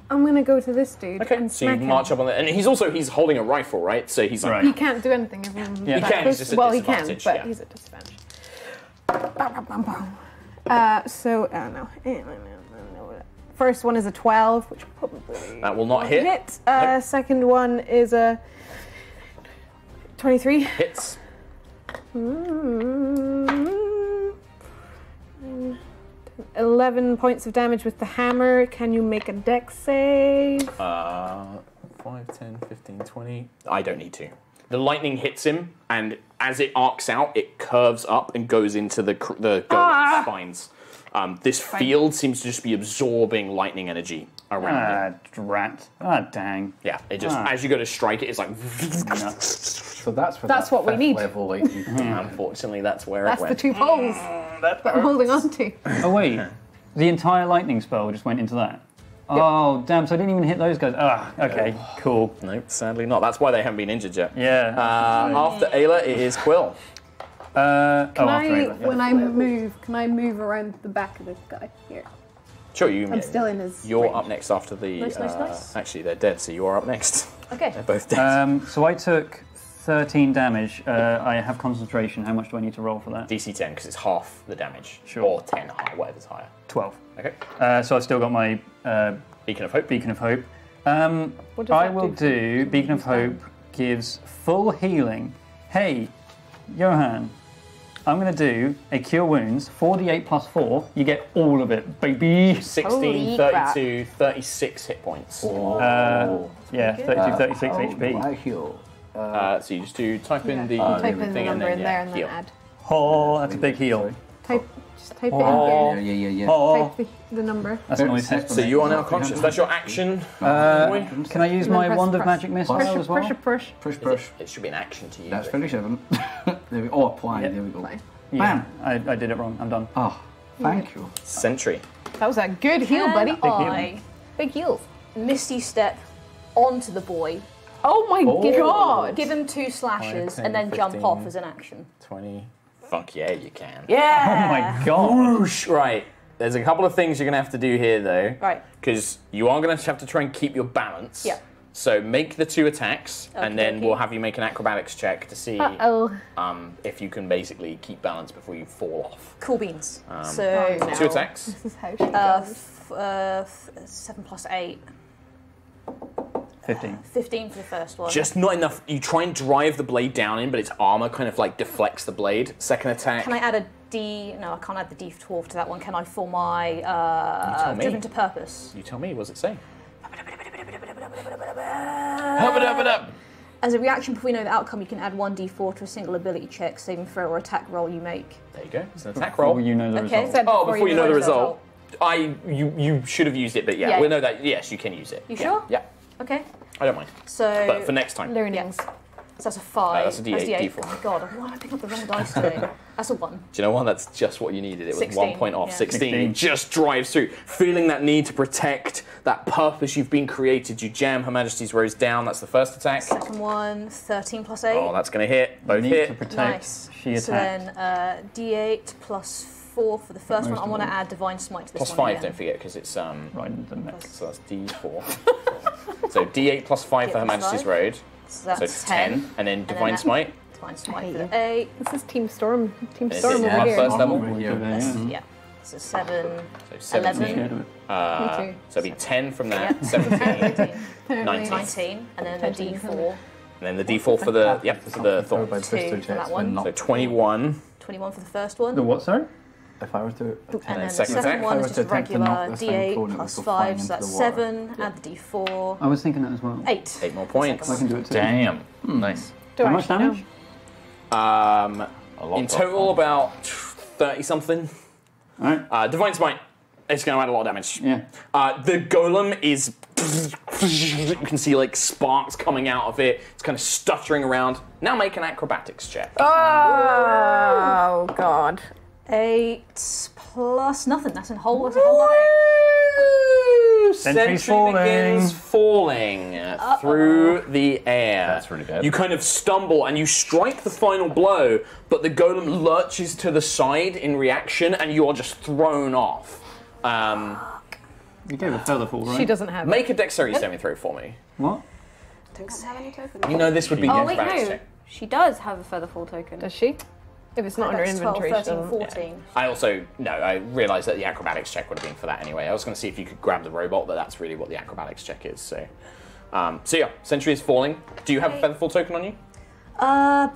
I'm gonna go to this dude. Okay, and so you march him. Up on that, and he's also he's holding a rifle, right? So he's like right. he can't do anything. If yeah. He can. He's just a well, he can, but yeah. he's at disadvantage. Uh, so I uh, don't know. First one is a twelve, which probably that will not hit. hit. Uh, nope. Second one is a twenty-three. Hits. Mm-hmm. eleven points of damage with the hammer. Can you make a dex save? Uh, five, ten, fifteen, twenty. I don't need to. The lightning hits him, and as it arcs out, it curves up and goes into the cr the ah! spines. Um, this Fine. field seems to just be absorbing lightning energy around ah, it. Rat. Ah, dang. Yeah, it just ah. as you go to strike it, it's like. So that's what that's that what we need. Level, like, unfortunately, that's where that's it went. That's the two poles mm, that, that I'm holding on to. Oh wait, the entire lightning spell just went into that. Yep. Oh damn! So I didn't even hit those guys. Ah, oh, okay, oh. cool. Nope, sadly not. That's why they haven't been injured yet. Yeah. Uh, right. After Ayla, it is Quill. Uh, can oh, I, Ayla, yeah. when I move, can I move around the back of this guy here? Sure, you. I'm still in his. You're range. up next after the. Nice, uh, nice, nice. Actually, they're dead, so you are up next. Okay. They're both dead. Um, so I took thirteen damage. Uh, yeah. I have concentration. How much do I need to roll for that? D C ten, because it's half the damage. Sure. Or ten higher, whatever's higher. Twelve. Okay. Uh, so I've still got my uh, beacon of hope. Beacon of hope. Um, what does I will do. do beacon of hope gives full healing. Hey, Johan. I'm going to do a Cure Wounds, forty-eight plus four, you get all of it, baby! sixteen, thirty-two, thirty-six hit points. Oh, uh, yeah, thirty-two, thirty-six uh, H P. I heal. Uh, uh, so you just do, type in yeah. the uh, type in thing the number and then, in there yeah, and then add. Oh, that's a big heal. Type, just type oh. it in there. Yeah, yeah, yeah. yeah. Oh. Type the, the number. That's an always So you are now conscious, that's your action. Uh, can I use my press, Wand press. of Magic Missile pressure, as well? Pressure, push. Push, push. It, it should be an action to you. That's twenty-seven. There we, oh, apply, yep. there we go. Bam! Yeah. I, I did it wrong, I'm done. Oh, thank you. Sentry. That was a good heal, buddy. Big heal. Big heal. Misty step onto the boy. Oh my oh. god! Give him two slashes five, ten, and then fifteen, jump off as an action. twenty. Fuck yeah, you can. Yeah! Oh my god. Whoosh. Right, there's a couple of things you're going to have to do here though. Right. Because you are going to have to try and keep your balance. Yeah. So make the two attacks, okay, and then okay. we'll have you make an acrobatics check to see Uh-oh. um, if you can basically keep balance before you fall off. Cool beans. Um, so two no. attacks. This is how she uh, goes. Uh, seven plus eight. Fifteen. Uh, Fifteen for the first one. Just not enough. You try and drive the blade down in, but its armor kind of like deflects the blade. Second attack. Can I add a D? No, I can't add the D twelve to that one. Can I for my uh, driven to purpose? You tell me. What does it say? Help it up, it up! As a reaction, before we know the outcome, you can add one d four to a single ability check, saving throw, or attack roll you make. There you go. It's an attack roll. Before you know the okay. result. Oh, before, before you know the result. result. I, you, you should have used it, but yeah, yeah, we know that. Yes, you can use it. You yeah. sure? Yeah. Okay. I don't mind. So, but for next time. Learnings. Yeah. So that's a five. Uh, that's a d eight, that's a d eight. d four. Oh, God, why did I pick up the wrong dice today? That's a one. Do you know what? That's just what you needed. It was sixteen, one point off. Yeah. sixteen. sixteen. Just drives through. Feeling that need to protect that purpose you've been created, you jam Her Majesty's Rose down. That's the first attack. Second one, thirteen plus eight. Oh, that's going to hit. Both need hit. To protect. Nice. She attacked. So then uh, d eight plus four for the first one. I want to add Divine Smite to this plus one. Plus five, again. Don't forget, because it's um, right in the neck. So that's d four. So d eight plus five for Her Majesty's five. Road. So that's so ten. ten, and then Divine and then Smite. Divine Smite. For eight. This is Team Storm. Team this Storm is over here. First level. Oh, yeah. This, yeah. So seven. So seventeen. eleven. Uh, Me too. So it'd be ten from that. Yeah. seventeen. nineteen. nineteen. And then the D four. And then the D four for the yep for the thorn. Two for that one. So twenty-one. twenty-one for the first one. The what, sorry? If I were to and then the second, second one is just regular d eight plus five, so that's seven, yeah. Add the d four. I was thinking that as well. Eight. Eight more points. I can do it too. Damn. Mm. Nice. Do How I much damage? Um, a lot in total, about thirty something. All right. Uh, Divine Smite. It's going to add a lot of damage. Yeah. Uh, the golem is... You can see like sparks coming out of it. It's kind of stuttering around. Now make an acrobatics check. Oh, oh God. Eight plus nothing. That's a whole. That's a whole thing. Sentry falling. begins falling uh, through uh, the air. That's really bad. You kind of stumble and you strike the final blow, but the golem lurches to the side in reaction, and you are just thrown off. Um, you gave a feather fall, right? She doesn't have. Make it. a dexterity yep. saving throw for me. What? Don't have any token. You know this would be. Oh wait, no. She does have a feather fall token. Does she? If it's not on your inventory, twelve, thirteen, fourteen. Yeah. I also, no, I realised that the acrobatics check would have been for that anyway. I was going to see if you could grab the robot, but that's really what the acrobatics check is. So, um, so yeah, Sentry is falling. Do you have a Featherfall token on you? Uh,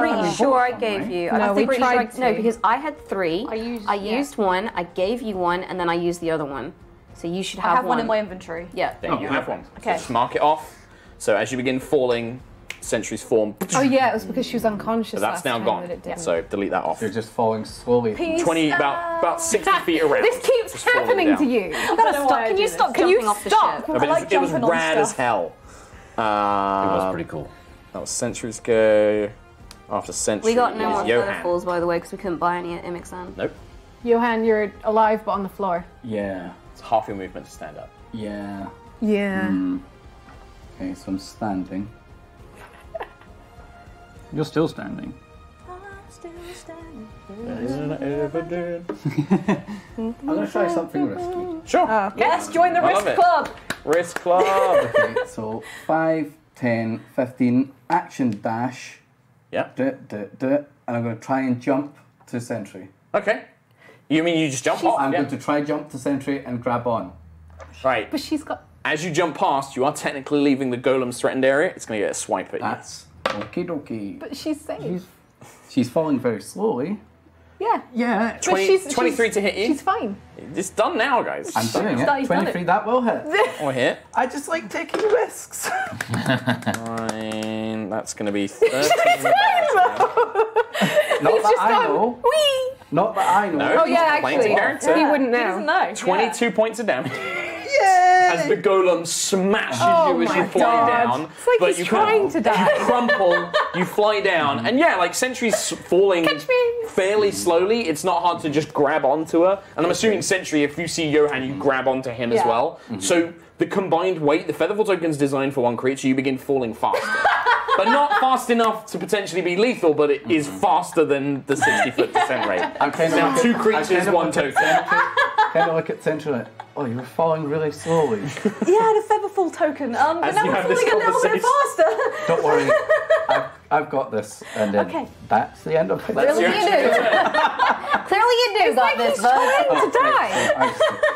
pretty sure I gave you. No, we tried. No, because I had three. I used. I used one. I gave you one, and then I used the other one. So you should have one. I have one in my inventory. Yeah. Then you have one. Okay. Just mark it off. So as you begin falling, Sentry's form. Oh yeah, it was because she was unconscious. So that's now gone. That it so delete that off. You're just falling slowly. Peace. Twenty, about about sixty feet around. This keeps just happening to you. You gotta stop. Can you stop? Can you stop? Can you stop? It was rad as hell. Uh, it was pretty cool. That was Sentry's go. After Sentry, we got no more waterfalls, by the way, because we couldn't buy any at M X N. Nope. Johan, you're alive but on the floor. Yeah. It's half your movement to stand up. Yeah. Yeah. Mm. Okay, so I'm standing. You're still standing. I'm still standing. I'm going to try something risky. Sure. Uh, yeah. Let's join the I risk club. Risk club. Okay, so five, ten, fifteen, action dash. Yeah. Duh, duh, duh, and I'm going to try and jump to Sentry. Okay. You mean you just jump off? I'm yeah. going to try jump to Sentry and grab on. Right. But she's got... As you jump past, you are technically leaving the golem's threatened area. It's going to get a swipe at That's you. That's okie dokie. But she's safe. She's, she's falling very slowly. Yeah. Yeah. twenty, she's, twenty-three she's, to hit you. She's fine. It's done now, guys. I'm doing it. twenty-three, it. That will hit. Or hit. I just like taking risks. Nine, that's going to be thirteen. She's Not He's that just I know. Whee! Not that I know. No, oh, yeah, actually. Yeah. He wouldn't know. He doesn't know. twenty-two yeah. points of damage. Yay! As the golem smashes oh you as you fly God. down. It's like but he's you trying to die. You crumple, you fly down, and yeah, like Sentry's falling fairly slowly. It's not hard to just grab onto her. And I'm assuming Sentry, if you see Johan, you grab onto him yeah. as well. Mm-hmm. So the combined weight, the Featherfall token's designed for one creature, you begin falling faster. But not fast enough to potentially be lethal, but it is faster than the sixty-foot descent rate. Okay, now two creatures, one token. Kind of look at Sentry. Oh, you were falling really slowly. Yeah, the Featherfall token. Um, but now we're falling a little bit faster. Don't worry, I've, I've got this. And then okay. that's the end of it. Clearly you do. Clearly you do. It's got like this, but to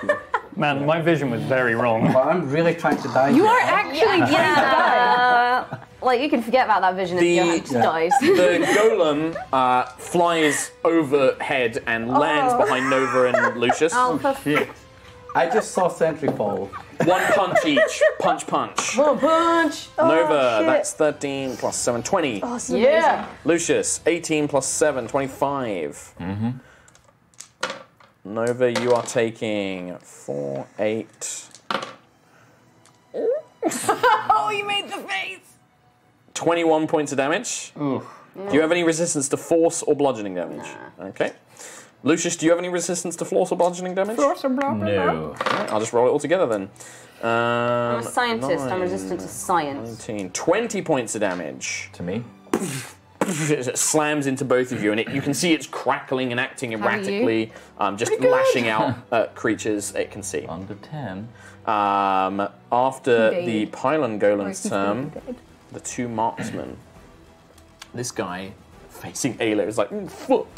die. Man, my vision was very wrong. Well, I'm really trying to die. You here. are actually yeah. trying to die. Uh, like, you can forget about that vision the, if you just yeah. dies. The golem uh, flies overhead and oh. lands behind Nova and Lucius. Oh, oh shit. I just saw Sentry fall. One punch each. Punch, punch. One punch. Oh, Nova, shit. That's thirteen plus seven, twenty. Oh, so yeah. Amazing. Lucius, eighteen plus seven, twenty-five. Mm-hmm. Nova, you are taking four, eight. Oh, you made the face! twenty-one points of damage. Oof. Mm. Do you have any resistance to force or bludgeoning damage? Nah. Okay. Lucius, do you have any resistance to force or bludgeoning damage? Force or bludgeoning damage? No. Right, I'll just roll it all together then. Um, I'm a scientist, nine, I'm resistant to science. nineteen, twenty points of damage. To me? It slams into both of you, and it, you can see it's crackling and acting erratically, um, just lashing out at creatures it can see. Under ten. Um, after Indeed. the Pylon Golem's term, the two marksmen. This guy facing Ayla is like, mm, fuck.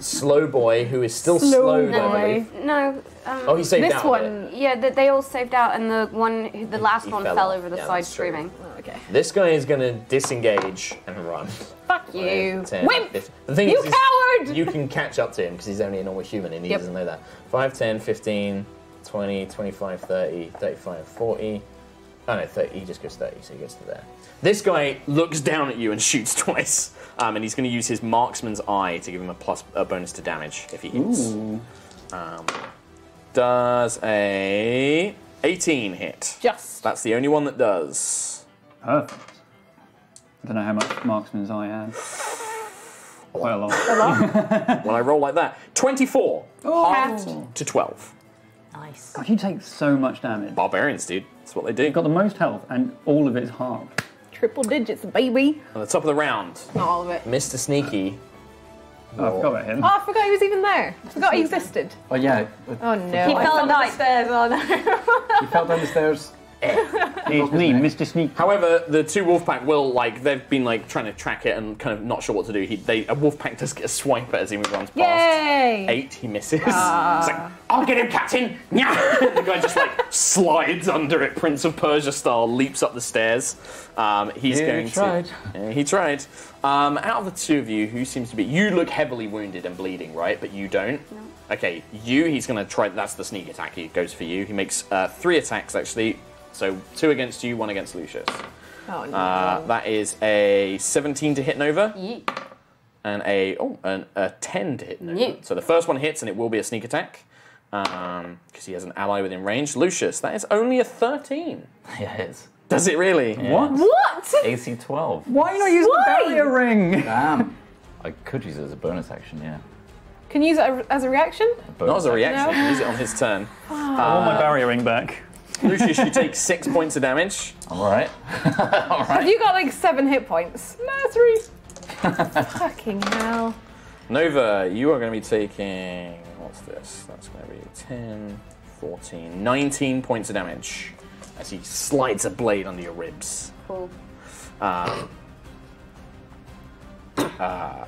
Slow boy, who is still slow, slow no, though, I believe. No. Um, oh, he saved this out. This one, it. yeah, they all saved out, and the one, the last he one fell, fell over the yeah, side screaming. Oh, okay. This guy is gonna disengage and run. Fuck you, wimp! The thing you is, coward! You can catch up to him because he's only a normal human, and he yep. doesn't know that. five, ten, fifteen, twenty, twenty-five, thirty, thirty-five, forty. Oh no, thirty, he just goes thirty, so he gets to there. This guy looks down at you and shoots twice, um, and he's going to use his marksman's eye to give him a plus a bonus to damage if he hits. Um, does a eighteen hit? Yes. That's the only one that does. Perfect. I don't know how much marksman's eye has. Quite a lot. A lot. When I roll like that, twenty-four, oh. half to twelve. Nice. God, you take so much damage. Barbarians, dude. That's what they do. You've got the most health, and all of it's halved. Triple digits, baby. On the top of the round. Not all of it. Mister Sneaky. Oh, I forgot about him. Oh, I forgot he was even there. I forgot he existed. Oh, yeah. Oh, no. He fell down the stairs. Oh, no. He fell down the stairs. It's me, Mister Sneaky. However, the two Wolfpack will, like, they've been, like, trying to track it and kind of not sure what to do. He, they, a Wolfpack does get a swipe at as he runs past. Yay! Eight, he misses. Uh. It's like, I'll get him, Captain! The guy just, like, slides under it, Prince of Persia style, leaps up the stairs. Um, he's yeah, going he tried. to... Yeah, he tried. Um, out of the two of you, who seems to be... You look heavily wounded and bleeding, right? But you don't? No. Okay, you, he's going to try... That's the sneak attack. He goes for you. He makes uh, three attacks, actually. So two against you, one against Lucius. Oh, no. Uh, that is a seventeen to hit Nova. Yeet. And a oh, and a ten to hit Nova. Yeet. So the first one hits, and it will be a sneak attack because um, he has an ally within range. Lucius, that is only a thirteen. Yeah, it is. Does it really? Yeah. What? What? A C twelve. Why are you not using Why? the barrier ring? Damn. I could use it as a bonus action, yeah. Can you use it as a reaction? A not as a reaction, no. I can use it on his turn. Oh. Uh, I want my barrier ring back. Lucius, you take six points of damage. All right. All right. Have you got like seven hit points? Mercy. Fucking hell. Nova, you are going to be taking, what's this? That's going to be ten, fourteen, nineteen points of damage. As he slides a blade under your ribs. Cool. Um, uh,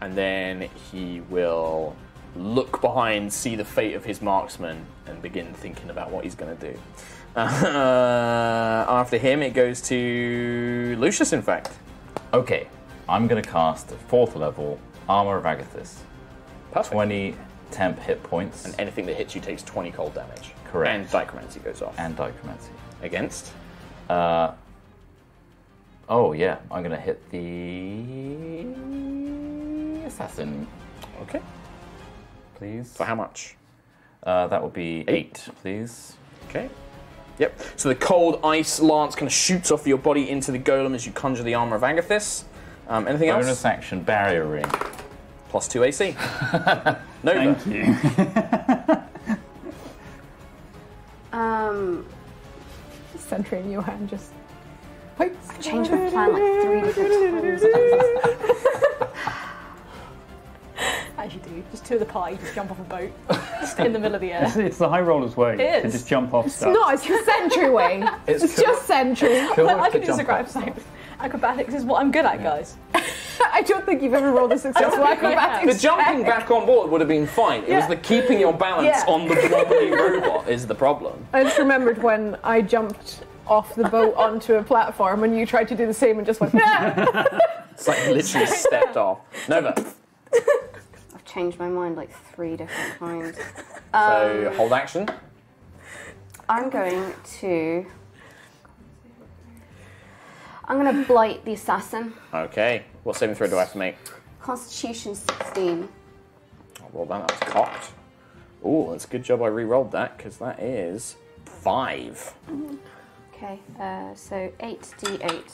and then he will look behind, see the fate of his marksman, and begin thinking about what he's going to do. Uh, after him, it goes to Lucius, in fact. Okay, I'm going to cast fourth level Armor of Agathis. Perfect. twenty temp hit points. And anything that hits you takes twenty cold damage. Correct. And Dichromancy goes off. And Dichromancy. Against? Uh, oh, yeah. I'm going to hit the assassin. Okay. Please. For how much? Uh, that would be eight, eight, please. Okay. Yep. So the cold ice lance kind of shoots off your body into the golem as you conjure the Armor of Agathis. Um, anything Bonus else? Bonus action, barrier ring. Plus two A C. Nova. Thank you. Um, Sentry in your hand just. Wait, I changed my plan like three different times. As you do, just two of the party just jump off a boat, just in the middle of the air. It's, it's the high rollers' way. It is. To just jump off stuff. It's not. It's the Sentry way. It's, it's just Sentry. I can do Acrobatics. Acrobatics is what I'm good at, yeah. guys. I don't think you've ever rolled a successful acrobatics. The jumping back on board would have been fine. It yeah. was the keeping your balance yeah. on the wobbly robot is the problem. I just remembered when I jumped off the boat onto a platform and you tried to do the same and just went, nah. It's like literally stepped off. Nova. I've changed my mind like three different times. So, um, hold action. I'm going to... I'm going to blight the assassin. Okay. What saving throw do I have to make? Constitution sixteen. I'll roll that. That was cocked. Ooh, that's a good job I re-rolled that, because that is five. Okay. Uh, so eight d eight.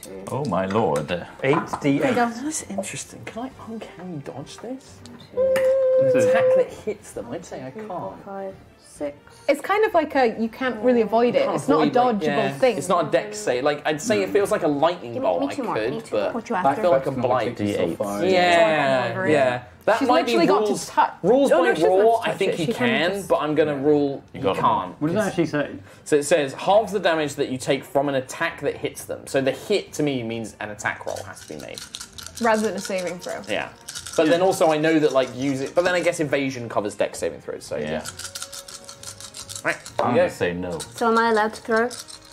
Two. Oh, my lord. eight d eight. That's interesting. Can I uncanny dodge this? An attack that hits them. I'd say I can't. Five. Six. It's kind of like a, you can't really avoid it. It's avoid, not a dodgeable like, yeah. thing. It's not a dex save. Like, I'd say it feels like a lightning me, bolt. Me I could, me but what you I feel like a blight. Yeah, yeah. yeah. That she's might be rules. Got to rules oh, by no, raw, to I think it. he she can, can but I'm going to rule you he can't. What does that actually say? So it says, halves the damage that you take from an attack that hits them. So the hit, to me, means an attack roll has to be made. Rather than a saving throw. Yeah. But then also I know that, like, use it... But then I guess evasion covers dex saving throws, so yeah. Right, I'm going to say no. So am I allowed to throw?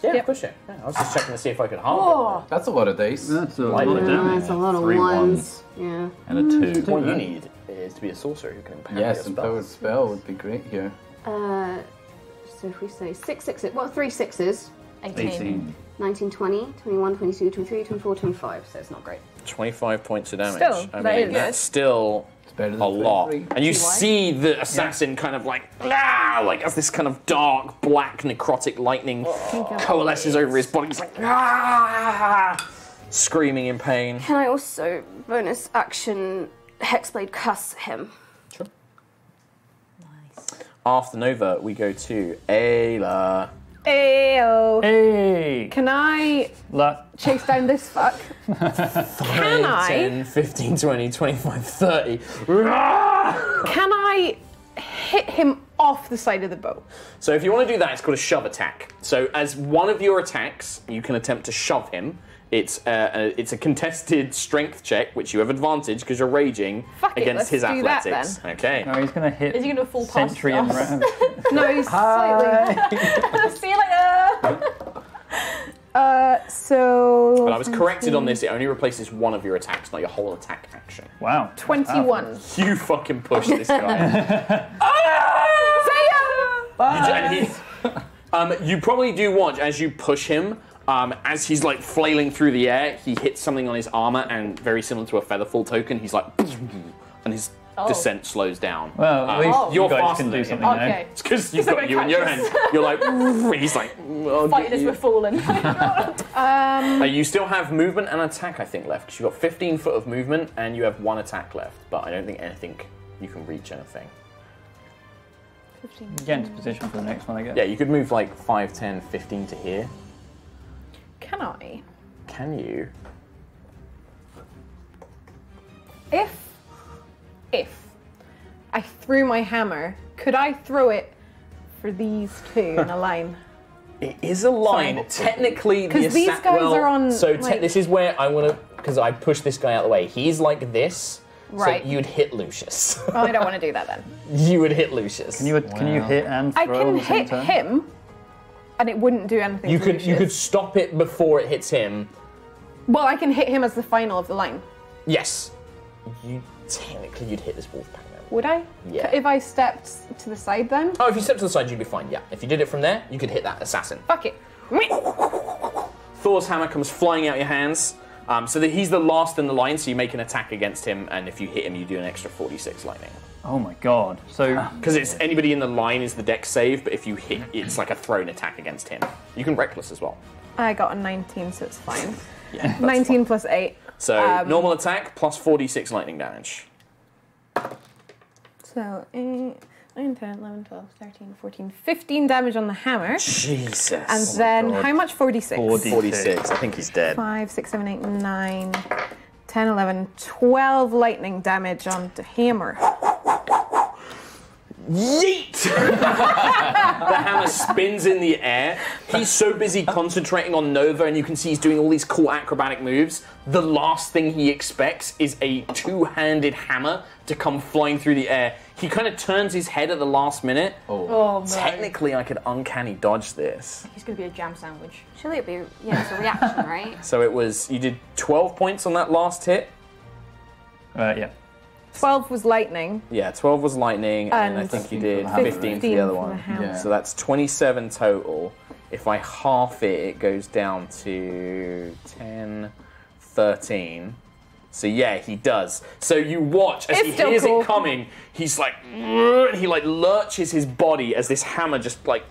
Yeah, yep. Push it. Yeah, I was just checking to see if I could harm oh, it. That's a lot of dice. That's a lot of damage. That's a lot of Three ones. ones. Yeah. And a two. What you need is to be a sorcerer who can empower your spells. Yes, empowered spell would be great here. Uh, so if we say six sixes, well, three sixes. eighteen. eighteen. nineteen, twenty, twenty-one, twenty-two, twenty-three, twenty-four, twenty-five, so it's not great. twenty-five points of damage. Still, I mean, is. that's still... Better than a lot. Three. And you see the assassin yeah. kind of like, ah, like as this kind of dark, black, necrotic lightning oh, coalesces over his body. He's like, ah, screaming in pain. Can I also bonus action Hexblade cuss him? Sure. Nice. After Nova, we go to Ayla. Ayo. Hey. Can I La chase down this fuck? Can I? ten, fifteen, twenty, twenty-five, thirty. Can I hit him off the side of the boat? So if you want to do that, it's called a shove attack. So as one of your attacks, you can attempt to shove him. It's a, a, it's a contested strength check, which you have advantage because you're raging Fuck it, against let's his do athletics. That, then. Okay. No, he's going to hit. Is he going to fall past Sentry and Ravs? No, he's Hi. slightly. See you later. uh, so. But I was corrected on this. It only replaces one of your attacks, not your whole attack action. Wow. twenty-one. Oh. You fucking push this guy. See ya. Bye. Um, you probably do watch as you push him, um, as he's like flailing through the air, he hits something on his armor, and very similar to a featherfall token, he's like, and his oh. descent slows down. Well, at um, least oh. you're you guys faster can do something now. Okay. It's because you've got you in your hand. You're like, and he's like, oh, fighting as we're falling. um, uh, you still have movement and attack, I think, left, because you've got fifteen foot of movement and you have one attack left, but I don't think anything you can reach anything. fifteen. Get into position for the next one, I guess. Yeah, you could move like five, ten, fifteen to here. Can I? Can you? If, if I threw my hammer, could I throw it for these two in a line? It is a line. Sorry. Technically, because these guys well, are on. So like... this is where I want to, because I push this guy out of the way. He's like this. Right. So you'd hit Lucius. Oh, I don't want to do that then. You would hit Lucius. Can you, can wow. you hit and throw? I can hit turn? him, and it wouldn't do anything you to could, Lucius. You could stop it before it hits him. Well, I can hit him as the final of the line. Yes. You Technically, you'd hit this wolf pack now. Would I? Yeah. If I stepped to the side then? Oh, if you stepped to the side, you'd be fine, yeah. If you did it from there, you could hit that assassin. Fuck it. Thor's hammer comes flying out your hands. Um, so that he's the last in the line, so you make an attack against him, and if you hit him, you do an extra forty-six lightning. Oh my god! So because it's anybody in the line is the dex save, but if you hit, it's like a thrown attack against him. You can reckless as well. I got a nineteen, so it's fine. yeah, nineteen fine. plus eight. So um, normal attack plus forty-six lightning damage. So eight, nine, ten, eleven, twelve, thirteen, fourteen, fifteen damage on the hammer. Jesus. And oh then, God. how much? forty-six. forty-six. I think he's dead. five, six, seven, eight, nine, ten, eleven, twelve lightning damage on the hammer. Yeet! The hammer spins in the air. He's so busy concentrating on Nova, and you can see he's doing all these cool acrobatic moves. The last thing he expects is a two-handed hammer to come flying through the air. He kind of turns his head at the last minute. Oh, oh no. Technically, I could uncanny dodge this. He's going to be a jam sandwich. Surely it'd be, yeah, it's a reaction, right? So it was, you did twelve points on that last hit? Uh, yeah. twelve was lightning. Yeah, twelve was lightning, and, and I think you did fifteen for the other one. The yeah. So that's twenty-seven total. If I half it, it goes down to ten, thirteen. So yeah, he does. So you watch as it's he hears cool. it coming. He's like, and he like lurches his body as this hammer just like,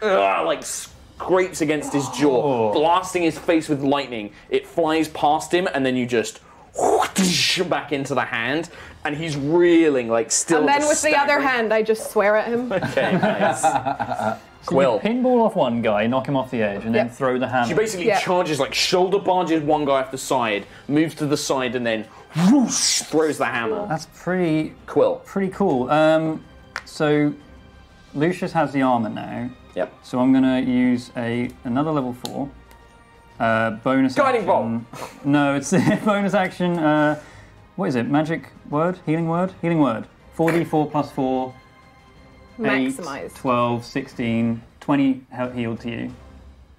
like scrapes against his jaw, oh. blasting his face with lightning. It flies past him, and then you just. Back into the hand, and he's reeling, like still. And then with staggering. the other hand, I just swear at him. Okay, nice. So Quill. You pinball off one guy, knock him off the edge, and yep. then throw the hammer. She basically yep. charges, like shoulder barges one guy off the side, moves to the side, and then whoosh, throws the hammer. That's pretty Quill. Pretty cool. Um, so Lucius has the armor now. Yep. So I'm gonna use a another level four. Uh, bonus Guiding action. Bolt. No, it's a bonus action. Uh, what is it? Magic word? Healing word? Healing word. four d four plus four. Maximized. eight, twelve, sixteen, twenty healed to you.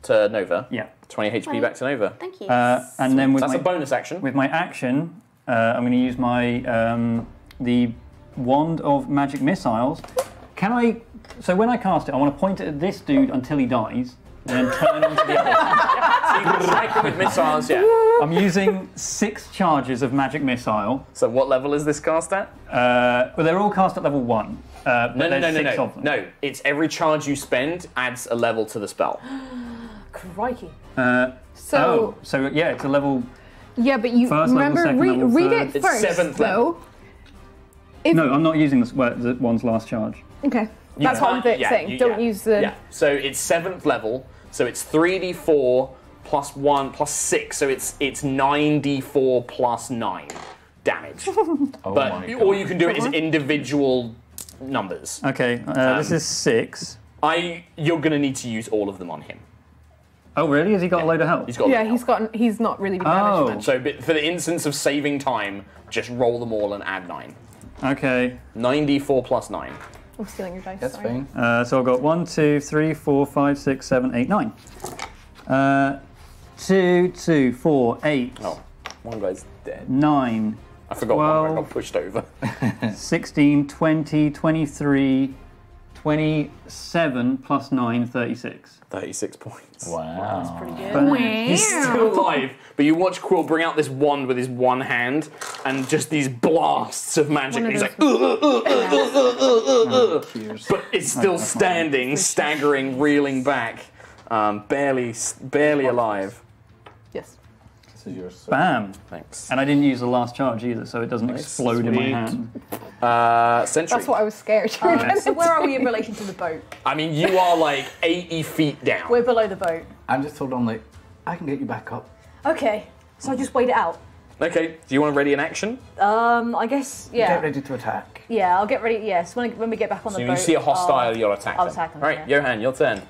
To Nova? Yeah. twenty H P back to Nova. Thank you. Uh, and then with That's my, a bonus action. With my action, uh, I'm going to use my um, the Wand of Magic Missiles. Can I... So when I cast it, I want to point it at this dude until he dies. And then turn onto the other. So you strike him with missiles, yeah. I'm using six charges of magic missile. So what level is this cast at? Uh, well, they're all cast at level one. Uh, no, no, no, no, no. No, it's every charge you spend adds a level to the spell. Crikey. Uh, so, oh, so yeah, it's a level. Yeah, but you first remember level, re level, read it first. It's seventh level. If no, I'm not using this. Well, the one's last charge. Okay. You That's what I'm yeah, saying. You, Don't yeah, use the. Yeah. So it's seventh level. So it's three d four plus one plus six. So it's it's nine d four plus nine damage. oh but my God. All you can do is individual numbers. Okay. Uh, um, this is six. I you're gonna need to use all of them on him. Oh really? Has he got yeah. a load of health? He's got. Yeah, he's got. He's not really been managed. Oh. So but for the instance of saving time, just roll them all and add nine. Okay. nine d four plus nine. I'm stealing your dice. That's fine. Uh, so I've got one, two, three, four, five, six, seven, eight, nine. Uh, two, two, four, eight. Oh, one guy's dead. Nine. I forgot twelve, one guy got pushed over. sixteen, twenty, twenty-three, twenty-seven plus nine, thirty-six. thirty-six points. Wow. That's pretty good. But he's still alive, but you watch Quill bring out this wand with his one hand and just these blasts of magic. And he's like, ugh, ugh, ugh, ugh, ugh, ugh, ugh, ugh. But it's still standing, staggering, reeling back, um, barely, barely alive. Yes. This is yours. Bam. Thanks. And I didn't use the last charge either, so it doesn't nice. explode Sweet. in my hand. Uh, Sentry. That's what I was scared. Oh, yes. So where are we in relation to the boat? I mean, you are like eighty feet down. We're below the boat. I'm just told on like, I can get you back up. Okay, so I just wait it out. Okay, do you want to ready an action? Um, I guess, yeah. Get ready to attack. Yeah, I'll get ready, yes, when, when we get back on so the boat. So you see a hostile, I'll, you'll attack I'll them. attack them, Right, yeah. Johan, your turn.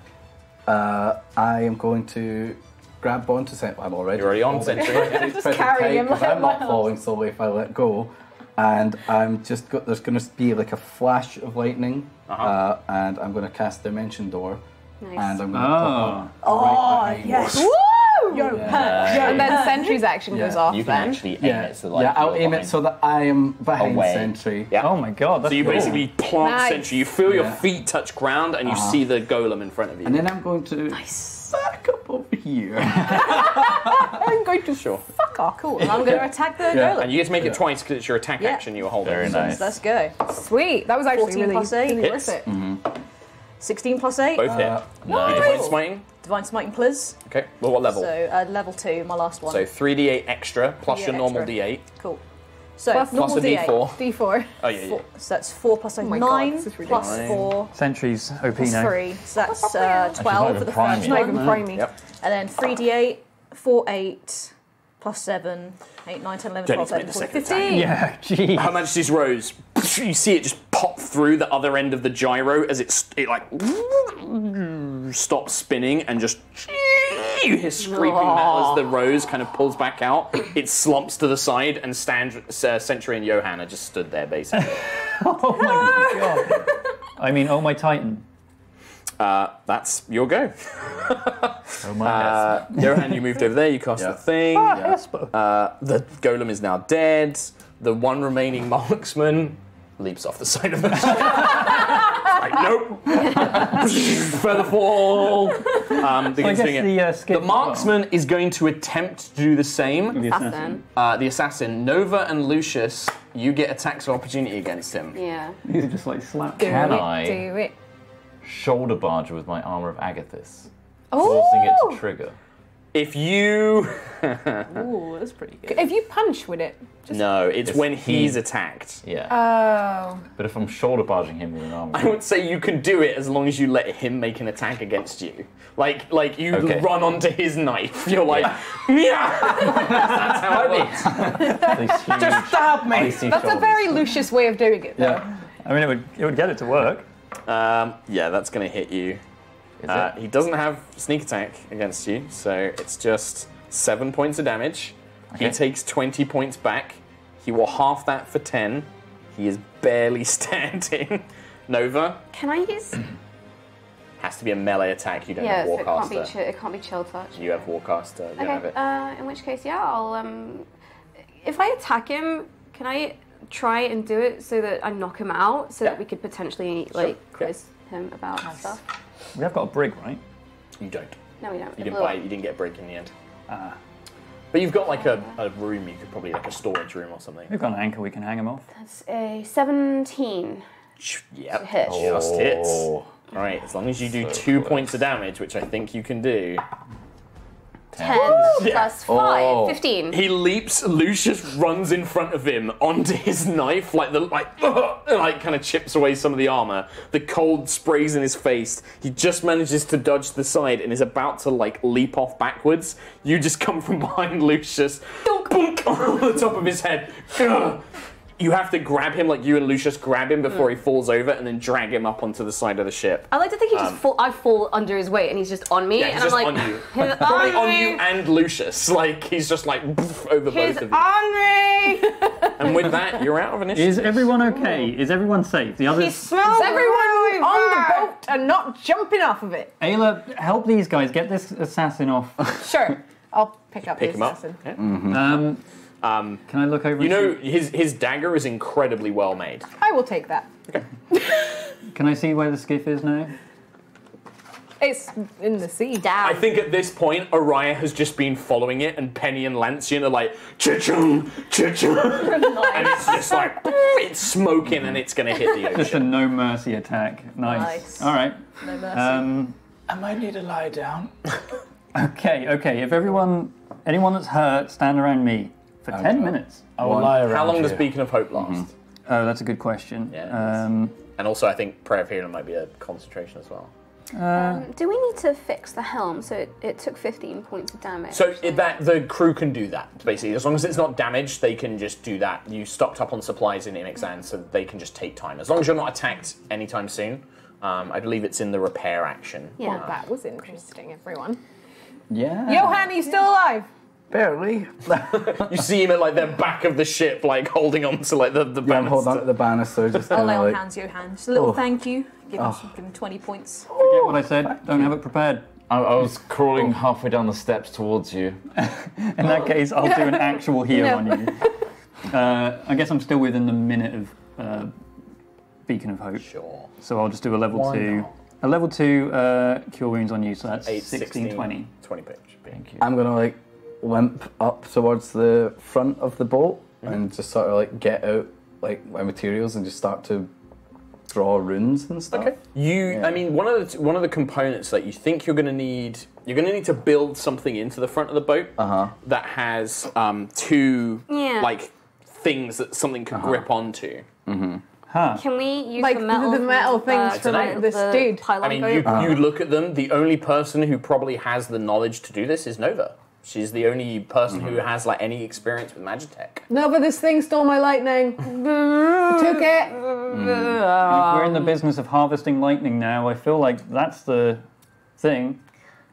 Uh, I am going to grab onto Sentry. I'm already. You're already on Sentry. I'm just carrying him. Like I'm not falling, so if I let go. And I'm just got, there's going to be like a flash of lightning, uh-huh. uh, and I'm going to cast Dimension Door, nice. and I'm going to oh. put on right oh, yes, woo! Yo, yeah. Yo, and then Sentry's action yeah. goes off. You can then. actually aim yeah. it, so like yeah, I'll aim it so that I am behind away. Sentry. Yeah. Oh my god! That's so you cool. basically plant nice. Sentry. You feel yeah. your feet touch ground, and you uh-huh. see the golem in front of you. And then I'm going to nice. back up over here. I'm going to sure. fuck off. Cool. And I'm going to attack the yeah. golem. And you get to make it yeah. twice because it's your attack yeah. action you were holding. Very nice. Let's go. Sweet. That was actually fourteen really plus eight. Hits. It. Mm-hmm. sixteen plus eight. Both uh, hit. No. Divine Smiting. Divine Smiting, please. Okay. Well, what level? So uh, level two, my last one. So three d eight extra plus D eight your normal extra. d eight. Cool. So plus, plus a d eight. d four. d four. Oh yeah. yeah. Four, so that's four plus oh nine God, plus nine. four. Sentries O P plus now. Three. So that's uh, twelve for the first. Not even primey. Yep. And then three d eight, four, eight. Plus seven, eight, nine, ten, eleven, Jenny twelve, thirteen, fourteen, fifteen. Yeah, jeez. Her Majesty's Rose. You see it just pop through the other end of the gyro as it, it like stops spinning and just you hear scraping oh. metal as the Rose kind of pulls back out. It slumps to the side and stand, uh, Sentry and Johanna just stood there basically. Oh my god. I mean, oh my Titan. Uh, that's your go. Oh my uh, Johan, you moved over there, you cast yeah. the thing. Ah, yeah. Hesper. Uh, the golem is now dead. The one remaining marksman leaps off the side of the ship. Like, nope. Feather fall. Um, the, the, uh, the marksman well. is going to attempt to do the same. The assassin. Uh, the assassin. Nova and Lucius, you get attacks of opportunity against him. Yeah. He's just like slap. Can it, I? Do it. Shoulder barge with my armor of Agathis, oh! forcing it to trigger. If you, ooh, that's pretty good. If you punch with it, just no, it's, it's when he's he... attacked. Yeah. Oh. But if I'm shoulder barging him with an armor, I would say you can do it as long as you let him make an attack against you. Like, like you okay. run onto his knife. You're like, yeah. That's how it works. Just stab me. That's shoulders. a very Lucius way of doing it, though. Yeah. I mean, it would it would get it to work. Um, yeah, that's going to hit you. Uh, he doesn't have sneak attack against you, so it's just seven points of damage. Okay. He takes twenty points back. He will half that for ten. He is barely standing. Nova? Can I use... Has to be a melee attack. You don't yeah, have Warcaster. Yeah, so it can't be, chi it can't be Chill Touch. You have Warcaster. You okay, don't have it. Uh, in which case, yeah, I'll... Um, if I attack him, can I... try and do it so that I knock him out, so yeah. that we could potentially like sure. quiz yeah. him about nice. stuff. We have got a brig, right? You don't. No, we don't. You didn't buy it. You didn't get a brig in the end. Ah. Uh, but you've got like a, a room you could probably like a storage room or something. We've got an anchor we can hang him off. That's a seventeen. Yep. Hit. Oh. Just hits. All right. As long as you do so two close. points of damage, which I think you can do. ten Woo, plus five, oh. fifteen. He leaps, Lucius runs in front of him onto his knife, like the like, uh, like kind of chips away some of the armor. The cold sprays in his face. He just manages to dodge to the side and is about to like leap off backwards. You just come from behind Lucius, boink, on the top of his head. Uh, you have to grab him, like you and Lucius grab him before mm. he falls over and then drag him up onto the side of the ship. I like to think he just um, fall, I fall under his weight and he's just on me. Yeah, he's and just I'm like, on you. He's on, on you and Lucius. Like, he's just like, poof, over he's both of you. He's on me! And with that, you're out of initiative. Is everyone okay? Ooh. Is everyone safe? The others... Is everyone on the boat and not jumping off of it? Ayla, help these guys. Get this assassin off. Sure. I'll pick up pick the assassin. Pick him up. Yeah. Mm-hmm. um, Um, Can I look over? You know, his his dagger is incredibly well made. I will take that. Okay. Can I see where the skiff is now? It's in the sea. Down. I think at this point, Uriah has just been following it, and Penny and Lancian are like, cha-chung, cha-chung. Nice. And it's just like, it's smoking, and it's going to hit the ocean. Just a no mercy attack. Nice. nice. All right. No mercy. Um, I might need to lie down. okay, okay. If everyone, anyone that's hurt, stand around me for okay. ten minutes. I will lie around. How long you. does Beacon of Hope last? Mm-hmm. Oh, that's a good question. Yeah, um, and also, I think Prayer of Healing might be a concentration as well. Uh, um, do we need to fix the helm? So it, it took fifteen points of damage. So it, that the crew can do that, basically. As long as it's not damaged, they can just do that. You stocked up on supplies in Inexan, so they can just take time. As long as you're not attacked anytime soon. Um, I believe it's in the repair action. Yeah, uh, that was interesting, everyone. Yeah. Johan, are you still alive? Barely. You see him at like the back of the ship, like holding on to like the, the yeah, banister. Hold on to the banister. Just I'll lay on like... hands, Johan. Just a little oh. thank you. Give him, oh. give him twenty points. Forget oh, what I said. Don't you. have it prepared. I, I was crawling oh. halfway down the steps towards you. In that case, I'll do an actual heal no. on you. Uh, I guess I'm still within the minute of uh, Beacon of Hope. Sure. So I'll just do a level Why two. Not? A level two uh, Cure Wounds on you. So that's eight, sixteen, twenty. twenty page. Thank you. I'm gonna like. limp up towards the front of the boat mm-hmm. and just sort of like get out like my materials and just start to draw runes and stuff. Okay. You, yeah. I mean, one of the one of the components that you think you're going to need, you're going to need to build something into the front of the boat uh-huh. that has um, two yeah. like things that something can uh-huh. grip onto. Mm-hmm. Huh. Can we use like the metal, the metal things uh, for like this the dude? I mean, you, uh-huh. you look at them. The only person who probably has the knowledge to do this is Nova. She's the only person mm-hmm. who has like any experience with Magitech. No, but this thing stole my lightning. Took it. Mm. We're in the business of harvesting lightning now. I feel like that's the thing.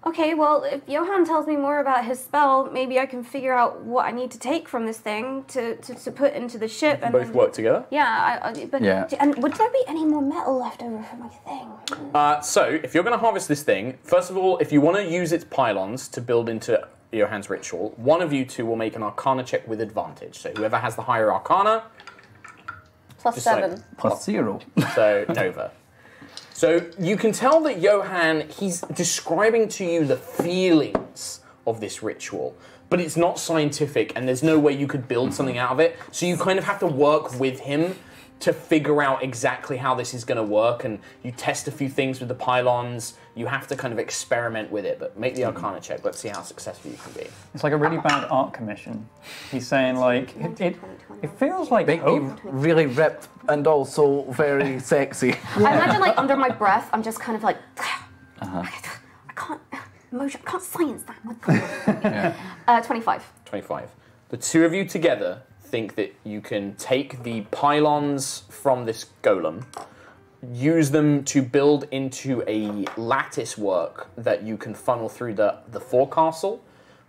Okay, well, if Johan tells me more about his spell, maybe I can figure out what I need to take from this thing to, to, to put into the ship. And both then, work together? Yeah. I, I, but yeah. Do, and would there be any more metal left over for my thing? Uh, so, if you're going to harvest this thing, first of all, if you want to use its pylons to build into Johan's ritual, one of you two will make an Arcana check with advantage. So whoever has the higher Arcana... Plus seven. Like, plus zero. So, Nova. So you can tell that Johan, he's describing to you the feelings of this ritual, but it's not scientific and there's no way you could build something out of it. So you kind of have to work with him to figure out exactly how this is going to work, and you test a few things with the pylons. You have to kind of experiment with it, but make the Arcana check. Let's see how successful you can be. It's like a really bad art commission. He's saying like it, it, it feels like make me really ripped and also very sexy. I imagine like under my breath, I'm just kind of like uh-huh. I can't emotion, I can't science that. yeah. uh, Twenty-five. Twenty-five. The two of you together think that you can take the pylons from this golem, use them to build into a lattice work that you can funnel through the, the forecastle,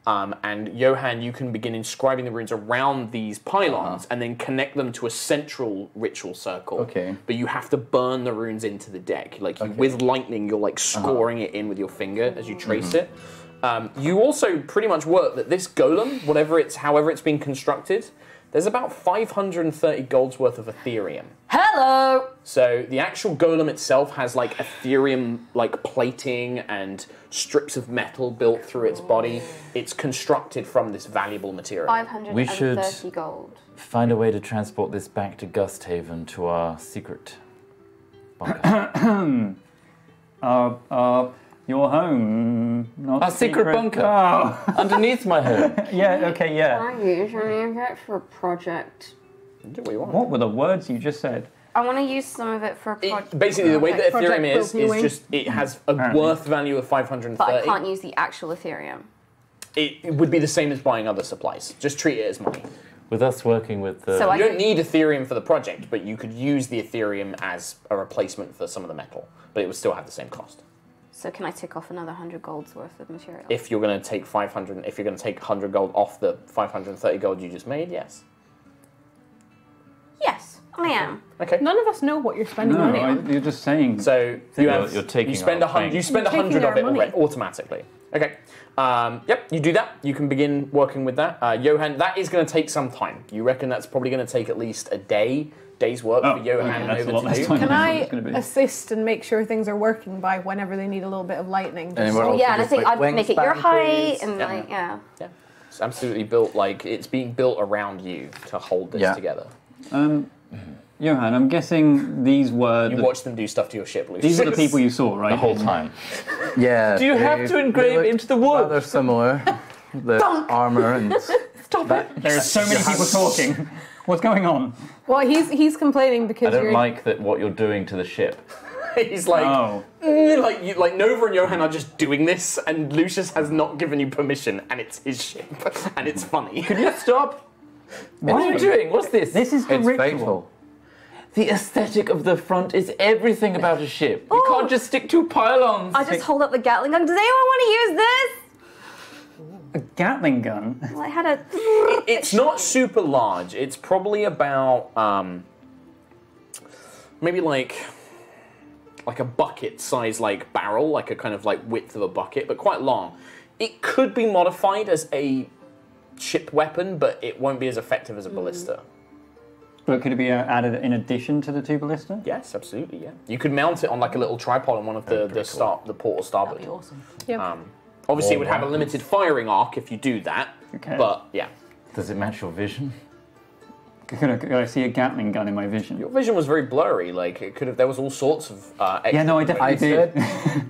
um, and Johan, you can begin inscribing the runes around these pylons uh-huh. and then connect them to a central ritual circle. Okay. But you have to burn the runes into the deck. Like okay. you, with lightning, you're like scoring uh-huh. it in with your finger as you trace mm-hmm. it. Um, you also pretty much work that this golem, whatever it's, however it's been constructed, there's about five hundred thirty golds worth of Aetherium. Hello! So the actual golem itself has like Aetherium like plating and strips of metal built through its body. It's constructed from this valuable material. five hundred thirty gold. We should find a way to transport this back to Gusthaven to our secret bunker. uh, uh, your home, not our secret, secret bunker. Oh. Underneath my home. yeah, okay, yeah. Are you trying to get for a project? Do what you want. What were the words you just said? I want to use some of it for a project. Basically, the way that Aetherium is, is just, it has a Apparently. worth value of five hundred thirty. But I can't use the actual Aetherium. It, it would be the same as buying other supplies. Just treat it as money. With us working with the... So you don't need Aetherium for the project, but you could use the Aetherium as a replacement for some of the metal. But it would still have the same cost. So can I take off another one hundred gold's worth of material? If you're going to take five hundred, if you're going to take one hundred gold off the five hundred thirty gold you just made, yes. Yes, I am. Okay. None of us know what you're spending no, money I, on. You're just saying. So you have, you're taking. You spend a You spend one hundred of it already, automatically. Okay. Um, yep. You do that. You can begin working with that, uh, Johan. That is going to take some time. You reckon that's probably going to take at least a day day's work oh, for Johan okay, over to you. Can I assist and make sure things are working by whenever they need a little bit of lightning? Oh, yeah, and I think I'd make it your height and yeah. like, yeah. yeah. It's absolutely built, like, it's being built around you to hold this yeah. together. Um, Johan, I'm guessing these were... You the, watched them do stuff to your ship, Lucius. These are the people you saw, right? The whole time. yeah. Do you they, have to engrave into the wood? Rather similar. The armor and... Stop that, it. There are so many people talking. What's going on? Well, he's he's complaining because I don't you're... like that. What you're doing to the ship. He's like, oh. mm, like you, like Nova and Johan are just doing this, and Lucius has not given you permission, and it's his ship, and it's funny. Could you stop? What are you doing? What's this? This is the it's ritual. Faithful. The aesthetic of the front is everything about a ship. Oh. You can't just stick two pylons. I just hold up the Gatling gun. Does anyone want to use this? A Gatling gun? Well, I had a... It's not super large. It's probably about, um... maybe like... like a bucket-size, like, barrel. Like a kind of, like, width of a bucket, but quite long. It could be modified as a ship weapon, but it won't be as effective as a mm. ballista. But could it be added in addition to the two ballista? Yes, absolutely, yeah. You could mount it on, like, a little tripod on one of the, the, cool. star, the port or starboard. That'd be awesome. Yeah. Um, Obviously, it would have a limited firing arc if you do that, okay. but yeah. Does it match your vision? Could I, could I see a Gatling gun in my vision? Your vision was very blurry. Like it could have. There was all sorts of. Uh, yeah, no, I did. I did.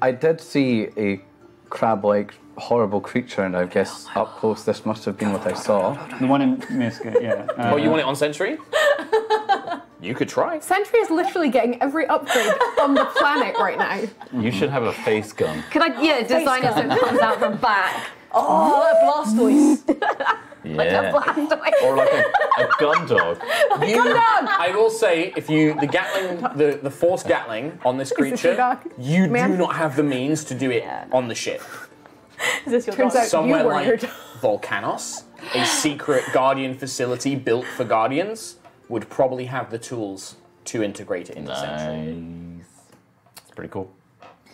I did see a crab-like horrible creature, and I guess oh up close this must have been what I saw. The one in Meerskir, yeah. Uh, oh, you want it on Sentry? You could try. Sentry is literally getting every upgrade on the planet right now. You should have a face gun. Could I, yeah, design it so it comes out from back. Oh, a Blastoise. Yeah. Like a Blastoise. Or like a, a gun dog. A you, gun dog! I will say, if you, the Gatling, the, the Force Gatling on this creature, you Man. do not have the means to do it yeah. on the ship. Is this your Turns dog? Out Somewhere you like Volcanos, a secret Guardian facility built for Guardians, would probably have the tools to integrate it into nice. Sentry. It's pretty cool.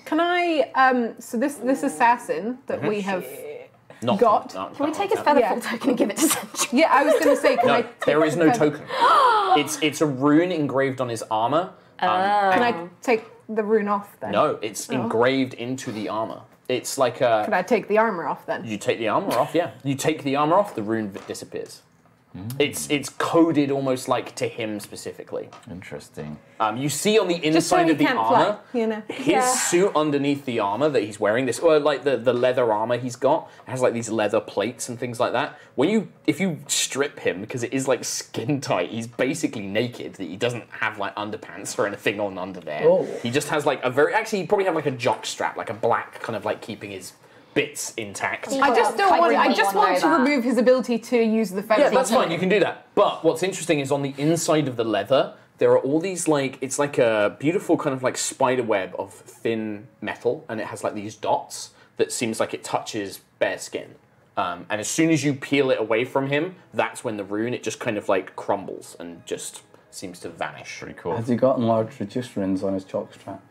Can I, um, so this this assassin that mm-hmm. we have Not got... No, can we take his feather yeah. token and give it to Sentry? Yeah, I was going to say, can no, I take there is no feather? Token. it's, it's a rune engraved on his armour. Um, oh. Can I take the rune off then? No, it's oh. engraved into the armour. It's like a... Can I take the armour off then? You take the armour off, yeah. You take the armour off, the rune disappears. Mm. It's it's coded almost like to him specifically. Interesting. Um, you see on the inside so of the armor, fly, you know. his yeah. suit underneath the armor that he's wearing, this or like the, the leather armor he's got, it has like these leather plates and things like that. When you if you strip him, because it is like skin tight, he's basically naked. That he doesn't have like underpants or anything on under there. Oh. He just has like a very actually he probably have like a jock strap, like a black kind of like keeping his. Bits intact. Yeah, I just don't I want. I just want to that. remove his ability to use the feather. Yeah, that's fine. You can do that. But what's interesting is on the inside of the leather, there are all these like it's like a beautiful kind of like spider web of thin metal, and it has like these dots that seems like it touches bare skin. Um, and as soon as you peel it away from him, that's when the rune it just kind of like crumbles and just seems to vanish. Pretty cool. Has he gotten large reduced runes on his chalk strap?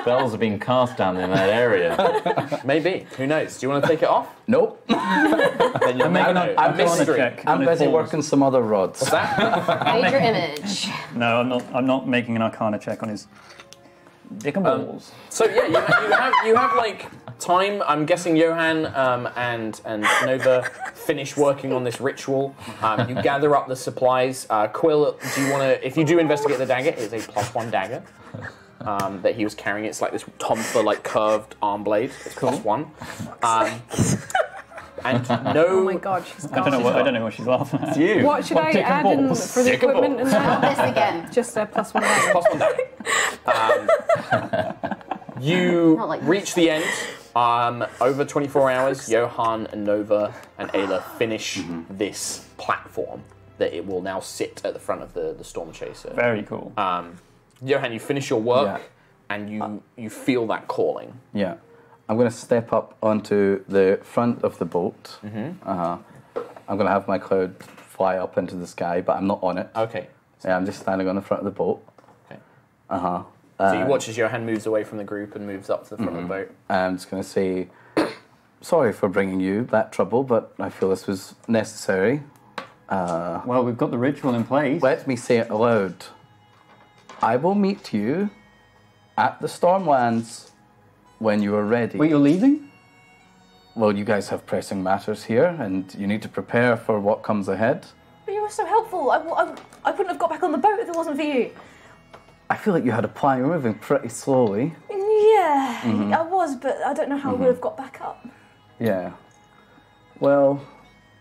Spells are being cast down in that area. Maybe. Who knows? Do you want to take it off? Nope. Then you're making a mystery. I'm busy working some other rods. What's that? Major image. No, I'm not. I'm not making an Arcana check on his dick and balls. Um, so yeah, you, you have you have like time. I'm guessing Johan um, and and Nova finish working on this ritual. Um, you gather up the supplies. Uh, Quill, do you want to? If you do investigate the dagger, it is a plus one dagger. Um, that he was carrying. It's like this tomfla, like curved arm blade. It's cool. Plus one. Um, and no. Oh my god, she's got I don't know what I don't know what she's laughing at. It's you. What should what I add in for the equipment and this again? Just a plus one. Plus one. Um, you like reach the end. Um, over twenty-four hours, Johan and Nova and Ayla finish mm-hmm. this platform that it will now sit at the front of the the Storm Chaser. Very cool. Um, Johan, you finish your work, yeah. and you uh, you feel that calling. Yeah, I'm going to step up onto the front of the boat. Mm-hmm. Uh-huh. I'm going to have my cloud fly up into the sky, but I'm not on it. Okay. Yeah, I'm just standing on the front of the boat. Okay. Uh-huh. Uh, so you watch as Johan moves away from the group and moves up to the front mm-hmm. of the boat. I'm just going to say, sorry for bringing you that trouble, but I feel this was necessary. Uh, well, we've got the ritual in place. Let me say it aloud. I will meet you at the Stormlands when you are ready. Wait, you're leaving? Well, you guys have pressing matters here, and you need to prepare for what comes ahead. But you were so helpful. I, I, I wouldn't have got back on the boat if it wasn't for you. I feel like you had a plan. You were moving pretty slowly. Yeah, mm-hmm. I was, but I don't know how mm-hmm. I would have got back up. Yeah. Well...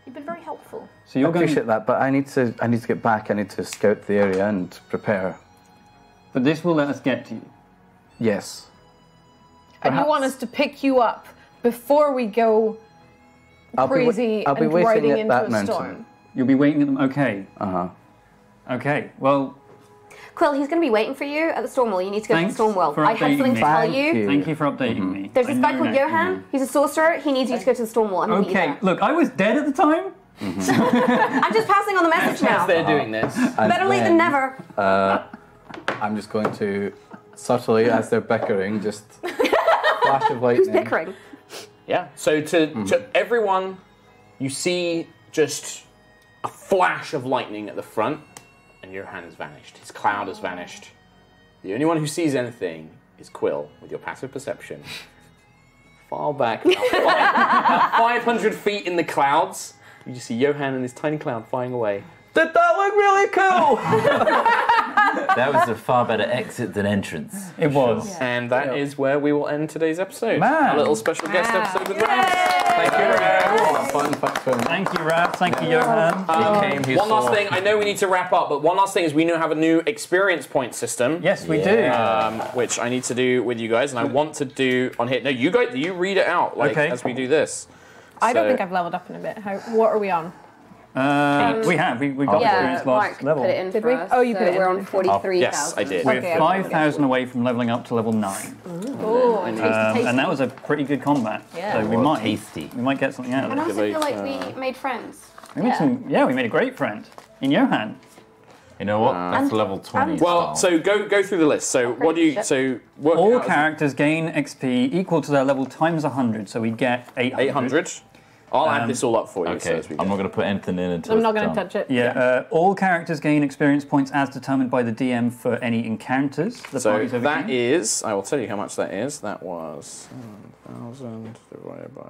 You've been very helpful. So you're I appreciate going... that, but I need to I need to get back. I need to scout the area and prepare. But this will let us get to you. Yes. Perhaps. And you want us to pick you up before we go I'll crazy be I'll and be riding into that a mountain. Storm. You'll be waiting at them? Okay. Uh-huh. Okay, well... Quill, he's going to be waiting for you at the Stormwall. You need to go Thanks to the Stormwall. I have something me. to tell you. you. Thank you for updating mm-hmm. me. There's this guy called Johan. He's a sorcerer. He needs you to go to the Stormwall. I'm okay, look, I was dead at the time. Mm-hmm. I'm just passing on the message now. They're doing this. And better late than never. Uh, I'm just going to subtly, as they're bickering, just flash of lightning. Who's bickering? Yeah. So to, mm-hmm. to everyone, you see just a flash of lightning at the front. And your hand has vanished. His cloud has vanished. The only one who sees anything is Quill, with your passive perception. Far back, five hundred feet in the clouds, you just see Johan and his tiny cloud flying away. Did that look really cool? That was a far better exit than entrance. It was. Yeah. And that yeah. is where we will end today's episode. Man. A little special guest wow. episode with Ravs. Thank you, Ravs. Fun, fun, fun. Thank you, Ravs. Thank you, Johan. Um, um, one last thing. I know we need to wrap up, but one last thing is we now have a new experience point system. Yes, we yeah. do. Um, which I need to do with you guys, and I want to do on here. No, you guys, you read it out like okay. as we do this. I so. don't think I've leveled up in a bit. How, what are we on? Uh, um, we have. We, we got oh, yeah, experience last Mark level. Put it in did for we? Us, oh, you so put it in. We're on forty-three thousand. Yes, I did. We're okay, five thousand away from leveling up to level nine. Ooh. Ooh, um, tasty, tasty. And that was a pretty good combat. Yeah. So we might, tasty. we might get something out of it. And I also feel like uh, we made friends. We made yeah. Some, yeah, we made a great friend in Johan. You know what? Uh, That's level twenty. Well, so go go through the list. So what do you? So work all characters gain X P equal to their level times a hundred. So we get eight hundred. Eight hundred. I'll um, add this all up for you. Okay, so I'm not going to put anything in until I'm not going to touch it. Yeah, yeah. Uh, all characters gain experience points as determined by the D M for any encounters. The so that is, I will tell you how much that is. That was one thousand divided by...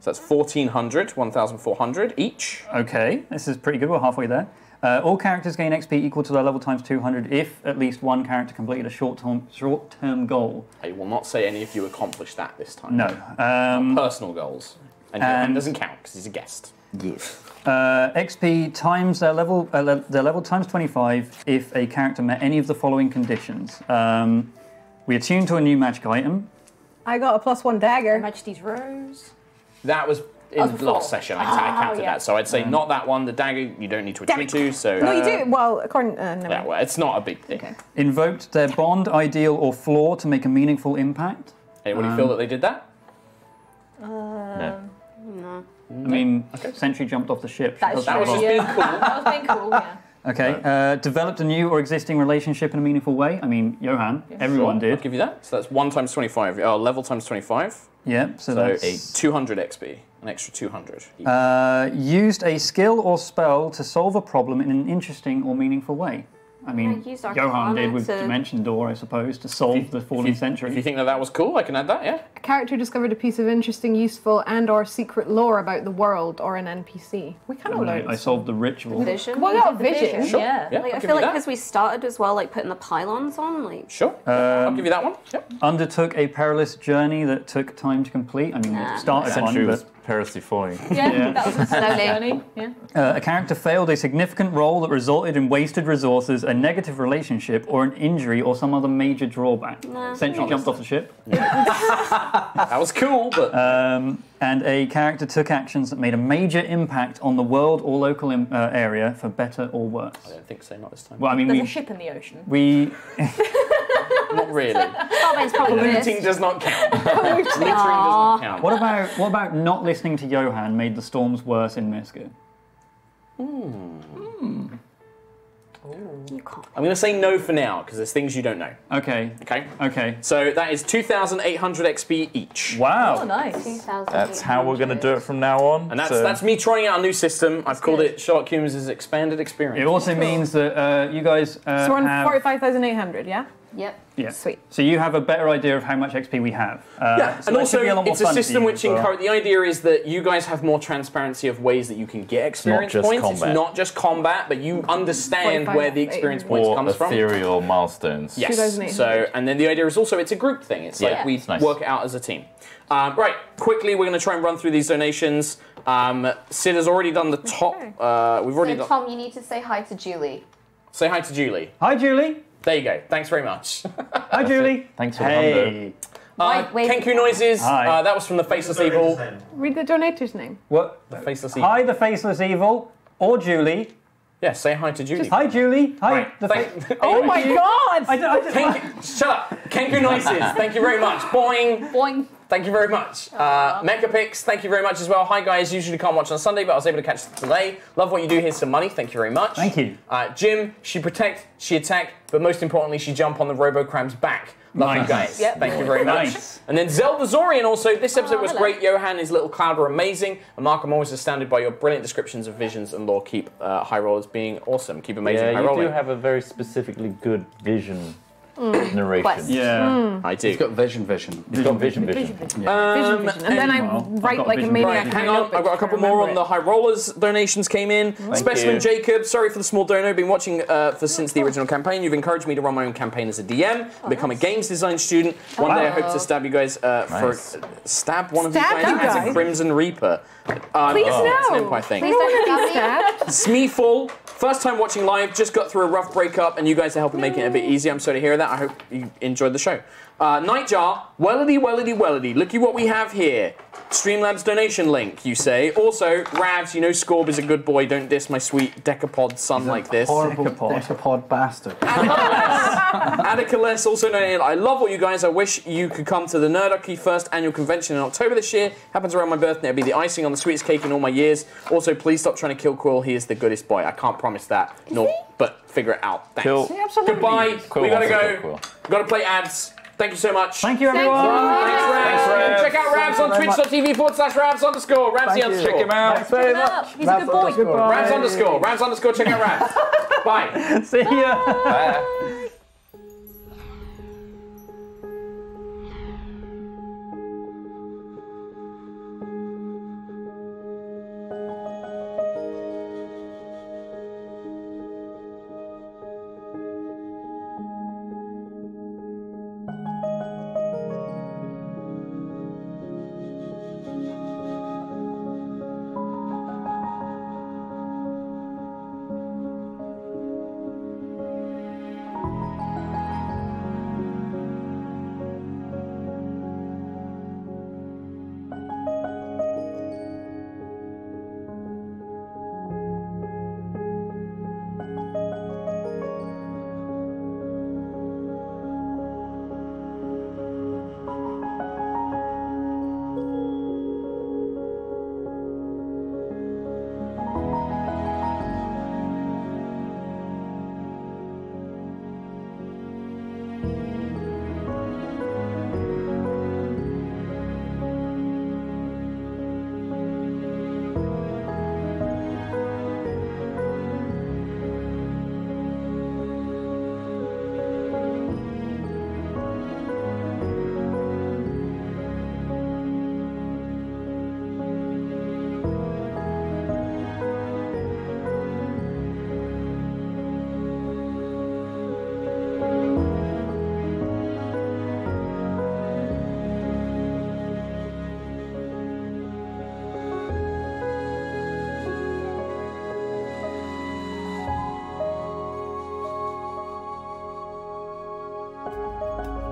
So that's fourteen hundred, one thousand four hundred each. Okay, this is pretty good. We're halfway there. Uh, all characters gain X P equal to their level times two hundred if at least one character completed a short-term short-term goal. I will not say any of you accomplished that this time. No. Um, personal goals. And, and doesn't count because he's a guest. Yes. Uh, X P times their level, uh, le their level times twenty-five if a character met any of the following conditions. Um, we attuned to a new magic item. I got a plus one dagger. Her Majesty's Rose. That was in the last session. I, oh, I counted yeah. that, so I'd say um, not that one. The dagger you don't need to attune to. So no, you do. Well, according uh, no, yeah, well, it's not a big thing. Okay. Invoked their bond, ideal, or flaw to make a meaningful impact. Anybody um, feel that they did that? Uh, no. No. I mean, okay. Sentry jumped off the ship. That, that was just being cool. That was being cool, yeah. Okay, uh, developed a new or existing relationship in a meaningful way. I mean, Johan, yeah, everyone sure. did. I'll give you that. So that's one times twenty-five. Oh, level times twenty-five. Yeah, so, so that's... eight. two hundred X P, an extra two hundred. Uh, used a skill or spell to solve a problem in an interesting or meaningful way. I mean, I Johan did with to... Dimension Door, I suppose, to solve you, the fallen century. If you think that that was cool, I can add that, yeah. A character discovered a piece of interesting, useful, and or secret lore about the world or an N P C. We kind of learned. I solved the ritual. The vision. Well, yeah, the vision. vision. Sure. Yeah. yeah like, I feel like because we started as well, like, putting the pylons on, like... Sure. Um, I'll give you that one. Yep. Undertook a perilous journey that took time to complete. I mean, nah. it started yeah. one, but... Perilously falling. Yeah, yeah, that was a slow journey. Yeah. Uh, a character failed a significant role that resulted in wasted resources, a negative relationship, or an injury, or some other major drawback. Nah, Sentry jumped off the ship. Yeah. That was cool, but... Um, and a character took actions that made a major impact on the world or local im uh, area for better or worse. I don't think so, not this time. Well, I mean, There's we, a ship in the ocean. We... Not really. Starbane's probably Looting does not count. Looting does not count. What about, what about not listening to Johan made the storms worse in Meerskir? Mm. Mm. Ooh. You can't. I'm going to say no for now, because there's things you don't know. Okay. Okay. Okay. So that is two thousand eight hundred X P each. Wow. Oh, nice. That's how we're going to do it from now on. And that's, so. that's me trying out a new system. I've called it Sherlock Hulmes' Expanded Experience. It also means that uh, you guys uh, So we're on forty-five thousand eight hundred, yeah? Yep. Yeah. Sweet. So you have a better idea of how much X P we have. Uh, yeah, so and also be a lot more it's a system which encourages. The idea is that you guys have more transparency of ways that you can get experience it's points. Combat. It's not just combat, but you understand where the experience points or comes from. Ethereal milestones. Yes. So, and then the idea is also it's a group thing. It's yeah. like we nice. work it out as a team. Um, right. Quickly, we're going to try and run through these donations. Um, Sid has already done the top. Uh, we've already so, done. Tom, you need to say hi to Julie. Say hi to Julie. Hi, Julie. There you go. Thanks very much. Hi, Julie. Thanks for hey. the hundo. Uh, Kenku noises. Hi. Uh, that was from the Faceless the Evil. Name. Read the donator's name. What? The Faceless Evil. Hi, the Faceless Evil, or Julie. Yeah, say hi to Julie. Just, hi, Julie. Hi. Right. The fa oh my God! I don't, I don't, Kenku, shut up. Kenku noises. Thank you very much. Boing. Boing. Thank you very much. Uh, Mechapix, thank you very much as well. Hi guys, usually can't watch on Sunday, but I was able to catch it today. Love what you do, here's some money. Thank you very much. Thank you. Uh, Jim, she protect, she attack, but most importantly, she jump on the Robocram's back. Love nice. you guys. Yep. Thank you very much. Nice. And then Zelda Zorian also, this episode oh, was hello. great. Johan, his little cloud were amazing. And Mark, I'm always astounded by your brilliant descriptions of visions and lore. Keep uh, High Rollers being awesome. Keep amazing yeah, High Rollers. You do have a very specifically good vision. Mm. Narration. Quest. Yeah, mm. I do. He's got vision, vision. He's got vision, vision. vision. Yeah. Um, vision, vision. And then I write like a maniac. Hang on, I've got a couple more on the High Rollers donations came in. Thank Specimen you. Jacob, sorry for the small dono. Been watching uh, for since the original campaign. You've encouraged me to run my own campaign as a D M, oh, become nice. a games design student. One wow. day I hope to stab you guys uh, nice. for stab one of stab you guys, guys as a Crimson Reaper. Um, Please oh. no. Empire thing. Please don't Smeeful. First time watching live, just got through a rough breakup, and you guys are helping make it a bit easier. I'm sorry to hear that. I hope you enjoyed the show. Uh, Nightjar, wellity, wellity, wellity. Looky what we have here. Streamlabs donation link, you say. Also, Ravs, you know Scorb is a good boy. Don't diss my sweet decapod son like this. Horrible decapod, decapod bastard. Atticaless also donated. I love what you guys. I wish you could come to the Nerdarchy first annual convention in October this year. Happens around my birthday. It'll be the icing on the sweetest cake in all my years. Also, please stop trying to kill Quill. He is the goodest boy. I can't promise that. Is no, he? But figure it out. Thanks. Kill. Goodbye. Quill we gotta go. Quill. We gotta play ads. Thank you so much. Thank you, everyone. Thanks, Ravs. Check out Ravs on twitch.tv forward slash Ravs underscore. Ravsy underscore. Check him out. Thanks very much. He's a good boy. Ravs underscore. Ravs underscore. Check out Ravs. Bye. See ya. Bye. Thank you.